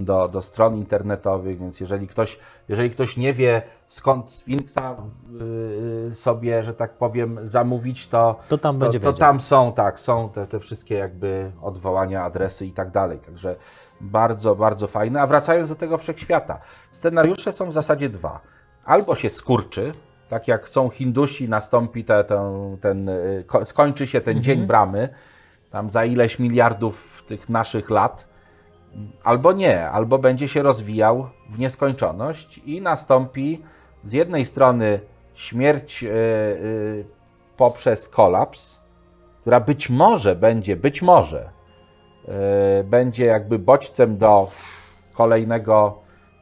do stron internetowych, więc jeżeli ktoś nie wie, skąd Sfinksa sobie, że tak powiem, zamówić, to tam są, tak, są te wszystkie jakby odwołania, adresy i tak dalej. Także bardzo, bardzo fajne. A wracając do tego wszechświata, scenariusze są w zasadzie dwa. Albo się skurczy, tak jak chcą Hindusi, nastąpi skończy się ten dzień bramy, tam za ileś miliardów tych naszych lat, albo nie, albo będzie się rozwijał w nieskończoność i nastąpi z jednej strony śmierć poprzez kolaps, która być może będzie jakby bodźcem do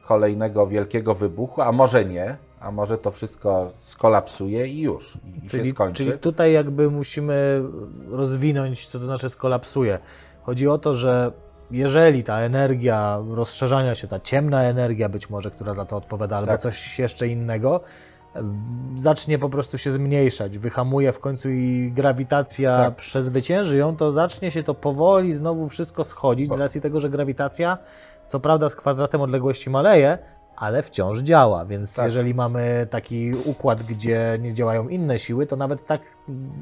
kolejnego wielkiego wybuchu, a może nie. A może to wszystko skolapsuje i już, się skończy. Czyli tutaj jakby musimy rozwinąć, co to znaczy skolapsuje. Chodzi o to, że jeżeli ta energia rozszerzania się, ta ciemna energia być może, która za to odpowiada, albo coś jeszcze innego, zacznie po prostu się zmniejszać, wyhamuje w końcu i grawitacja przezwycięży ją, to zacznie się to powoli znowu wszystko schodzić z racji tego, że grawitacja, co prawda z kwadratem odległości maleje, ale wciąż działa, więc jeżeli mamy taki układ, gdzie nie działają inne siły, to nawet tak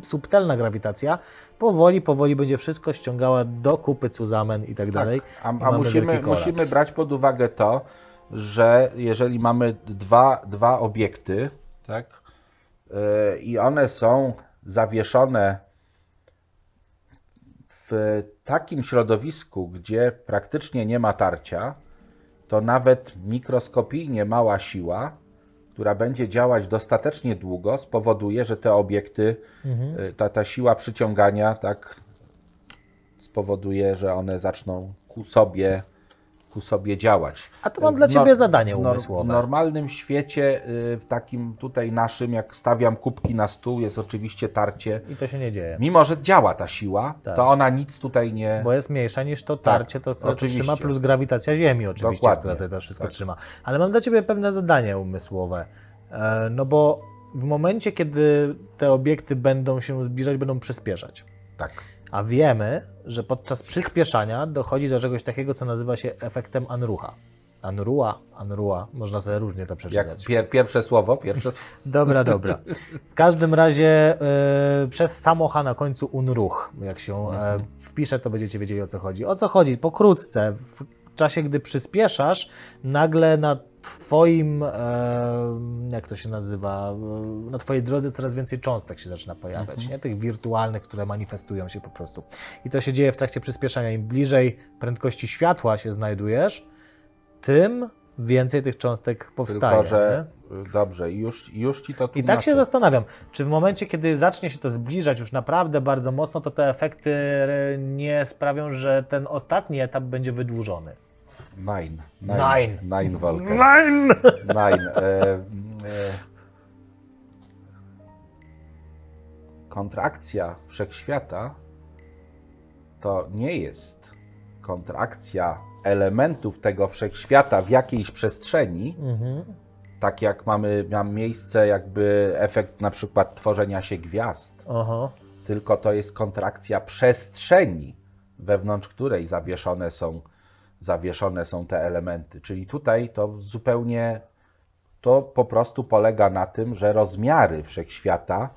subtelna grawitacja powoli będzie wszystko ściągała do kupy cuzamen i tak dalej. A musimy brać pod uwagę to, że jeżeli mamy dwa obiekty, i one są zawieszone w takim środowisku, gdzie praktycznie nie ma tarcia, to nawet mikroskopijnie mała siła, która będzie działać dostatecznie długo, spowoduje, że te obiekty, ta siła przyciągania spowoduje, że one zaczną ku sobie działać. A to mam dla Ciebie zadanie umysłowe. W normalnym świecie, w takim tutaj naszym, jak stawiam kubki na stół, jest oczywiście tarcie. I to się nie dzieje. Mimo że działa ta siła, to ona nic tutaj nie... Bo jest mniejsza niż to tarcie, to które to trzyma, plus grawitacja Ziemi oczywiście, dokładnie, która to wszystko trzyma. Ale mam dla Ciebie pewne zadanie umysłowe, no bo w momencie, kiedy te obiekty będą się zbliżać, będą przyspieszać. Tak. A wiemy, że podczas przyspieszania dochodzi do czegoś takiego, co nazywa się efektem Anrucha. Anrua, można sobie różnie to przeczytać. Pierwsze słowo. Dobra. W każdym razie przez samo H na końcu unruch, jak się wpisze, to będziecie wiedzieli, o co chodzi. O co chodzi? Pokrótce, w czasie, gdy przyspieszasz, nagle na Twoim, jak to się nazywa, na Twojej drodze coraz więcej cząstek się zaczyna pojawiać, nie? Tych wirtualnych, które manifestują się po prostu. I to się dzieje w trakcie przyspieszania. Im bliżej prędkości światła się znajdujesz, tym więcej tych cząstek powstaje. Tylko, że dobrze, już Ci to tłumaczę. I tak się zastanawiam, czy w momencie, kiedy zacznie się to zbliżać już naprawdę bardzo mocno, to te efekty nie sprawią, że ten ostatni etap będzie wydłużony. Nine. Kontrakcja wszechświata to nie jest kontrakcja elementów tego wszechświata w jakiejś przestrzeni, tak jak mamy miejsce jakby efekt na przykład tworzenia się gwiazd, tylko to jest kontrakcja przestrzeni, wewnątrz której zawieszone są te elementy. Czyli tutaj to po prostu polega na tym, że rozmiary wszechświata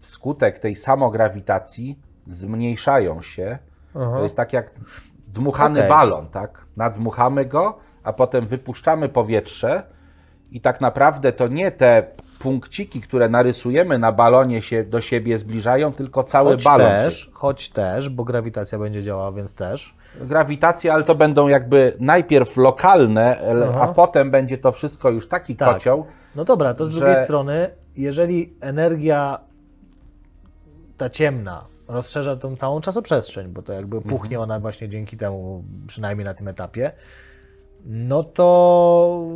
wskutek tej samograwitacji zmniejszają się. To jest tak jak dmuchany balon, Nadmuchamy go, a potem wypuszczamy powietrze i tak naprawdę to nie te punkciki, które narysujemy na balonie, się do siebie zbliżają, tylko cały balon. Choć też, bo grawitacja będzie działała, więc też. Grawitacja, ale to będą jakby najpierw lokalne, a potem będzie to wszystko już taki kocioł. No dobra, to z drugiej strony, jeżeli energia ta ciemna rozszerza tą całą czasoprzestrzeń, bo to jakby puchnie ona właśnie dzięki temu, przynajmniej na tym etapie, no to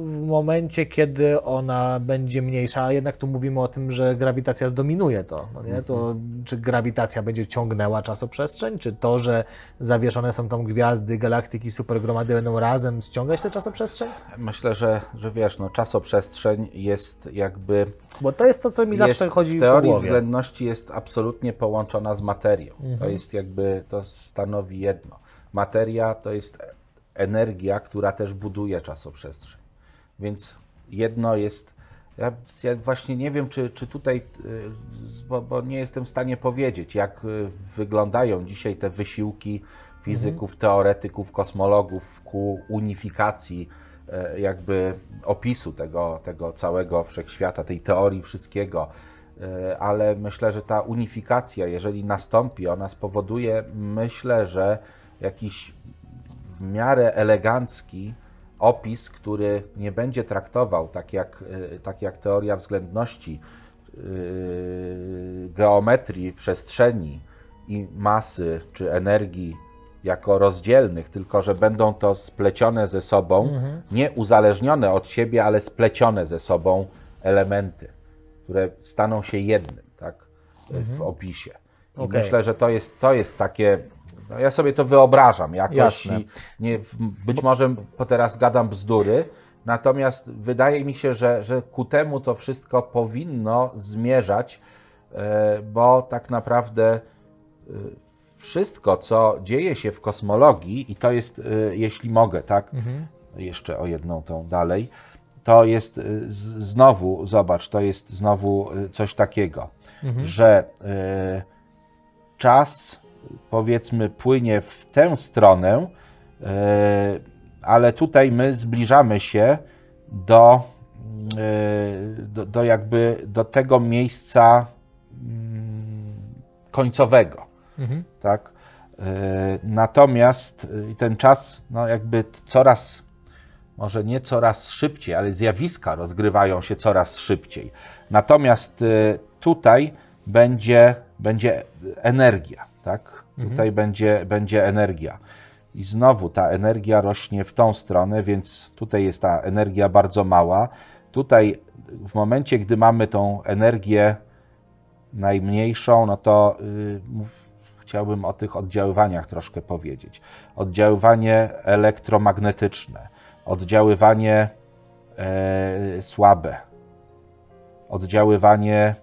w momencie, kiedy ona będzie mniejsza, a jednak tu mówimy o tym, że grawitacja zdominuje to, no nie? To czy grawitacja będzie ciągnęła czasoprzestrzeń, czy to, że zawieszone są tam gwiazdy, galaktyki, supergromady będą razem ściągać tę czasoprzestrzeń? Myślę, że wiesz, no, czasoprzestrzeń jest jakby... Bo to jest to, co mi zawsze chodzi w głowie. W teorii względności jest absolutnie połączona z materią. Mhm. To jest jakby, to stanowi jedno. Materia to jest energia, która też buduje czasoprzestrzeń. Więc jedno jest... Ja właśnie nie wiem, czy tutaj, bo nie jestem w stanie powiedzieć, jak wyglądają dzisiaj te wysiłki fizyków, teoretyków, kosmologów ku unifikacji jakby opisu tego całego wszechświata, tej teorii wszystkiego. Ale myślę, że ta unifikacja, jeżeli nastąpi, ona spowoduje, myślę, że jakiś w miarę elegancki opis, który nie będzie traktował, tak jak teoria względności, geometrii przestrzeni i masy czy energii jako rozdzielnych, tylko że będą to splecione ze sobą, nie uzależnione od siebie, ale splecione ze sobą elementy, które staną się jednym, tak, w opisie. I myślę, że to jest takie... No ja sobie to wyobrażam jakoś, nie, być może teraz gadam bzdury, natomiast wydaje mi się, że ku temu to wszystko powinno zmierzać, bo tak naprawdę wszystko, co dzieje się w kosmologii, i to jest, jeśli mogę, tak, jeszcze o jedną tą dalej, to jest znowu, zobacz, to jest znowu coś takiego, że czas... powiedzmy płynie w tę stronę, ale tutaj my zbliżamy się do jakby do tego miejsca końcowego, tak? Natomiast ten czas, no jakby coraz, może nie coraz szybciej, ale zjawiska rozgrywają się coraz szybciej. Natomiast tutaj będzie energia, tak? Tutaj będzie energia. I znowu ta energia rośnie w tą stronę, więc tutaj jest ta energia bardzo mała. Tutaj w momencie, gdy mamy tą energię najmniejszą, no to chciałbym o tych oddziaływaniach troszkę powiedzieć. Oddziaływanie elektromagnetyczne, oddziaływanie słabe, oddziaływanie...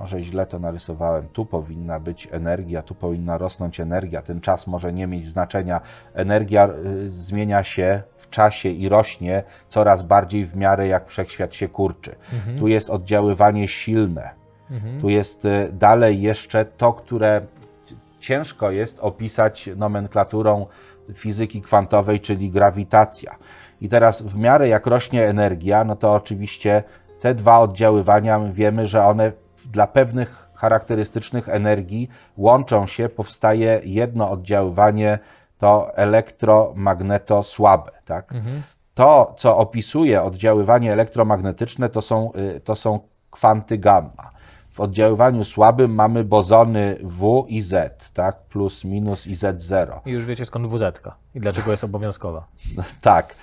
Może źle to narysowałem. Tu powinna być energia, tu powinna rosnąć energia. Ten czas może nie mieć znaczenia. Energia zmienia się w czasie i rośnie coraz bardziej w miarę jak wszechświat się kurczy. Tu jest oddziaływanie silne. Tu jest dalej jeszcze to, które ciężko jest opisać nomenklaturą fizyki kwantowej, czyli grawitacja. I teraz w miarę jak rośnie energia, no to oczywiście te dwa oddziaływania wiemy, że one dla pewnych charakterystycznych energii łączą się, powstaje jedno oddziaływanie, to elektromagnetosłabe. Tak? To, co opisuje oddziaływanie elektromagnetyczne, to są kwanty gamma. W oddziaływaniu słabym mamy bosony W i Z, tak? Plus, minus i Z0. I już wiecie, skąd WZ-ka i dlaczego jest obowiązkowa. Tak.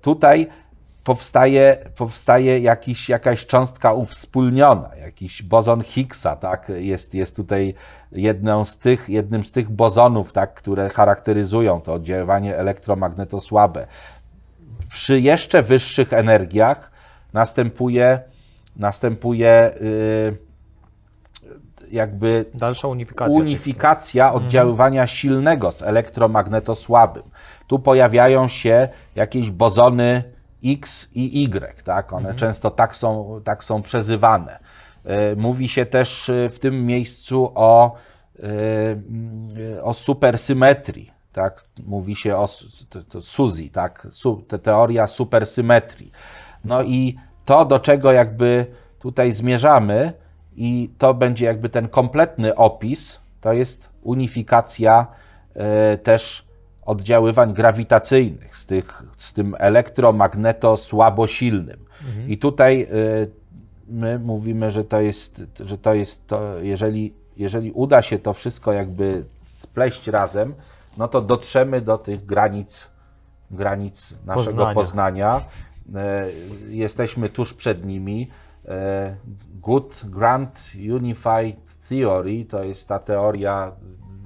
Tutaj powstaje jakaś cząstka uwspólniona, jakiś boson Higgsa, tak? Jest tutaj jednym z tych bosonów, tak, które charakteryzują to oddziaływanie elektromagnetosłabe. Przy jeszcze wyższych energiach następuje jakby dalsza unifikacja oddziaływania silnego z elektromagnetosłabym. Tu pojawiają się jakieś bosony X i Y, tak? One często tak są przezywane. Mówi się też w tym miejscu o supersymetrii, tak? Mówi się o SUSI, tak? Teoria supersymetrii. No i to, do czego jakby tutaj zmierzamy, i to będzie jakby ten kompletny opis, to jest unifikacja też oddziaływań grawitacyjnych z tym elektromagnetosłabosilnym. I tutaj my mówimy, że to jest to, jeżeli uda się to wszystko jakby spleść razem, no to dotrzemy do tych granic granic naszego Poznania. Jesteśmy tuż przed nimi. Good Grand Unified Theory, to jest ta teoria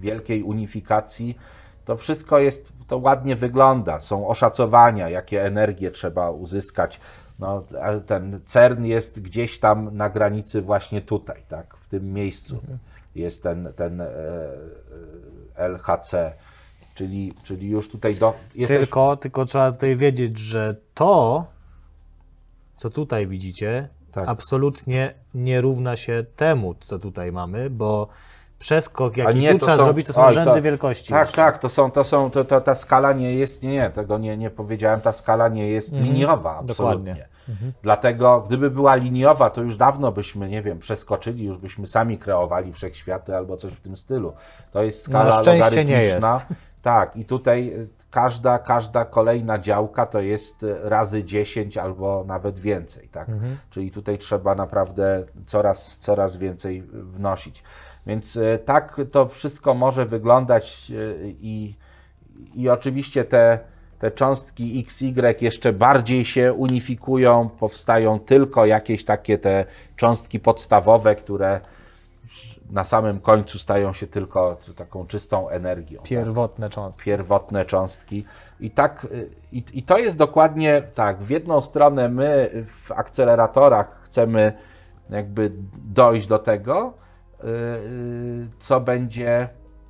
wielkiej unifikacji. To wszystko jest, to ładnie wygląda. Są oszacowania, jakie energie trzeba uzyskać. No, ten CERN jest gdzieś tam na granicy właśnie tutaj, tak, w tym miejscu jest ten LHC, czyli już tutaj jesteś... Tylko trzeba tutaj wiedzieć, że to, co tutaj widzicie, tak, absolutnie nie równa się temu, co tutaj mamy, bo przeskok, jaki nie, tu trzeba zrobić, to są rzędy wielkości. Tak, jeszcze. Tak, ta skala nie jest, tego nie powiedziałem, ta skala nie jest liniowa, absolutnie. Dokładnie. Dlatego, gdyby była liniowa, to już dawno byśmy, przeskoczyli, już byśmy sami kreowali wszechświaty albo coś w tym stylu. To jest skala logarytmiczna. Nie jest. Tak, i tutaj każda kolejna działka to jest razy 10 albo nawet więcej, tak? Czyli tutaj trzeba naprawdę coraz więcej wnosić. Więc tak to wszystko może wyglądać i oczywiście te cząstki XY jeszcze bardziej się unifikują, powstają tylko jakieś takie te cząstki podstawowe, które na samym końcu stają się tylko taką czystą energią. Pierwotne cząstki. Pierwotne cząstki. I tak, i to jest dokładnie tak, w jedną stronę my w akceleratorach chcemy jakby dojść do tego,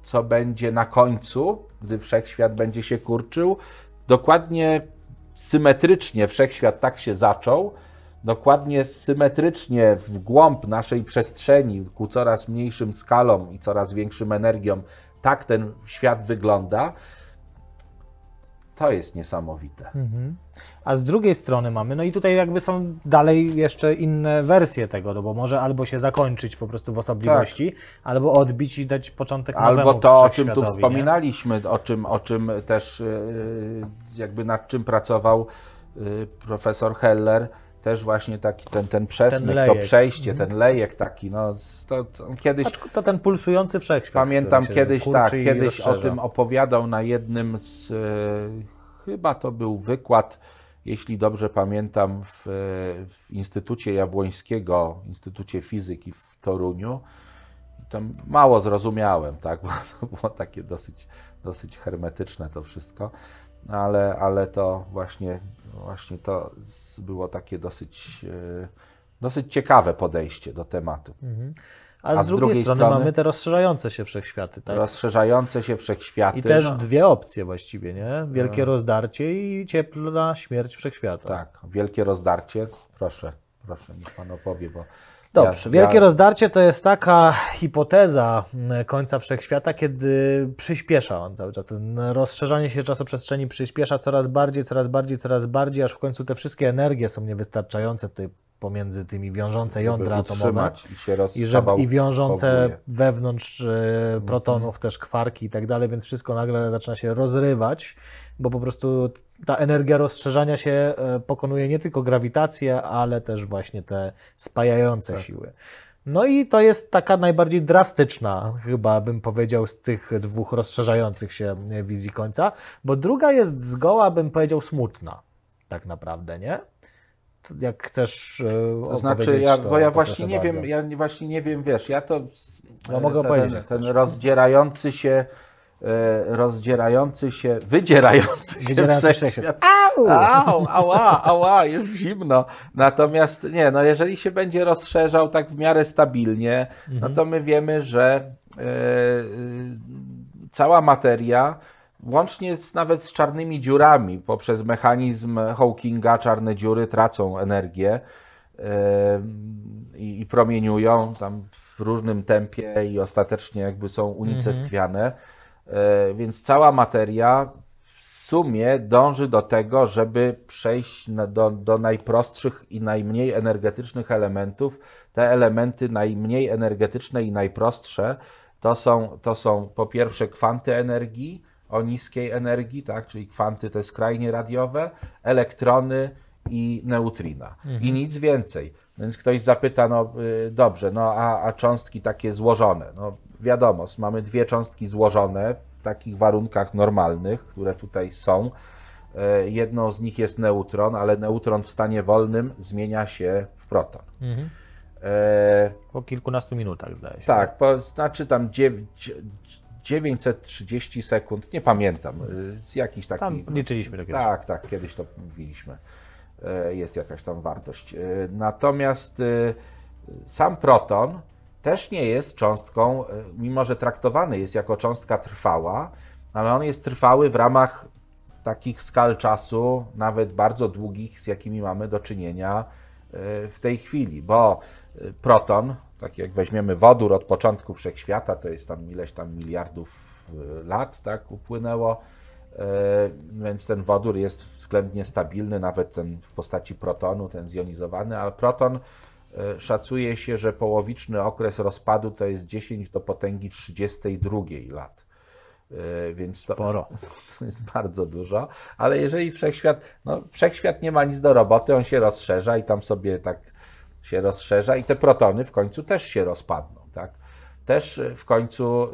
co będzie na końcu, gdy wszechświat będzie się kurczył. Dokładnie symetrycznie wszechświat tak się zaczął, dokładnie symetrycznie w głąb naszej przestrzeni, ku coraz mniejszym skalom i coraz większym energiom, tak ten świat wygląda. To jest niesamowite. A z drugiej strony mamy, no i tutaj jakby są dalej jeszcze inne wersje tego, no bo może albo się zakończyć po prostu w osobliwości, tak, albo odbić i dać początek nowemu wszechświatowi. Albo to, o czym tu wspominaliśmy, o czym też jakby nad czym pracował profesor Heller, też właśnie taki ten przesmyk, to przejście, ten lejek taki, kiedyś... To ten pulsujący wszechświat. Pamiętam kiedyś o tym opowiadał na jednym z, chyba to był wykład, jeśli dobrze pamiętam, w Instytucie Jabłońskiego, Instytucie Fizyki w Toruniu. Tam mało zrozumiałem, tak, bo to było takie dosyć hermetyczne to wszystko. Ale to właśnie to było takie dosyć ciekawe podejście do tematu. A z drugiej strony mamy te rozszerzające się wszechświaty, tak? Rozszerzające się wszechświaty. I też dwie opcje właściwie, nie? Wielkie rozdarcie i cieplna śmierć wszechświata. Tak, wielkie rozdarcie. Proszę, niech pan opowie, bo... Dobrze, wielkie rozdarcie to jest taka hipoteza końca wszechświata, kiedy przyspiesza on cały czas. Rozszerzanie się czasoprzestrzeni przyspiesza coraz bardziej, aż w końcu te wszystkie energie są niewystarczające tutaj pomiędzy tymi wiążące jądra atomowe i wiążące wewnątrz protonów, też kwarki i tak dalej, więc wszystko nagle zaczyna się rozrywać, bo po prostu ta energia rozszerzania się pokonuje nie tylko grawitację, ale też właśnie te spajające siły. No i to jest taka najbardziej drastyczna, chyba bym powiedział, z tych dwóch rozszerzających się wizji końca, bo druga jest zgoła, bym powiedział, smutna tak naprawdę, nie? Jak chcesz opowiedzieć, bo ja właśnie nie wiem, wiesz, ja to... Ja mogę opowiedzieć, jak chcesz. Ten wydzierający się wszechświat. Ała, jest zimno. Natomiast jeżeli się będzie rozszerzał tak w miarę stabilnie, no to my wiemy, że cała materia, łącznie nawet z czarnymi dziurami, poprzez mechanizm Hawkinga czarne dziury tracą energię i promieniują tam w różnym tempie i ostatecznie jakby są unicestwiane. Więc cała materia w sumie dąży do tego, żeby przejść do najprostszych i najmniej energetycznych elementów. Te elementy najmniej energetyczne i najprostsze to są po pierwsze kwanty energii, o niskiej energii, tak, czyli kwanty te skrajnie radiowe, elektrony i neutrina. I nic więcej. Więc ktoś zapyta, dobrze, a cząstki takie złożone? No wiadomo, mamy dwie cząstki złożone w takich warunkach normalnych, które tutaj są. Jedną z nich jest neutron, ale neutron w stanie wolnym zmienia się w proton. Mhm. Po kilkunastu minutach, zdaje się. Tak, znaczy tam 930 sekund, nie pamiętam, jakiś taki... Tam liczyliśmy to kiedyś. Tak, tak, kiedyś to mówiliśmy. Jest jakaś tam wartość. Natomiast sam proton też nie jest cząstką, mimo że traktowany jest jako cząstka trwała, ale on jest trwały w ramach takich skal czasu, nawet bardzo długich, z jakimi mamy do czynienia w tej chwili, bo proton, tak jak weźmiemy wodór od początku wszechświata, to jest tam ileś tam miliardów lat, tak, upłynęło, więc ten wodór jest względnie stabilny, nawet ten w postaci protonu, ten zjonizowany, ale proton szacuje się, że połowiczny okres rozpadu to jest 10 do potęgi 32 lat. Więc to, sporo. To jest bardzo dużo, ale jeżeli wszechświat nie ma nic do roboty, on się rozszerza i tam sobie tak się rozszerza i te protony w końcu też się rozpadną, tak? Też w końcu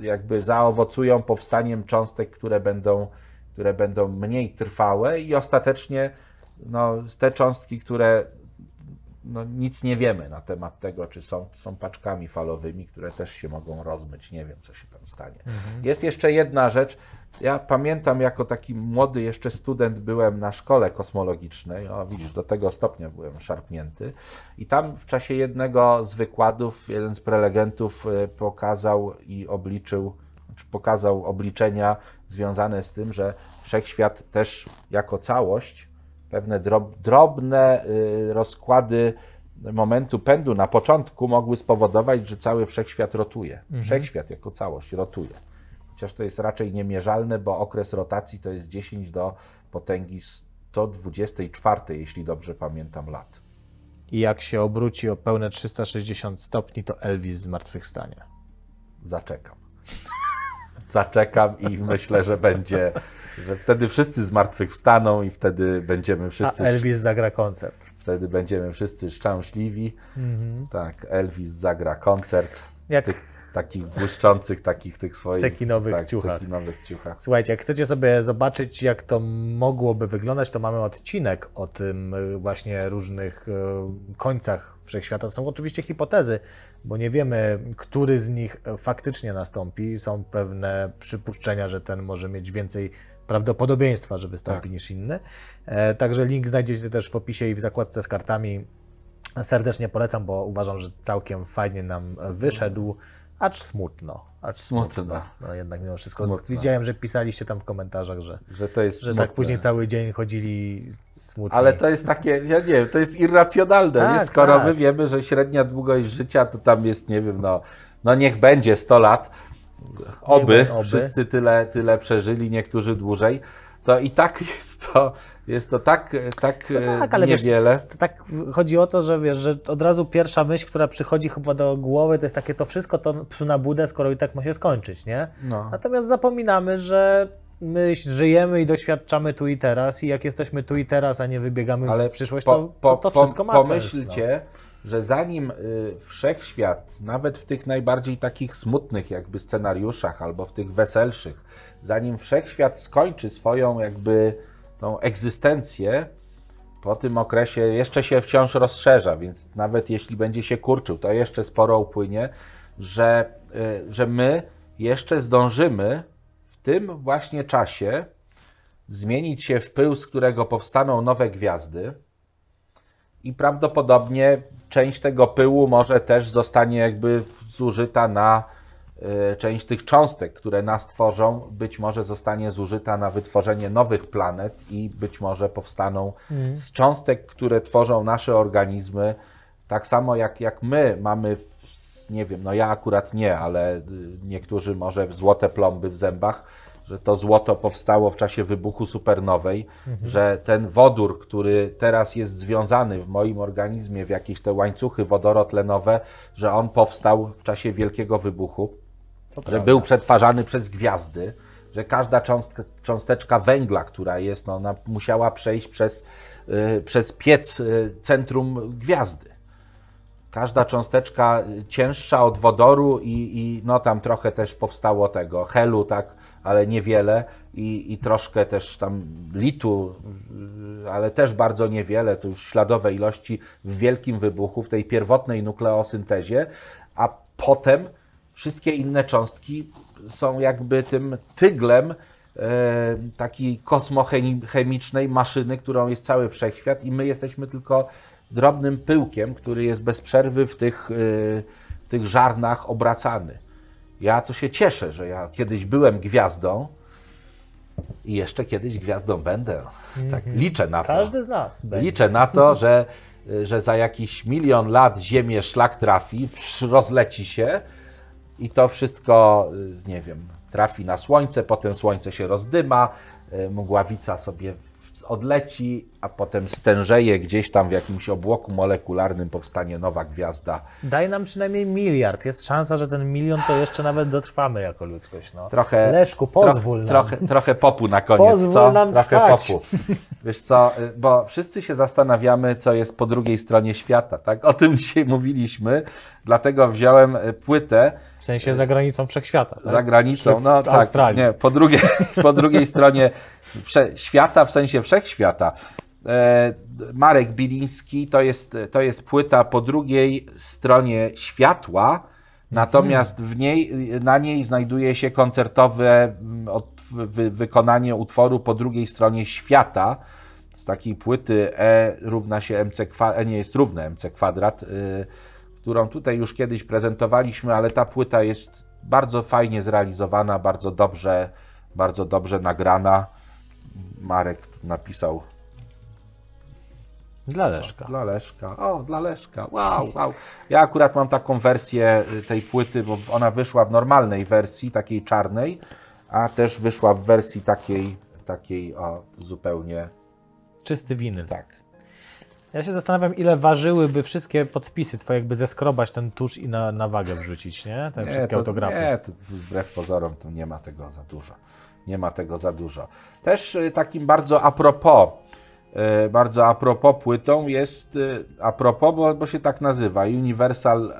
jakby zaowocują powstaniem cząstek, które będą mniej trwałe i ostatecznie te cząstki, które nic nie wiemy na temat tego, czy są paczkami falowymi, które też się mogą rozmyć. Nie wiem, co się tam stanie. Mhm. Jest jeszcze jedna rzecz. Ja pamiętam, jako taki młody jeszcze student byłem na szkole kosmologicznej. O, widzisz, do tego stopnia byłem szarpnięty. I tam w czasie jednego z wykładów jeden z prelegentów pokazał i obliczył, znaczy pokazał obliczenia związane z tym, że wszechświat też jako całość pewne drobne rozkłady momentu pędu na początku mogły spowodować, że cały wszechświat rotuje. Wszechświat jako całość rotuje. Chociaż to jest raczej niemierzalne, bo okres rotacji to jest 10 do potęgi 124, jeśli dobrze pamiętam, lat. I jak się obróci o pełne 360 stopni, to Elvis zmartwychwstanie. Zaczekam. Zaczekam i myślę, że będzie... że wtedy wszyscy zmartwychwstaną i wtedy będziemy wszyscy... A Elvis zagra koncert. Wtedy będziemy wszyscy szczęśliwi. Mm-hmm. Tak, Elvis zagra koncert. Jak... Tych takich błyszczących, takich tych swoich... Cekinowych ciuchach. Słuchajcie, jak chcecie sobie zobaczyć, jak to mogłoby wyglądać, to mamy odcinek o tym właśnie różnych końcach wszechświata. Są oczywiście hipotezy, bo nie wiemy, który z nich faktycznie nastąpi. Są pewne przypuszczenia, że ten może mieć więcej prawdopodobieństwa, że wystąpi, tak, niż inny. Także link znajdziecie też w opisie i w zakładce z kartami. Serdecznie polecam, bo uważam, że całkiem fajnie nam wyszedł. Acz smutno. No jednak mimo wszystko. Smutno. Widziałem, że pisaliście tam w komentarzach, że to jest smutne, że tak później cały dzień chodzili smutni. Ale to jest takie, ja nie wiem, to jest irracjonalne. Tak, skoro tak. My wiemy, że średnia długość życia to tam jest, nie wiem, no niech będzie 100 lat. Oby wszyscy tyle przeżyli, niektórzy dłużej, to i tak jest to tak no tak, ale niewiele. Wiesz, to tak chodzi o to, że wiesz, że od razu pierwsza myśl, która przychodzi chyba do głowy, to jest takie, to wszystko to psu na budę, skoro i tak ma się skończyć, nie? No. Natomiast zapominamy, że my żyjemy i doświadczamy tu i teraz i jak jesteśmy tu i teraz, a nie wybiegamy ale w przyszłość, to wszystko ma sens. Pomyślcie, że zanim wszechświat, nawet w tych najbardziej takich smutnych jakby scenariuszach albo w tych weselszych, zanim wszechświat skończy swoją jakby tą egzystencję, po tym okresie jeszcze się wciąż rozszerza, więc nawet jeśli będzie się kurczył, to jeszcze sporo upłynie, że my jeszcze zdążymy w tym właśnie czasie zmienić się w pył, z którego powstaną nowe gwiazdy, i prawdopodobnie część tego pyłu może też zostanie jakby zużyta na część tych cząstek, które nas tworzą, być może zostanie zużyta na wytworzenie nowych planet i być może powstaną z cząstek, które tworzą nasze organizmy, tak samo jak my mamy, nie wiem, ja akurat nie, ale niektórzy może złote plomby w zębach, że to złoto powstało w czasie wybuchu supernowej, że ten wodór, który teraz jest związany w moim organizmie w jakieś te łańcuchy wodorotlenowe, że on powstał w czasie wielkiego wybuchu, że był przetwarzany przez gwiazdy, że każda cząsteczka węgla, która jest, ona musiała przejść przez piec centrum gwiazdy. Każda cząsteczka cięższa od wodoru i no tam trochę też powstało tego helu, tak, ale niewiele i troszkę też tam litu, ale też bardzo niewiele, to już śladowe ilości w wielkim wybuchu, w tej pierwotnej nukleosyntezie, a potem wszystkie inne cząstki są jakby tym tyglem takiej kosmochemicznej maszyny, którą jest cały wszechświat i my jesteśmy tylko drobnym pyłkiem, który jest bez przerwy w tych żarnach obracany. Ja to się cieszę, że ja kiedyś byłem gwiazdą i jeszcze kiedyś gwiazdą będę. Tak, liczę na to. Każdy z nas będzie. Liczę na to, że za jakiś 1 000 000 lat Ziemię szlak trafi, rozleci się i to wszystko, nie wiem, trafi na Słońce, potem Słońce się rozdyma, mgławica sobie odleci, a potem stężeje gdzieś tam w jakimś obłoku molekularnym, powstanie nowa gwiazda. Daj nam przynajmniej 1 000 000. Jest szansa, że ten 1 000 000 to jeszcze nawet dotrwamy jako ludzkość. No. Trochę, Leszku, pozwól nam. Trochę popu na koniec, pozwól co? Nam trochę trwać. Popu. Wiesz co, bo wszyscy się zastanawiamy, co jest po drugiej stronie świata. Tak? O tym dzisiaj mówiliśmy, dlatego wziąłem płytę. W sensie za granicą wszechświata. Tak? Za granicą, no tak. Australii. Nie, po drugiej stronie świata, w sensie wszechświata. Marek Biliński, to jest płyta po drugiej stronie światła, natomiast na niej znajduje się koncertowe wykonanie utworu po drugiej stronie świata. Z takiej płyty E nie jest równe mc kwadrat, którą tutaj już kiedyś prezentowaliśmy, ale ta płyta jest bardzo fajnie zrealizowana, bardzo dobrze nagrana. Marek napisał dla Leszka. Dla Leszka. Wow. Ja akurat mam taką wersję tej płyty, bo ona wyszła w normalnej wersji, takiej czarnej, a też wyszła w wersji takiej zupełnie... Czysty winyl. Tak. Ja się zastanawiam, ile ważyłyby wszystkie podpisy twoje, jakby zeskrobać ten tusz i na wagę wrzucić, nie? Te wszystkie autografy. Nie, to wbrew pozorom to nie ma tego za dużo. Też takim bardzo a propos płytą jest, bo się tak nazywa, Universal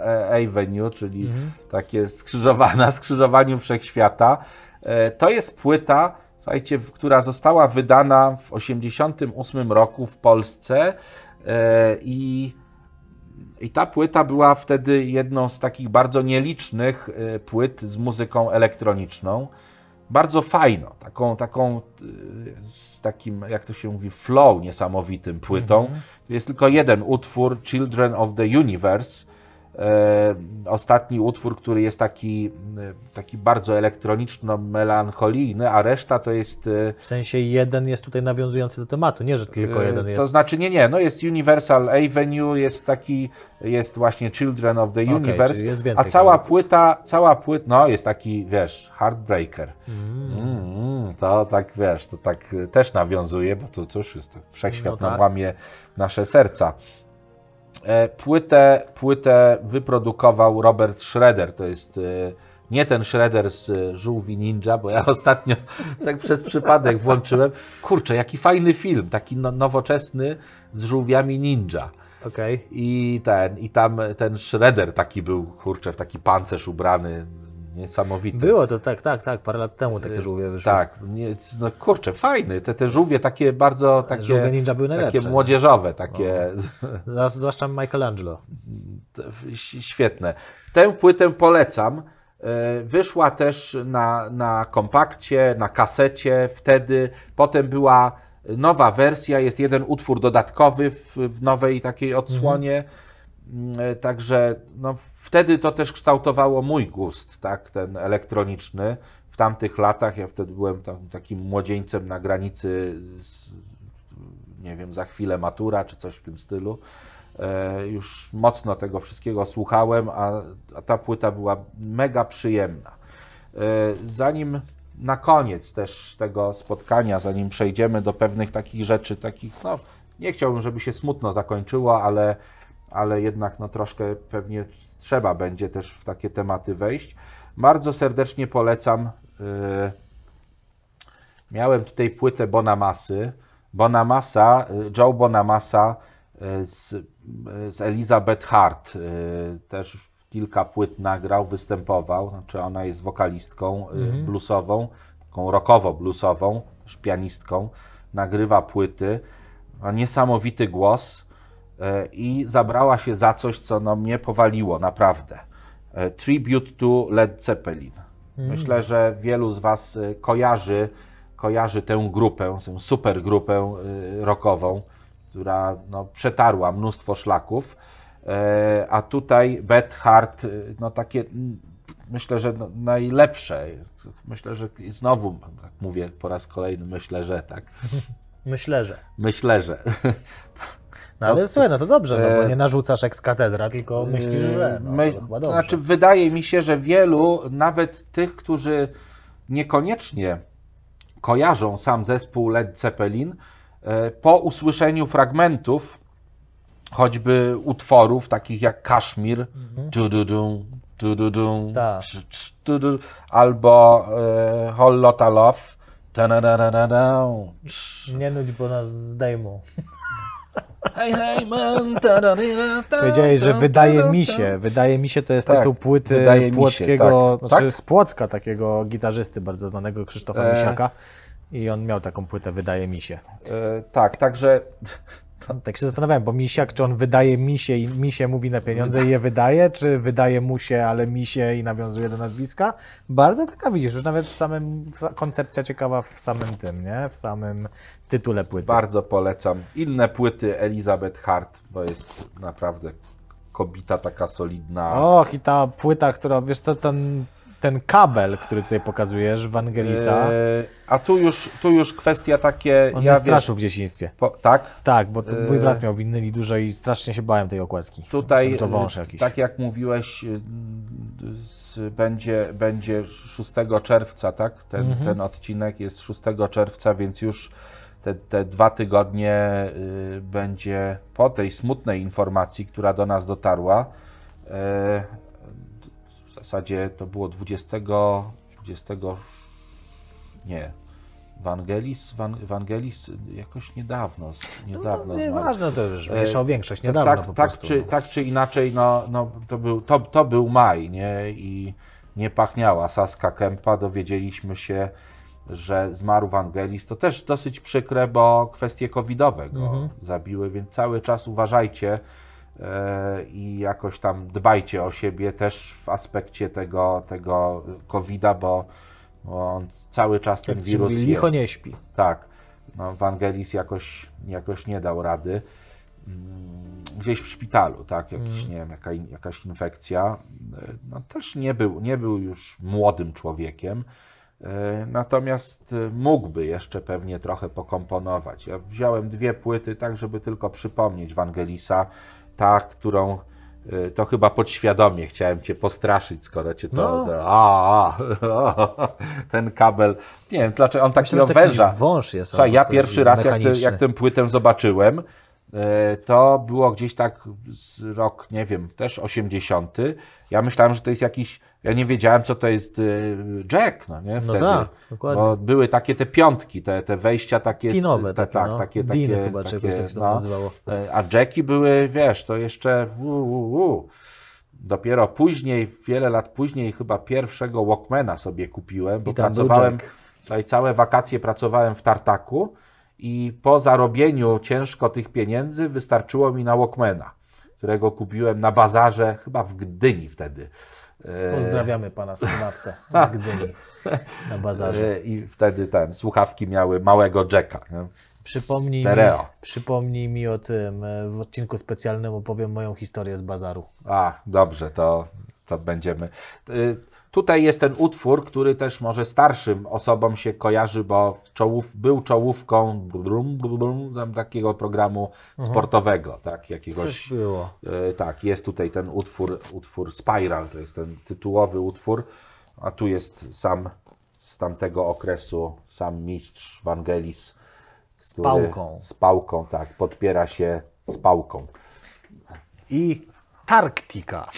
Avenue, czyli takie na skrzyżowaniu wszechświata. To jest płyta, słuchajcie, która została wydana w 1988 roku w Polsce i ta płyta była wtedy jedną z takich bardzo nielicznych płyt z muzyką elektroniczną. Bardzo fajną, z takim, jak to się mówi, flow niesamowitym płytą. Jest tylko jeden utwór, Children of the Universe. Ostatni utwór, który jest taki bardzo elektroniczno-melancholijny, a reszta to jest... W sensie jeden jest tutaj nawiązujący do tematu, nie, że tylko jeden jest. To znaczy nie, jest Universal Avenue, jest właśnie Children of the Universe, a cała płyta, no jest taki, wiesz, Heartbreaker. To tak, wiesz, to tak też nawiązuje, bo to cóż, jest wszechświat łamie nasze serca. Płytę wyprodukował Robert Schroeder, to jest nie ten Schroeder z Żółwi Ninja, bo ja ostatnio tak przez przypadek włączyłem. Kurczę, jaki fajny film, taki nowoczesny z żółwiami ninja. Okay. I tam ten Schroeder taki był, kurczę, w taki pancerz ubrany, niesamowity. Było to, tak, parę lat temu takie żółwie wyszły. Tak, kurczę, fajny, te żółwie takie bardzo, takie żółwie ninja były najlepsze, takie młodzieżowe, takie... No. Zwłaszcza Michelangelo. Świetne. Tę płytę polecam. Wyszła też na kompakcie, na kasecie wtedy, potem była nowa wersja, jest jeden utwór dodatkowy w nowej takiej odsłonie. Także no, wtedy to też kształtowało mój gust, tak, ten elektroniczny. W tamtych latach, ja wtedy byłem tam takim młodzieńcem na granicy, nie wiem, za chwilę matura czy coś w tym stylu. Już mocno tego wszystkiego słuchałem, a ta płyta była mega przyjemna. Zanim na koniec też tego spotkania, zanim przejdziemy do pewnych takich rzeczy, takich, no nie chciałbym, żeby się smutno zakończyło, ale jednak no, troszkę pewnie trzeba będzie też w takie tematy wejść. Bardzo serdecznie polecam. Miałem tutaj płytę Bonamassa. Joe Bonamassa z Elizabeth Hart, też kilka płyt nagrał, występował, znaczy ona jest wokalistką bluesową, taką rockowo-bluesową, też pianistką, nagrywa płyty, ma niesamowity głos i zabrała się za coś, co no, mnie powaliło naprawdę. Tribute to Led Zeppelin. Myślę, że wielu z Was kojarzy tę grupę, tę super grupę rockową, która no, przetarła mnóstwo szlaków, a tutaj Beth Hart, no takie myślę, że no, najlepsze. Myślę, że znowu, tak mówię po raz kolejny, myślę, że tak. Myślę, że. No, ale słuchaj, no to dobrze, no, bo nie narzucasz ex katedra, tylko myślisz, że no, to znaczy wydaje mi się, że wielu, nawet tych, którzy niekoniecznie kojarzą sam zespół Led Zeppelin, po usłyszeniu fragmentów, choćby utworów takich jak Kaszmir, albo Whole Lotta Love, nie nudź, bo nas zdejmą. Powiedziałeś, że wydaje mi się, to jest tak, tytuł płyty płockiego, tak. Znaczy z Płocka takiego gitarzysty bardzo znanego, Krzysztofa Misiaka, i on miał taką płytę, wydaje mi się. Tak, także... Tak się zastanawiałem, bo Misiak, czy on wydaje mi się i mi się mówi na pieniądze i je wydaje, czy wydaje mu się, ale mi się i nawiązuje do nazwiska. Bardzo taka, widzisz, już nawet w samym, koncepcja ciekawa w samym tym, nie? W samym tytule płyty. Bardzo polecam. Inne płyty Elizabeth Hart, bo jest naprawdę kobita taka solidna. Och, i ta płyta, która, wiesz co, ten kabel, który tutaj pokazujesz, Wangelisa. A tu już kwestia takie... On mnie straszył w dzieciństwie. Tak? Tak, bo mój brat miał winyli dużo i strasznie się bałem tej okładki. Tutaj, to wąż jakiś. Tak jak mówiłeś, będzie 6 czerwca, tak? Ten odcinek jest 6 czerwca, więc już te 2 tygodnie będzie po tej smutnej informacji, która do nas dotarła. W zasadzie to było 20, Wangelis jakoś niedawno. Nieważne, to już mniejszą większość, niedawno tak, po prostu. Tak czy inaczej, no to był maj, nie? I nie pachniała Saskia Kępa, dowiedzieliśmy się, że zmarł Wangelis. To też dosyć przykre, bo kwestie covidowe go zabiły, więc cały czas uważajcie i jakoś tam dbajcie o siebie też w aspekcie tego COVID-a, bo on cały czas ten wirus jest. Licho nie śpi. Tak. No, Wangelis jakoś nie dał rady. Gdzieś w szpitalu, tak? Jakiś, nie wiem, jakaś infekcja. No, też nie był już młodym człowiekiem. Natomiast mógłby jeszcze pewnie trochę pokomponować. Ja wziąłem 2 płyty, tak, żeby tylko przypomnieć Wangelisa. Ta, którą to chyba podświadomie chciałem Cię postraszyć, skoro Cię to... No. Ten kabel... Nie wiem, dlaczego on tak się węża. Wąż jest. Słuchaj, ja pierwszy raz, jak tę płytę zobaczyłem, to było gdzieś tak z rok, nie wiem, też 80. Ja myślałem, że to jest jakiś... Ja nie wiedziałem, co to jest jack, no nie? Wtedy. No tak, dokładnie. Bo były takie te piątki, te wejścia takie... Pinowe takie, tak, no. Diny chyba czegoś tak się to nazywało. A jacki były, wiesz, to jeszcze... Dopiero później, wiele lat później chyba pierwszego Walkmana sobie kupiłem, bo pracowałem... Słuchaj, całe wakacje pracowałem w Tartaku i po zarobieniu ciężko tych pieniędzy wystarczyło mi na Walkmana, którego kupiłem na bazarze, chyba w Gdyni wtedy. Pozdrawiamy pana słuchawcę z Gdyni na bazarze. I wtedy słuchawki miały małego jacka. Przypomnij mi o tym, w odcinku specjalnym opowiem moją historię z bazaru. Dobrze, to będziemy. Tutaj jest ten utwór, który też może starszym osobom się kojarzy, bo był czołówką takiego programu sportowego. Tak, jakiegoś, coś było. Tak, jest tutaj ten utwór Spiral, to jest ten tytułowy utwór, a tu jest sam z tamtego okresu, sam mistrz Wangelis. Z pałką, tak, podpiera się z pałką. I... Tarktika.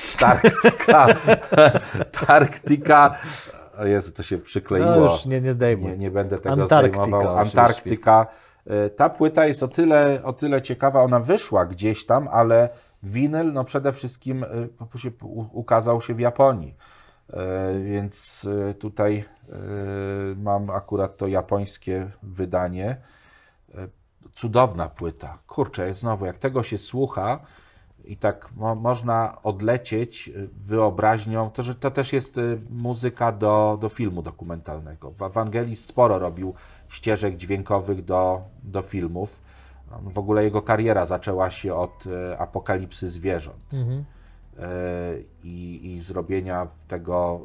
O Jezu, to się przykleiło. No już nie zdejmuję. Nie będę tego zdejmował. Antarktika Ta płyta jest o tyle ciekawa, ona wyszła gdzieś tam, ale winyl no przede wszystkim ukazał się w Japonii, więc tutaj mam akurat to japońskie wydanie. Cudowna płyta. Kurczę, znowu, jak tego się słucha i tak można odlecieć wyobraźnią, to że to też jest muzyka do filmu dokumentalnego. Vangelis sporo robił ścieżek dźwiękowych do filmów. W ogóle jego kariera zaczęła się od Apokalipsy zwierząt i zrobienia tego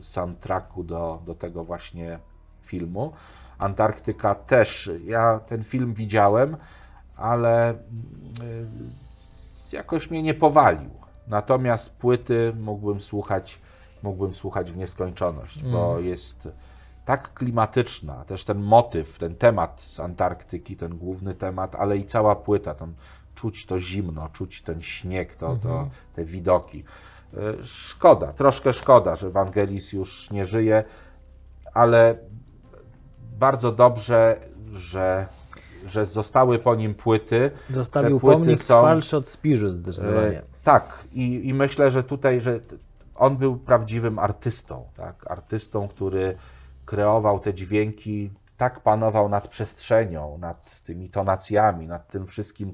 soundtracku do tego właśnie filmu. Antarktyka też. Ja ten film widziałem, ale jakoś mnie nie powalił. Natomiast płyty mógłbym słuchać w nieskończoność, bo jest tak klimatyczna. Też ten motyw, ten temat z Antarktyki, ten główny temat, ale i cała płyta. Tam czuć to zimno, czuć ten śnieg, te widoki. Szkoda, troszkę szkoda, że Vangelis już nie żyje, ale bardzo dobrze, że zostały po nim płyty. Zostawił pomnik, trwalszy od spiżu zdecydowanie. Tak, i myślę, że tutaj, że on był prawdziwym artystą, tak? Artystą, który kreował te dźwięki, tak panował nad przestrzenią, nad tymi tonacjami, nad tym wszystkim,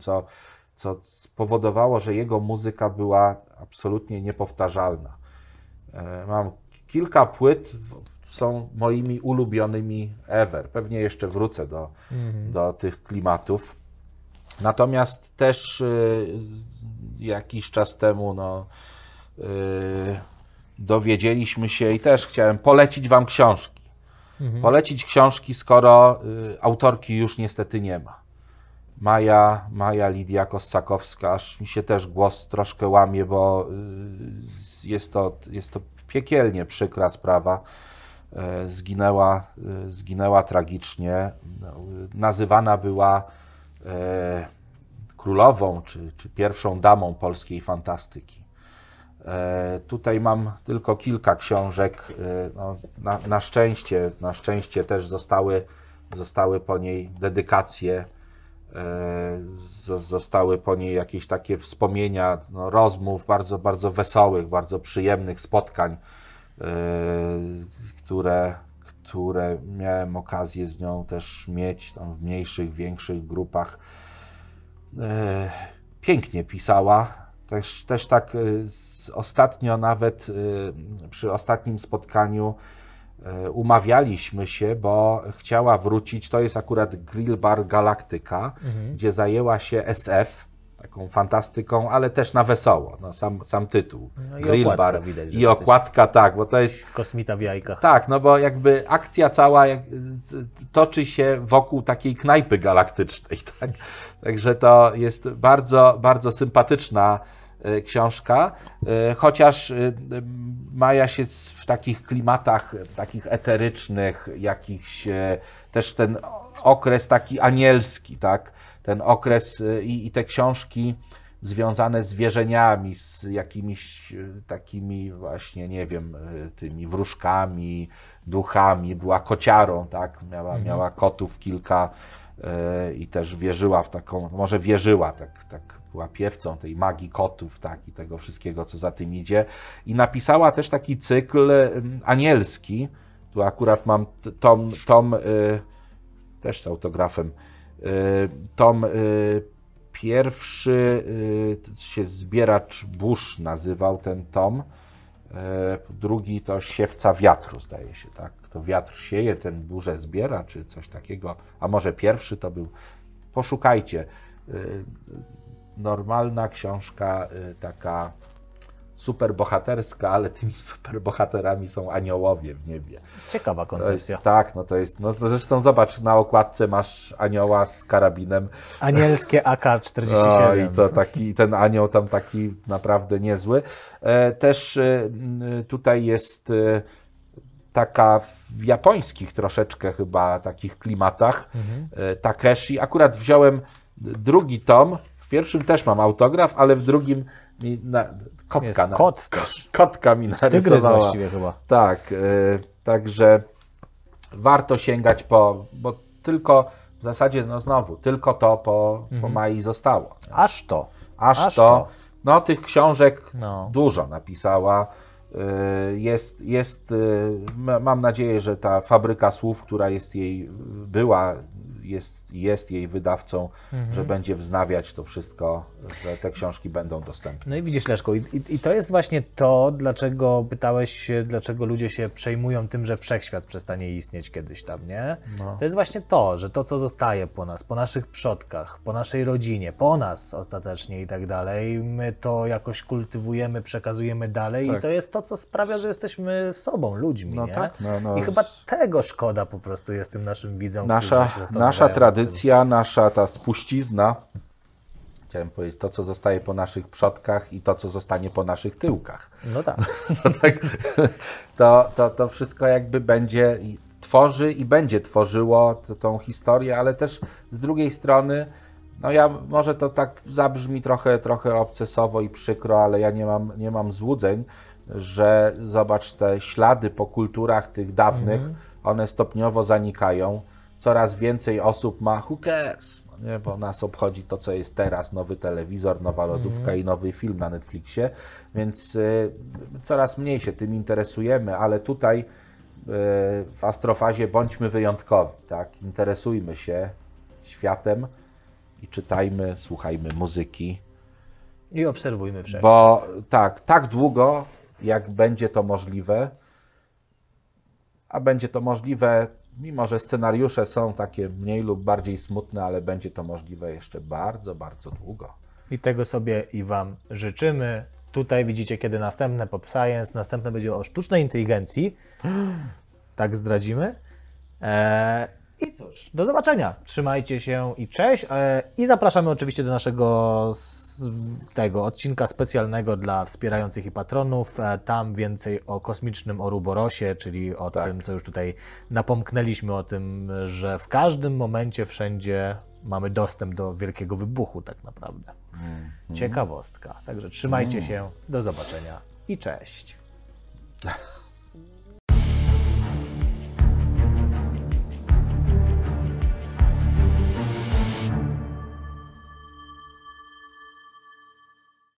co spowodowało, że jego muzyka była absolutnie niepowtarzalna. Mam kilka płyt, są moimi ulubionymi ever. Pewnie jeszcze wrócę do tych klimatów. Natomiast też jakiś czas temu dowiedzieliśmy się i też chciałem polecić wam książki. Polecić książki, skoro autorki już niestety nie ma. Maja Lidia Kossakowska, aż mi się też głos troszkę łamie, bo jest to piekielnie przykra sprawa. Zginęła tragicznie, nazywana była królową czy pierwszą damą polskiej fantastyki. Tutaj mam tylko kilka książek, na szczęście też zostały po niej dedykacje, zostały po niej jakieś takie wspomnienia, rozmów bardzo, bardzo wesołych, bardzo przyjemnych spotkań, które miałem okazję z nią też mieć tam w mniejszych, większych grupach. Pięknie pisała, też tak ostatnio, nawet przy ostatnim spotkaniu umawialiśmy się, bo chciała wrócić, to jest akurat Grill Bar Galaktyka, gdzie zajęła się SF, taką fantastyką, ale też na wesoło, sam tytuł. No Grill Bar. Okładka widać, że i okładka, tak, bo to jest kosmita w jajkach. Tak, no bo jakby akcja cała toczy się wokół takiej knajpy galaktycznej, tak? Także to jest bardzo, bardzo sympatyczna książka, chociaż Maja się w takich klimatach, takich eterycznych, jakichś, też ten okres taki anielski, tak? Ten okres i te książki związane z wierzeniami, z jakimiś takimi właśnie, nie wiem, tymi wróżkami, duchami, była kociarą, tak? Miała kotów kilka i też wierzyła w taką, może wierzyła, tak była piewcą tej magii kotów, tak? I tego wszystkiego, co za tym idzie. I napisała też taki cykl anielski, tu akurat mam tom też z autografem, tom pierwszy się Zbieracz burz nazywał ten tom, drugi to Siewca wiatru, zdaje się, tak? To wiatr sieje, ten burzę zbiera, czy coś takiego, a może pierwszy to był, poszukajcie. Normalna książka, taka superbohaterska, ale tymi superbohaterami są aniołowie w niebie. Ciekawa koncepcja. To jest, zresztą zobacz, na okładce masz anioła z karabinem. Anielskie AK-47. No, i to taki, ten anioł tam taki naprawdę niezły. Też tutaj jest taka w japońskich troszeczkę chyba takich klimatach. Takeshi. Akurat wziąłem drugi tom. W pierwszym też mam autograf, ale w drugim kotka mi narysowała. Właściwie chyba. Tak, także warto sięgać bo tylko zasadzie, no znowu, tylko to po Mai zostało. No. Aż to. No tych książek dużo napisała. Jest, mam nadzieję, że ta Fabryka Słów, która jest jej wydawcą, że będzie wznawiać to wszystko, że te książki będą dostępne. No i widzisz, Leszku, i to jest właśnie to, dlaczego pytałeś, dlaczego ludzie się przejmują tym, że wszechświat przestanie istnieć kiedyś tam, nie? No. To jest właśnie to, że to, co zostaje po nas, po naszych przodkach, po naszej rodzinie, po nas ostatecznie i tak dalej, my to jakoś kultywujemy, przekazujemy dalej i to jest to, co sprawia, że jesteśmy sobą, ludźmi, nie? Tak. I chyba tego szkoda po prostu jest tym naszym widzom, Nasza tradycja, nasza ta spuścizna, chciałem powiedzieć, to co zostaje po naszych przodkach i to co zostanie po naszych tyłkach. No tak. To wszystko jakby będzie, tworzy i będzie tworzyło tą historię, ale też z drugiej strony, no ja może to tak zabrzmi trochę obcesowo i przykro, ale ja nie mam złudzeń, że zobacz te ślady po kulturach tych dawnych, one stopniowo zanikają. Coraz więcej osób ma who cares, nie? Bo nas obchodzi to, co jest teraz, nowy telewizor, nowa lodówka i nowy film na Netflixie, więc coraz mniej się tym interesujemy, ale tutaj w Astrofazie bądźmy wyjątkowi, tak? Interesujmy się światem i czytajmy, słuchajmy muzyki. I obserwujmy wszędzie. Bo tak długo, jak będzie to możliwe, a będzie to możliwe, mimo że scenariusze są takie mniej lub bardziej smutne, ale będzie to możliwe jeszcze bardzo, bardzo długo. I tego sobie i Wam życzymy. Tutaj widzicie, kiedy następne Pop Science, następne będzie o sztucznej inteligencji. Tak zdradzimy. I cóż, do zobaczenia. Trzymajcie się i cześć. I zapraszamy oczywiście do naszego odcinka specjalnego dla wspierających i patronów. Tam więcej o kosmicznym oruborosie, czyli o tym, co już tutaj napomknęliśmy, o tym, że w każdym momencie wszędzie mamy dostęp do wielkiego wybuchu tak naprawdę. Ciekawostka. Także trzymajcie się, do zobaczenia i cześć.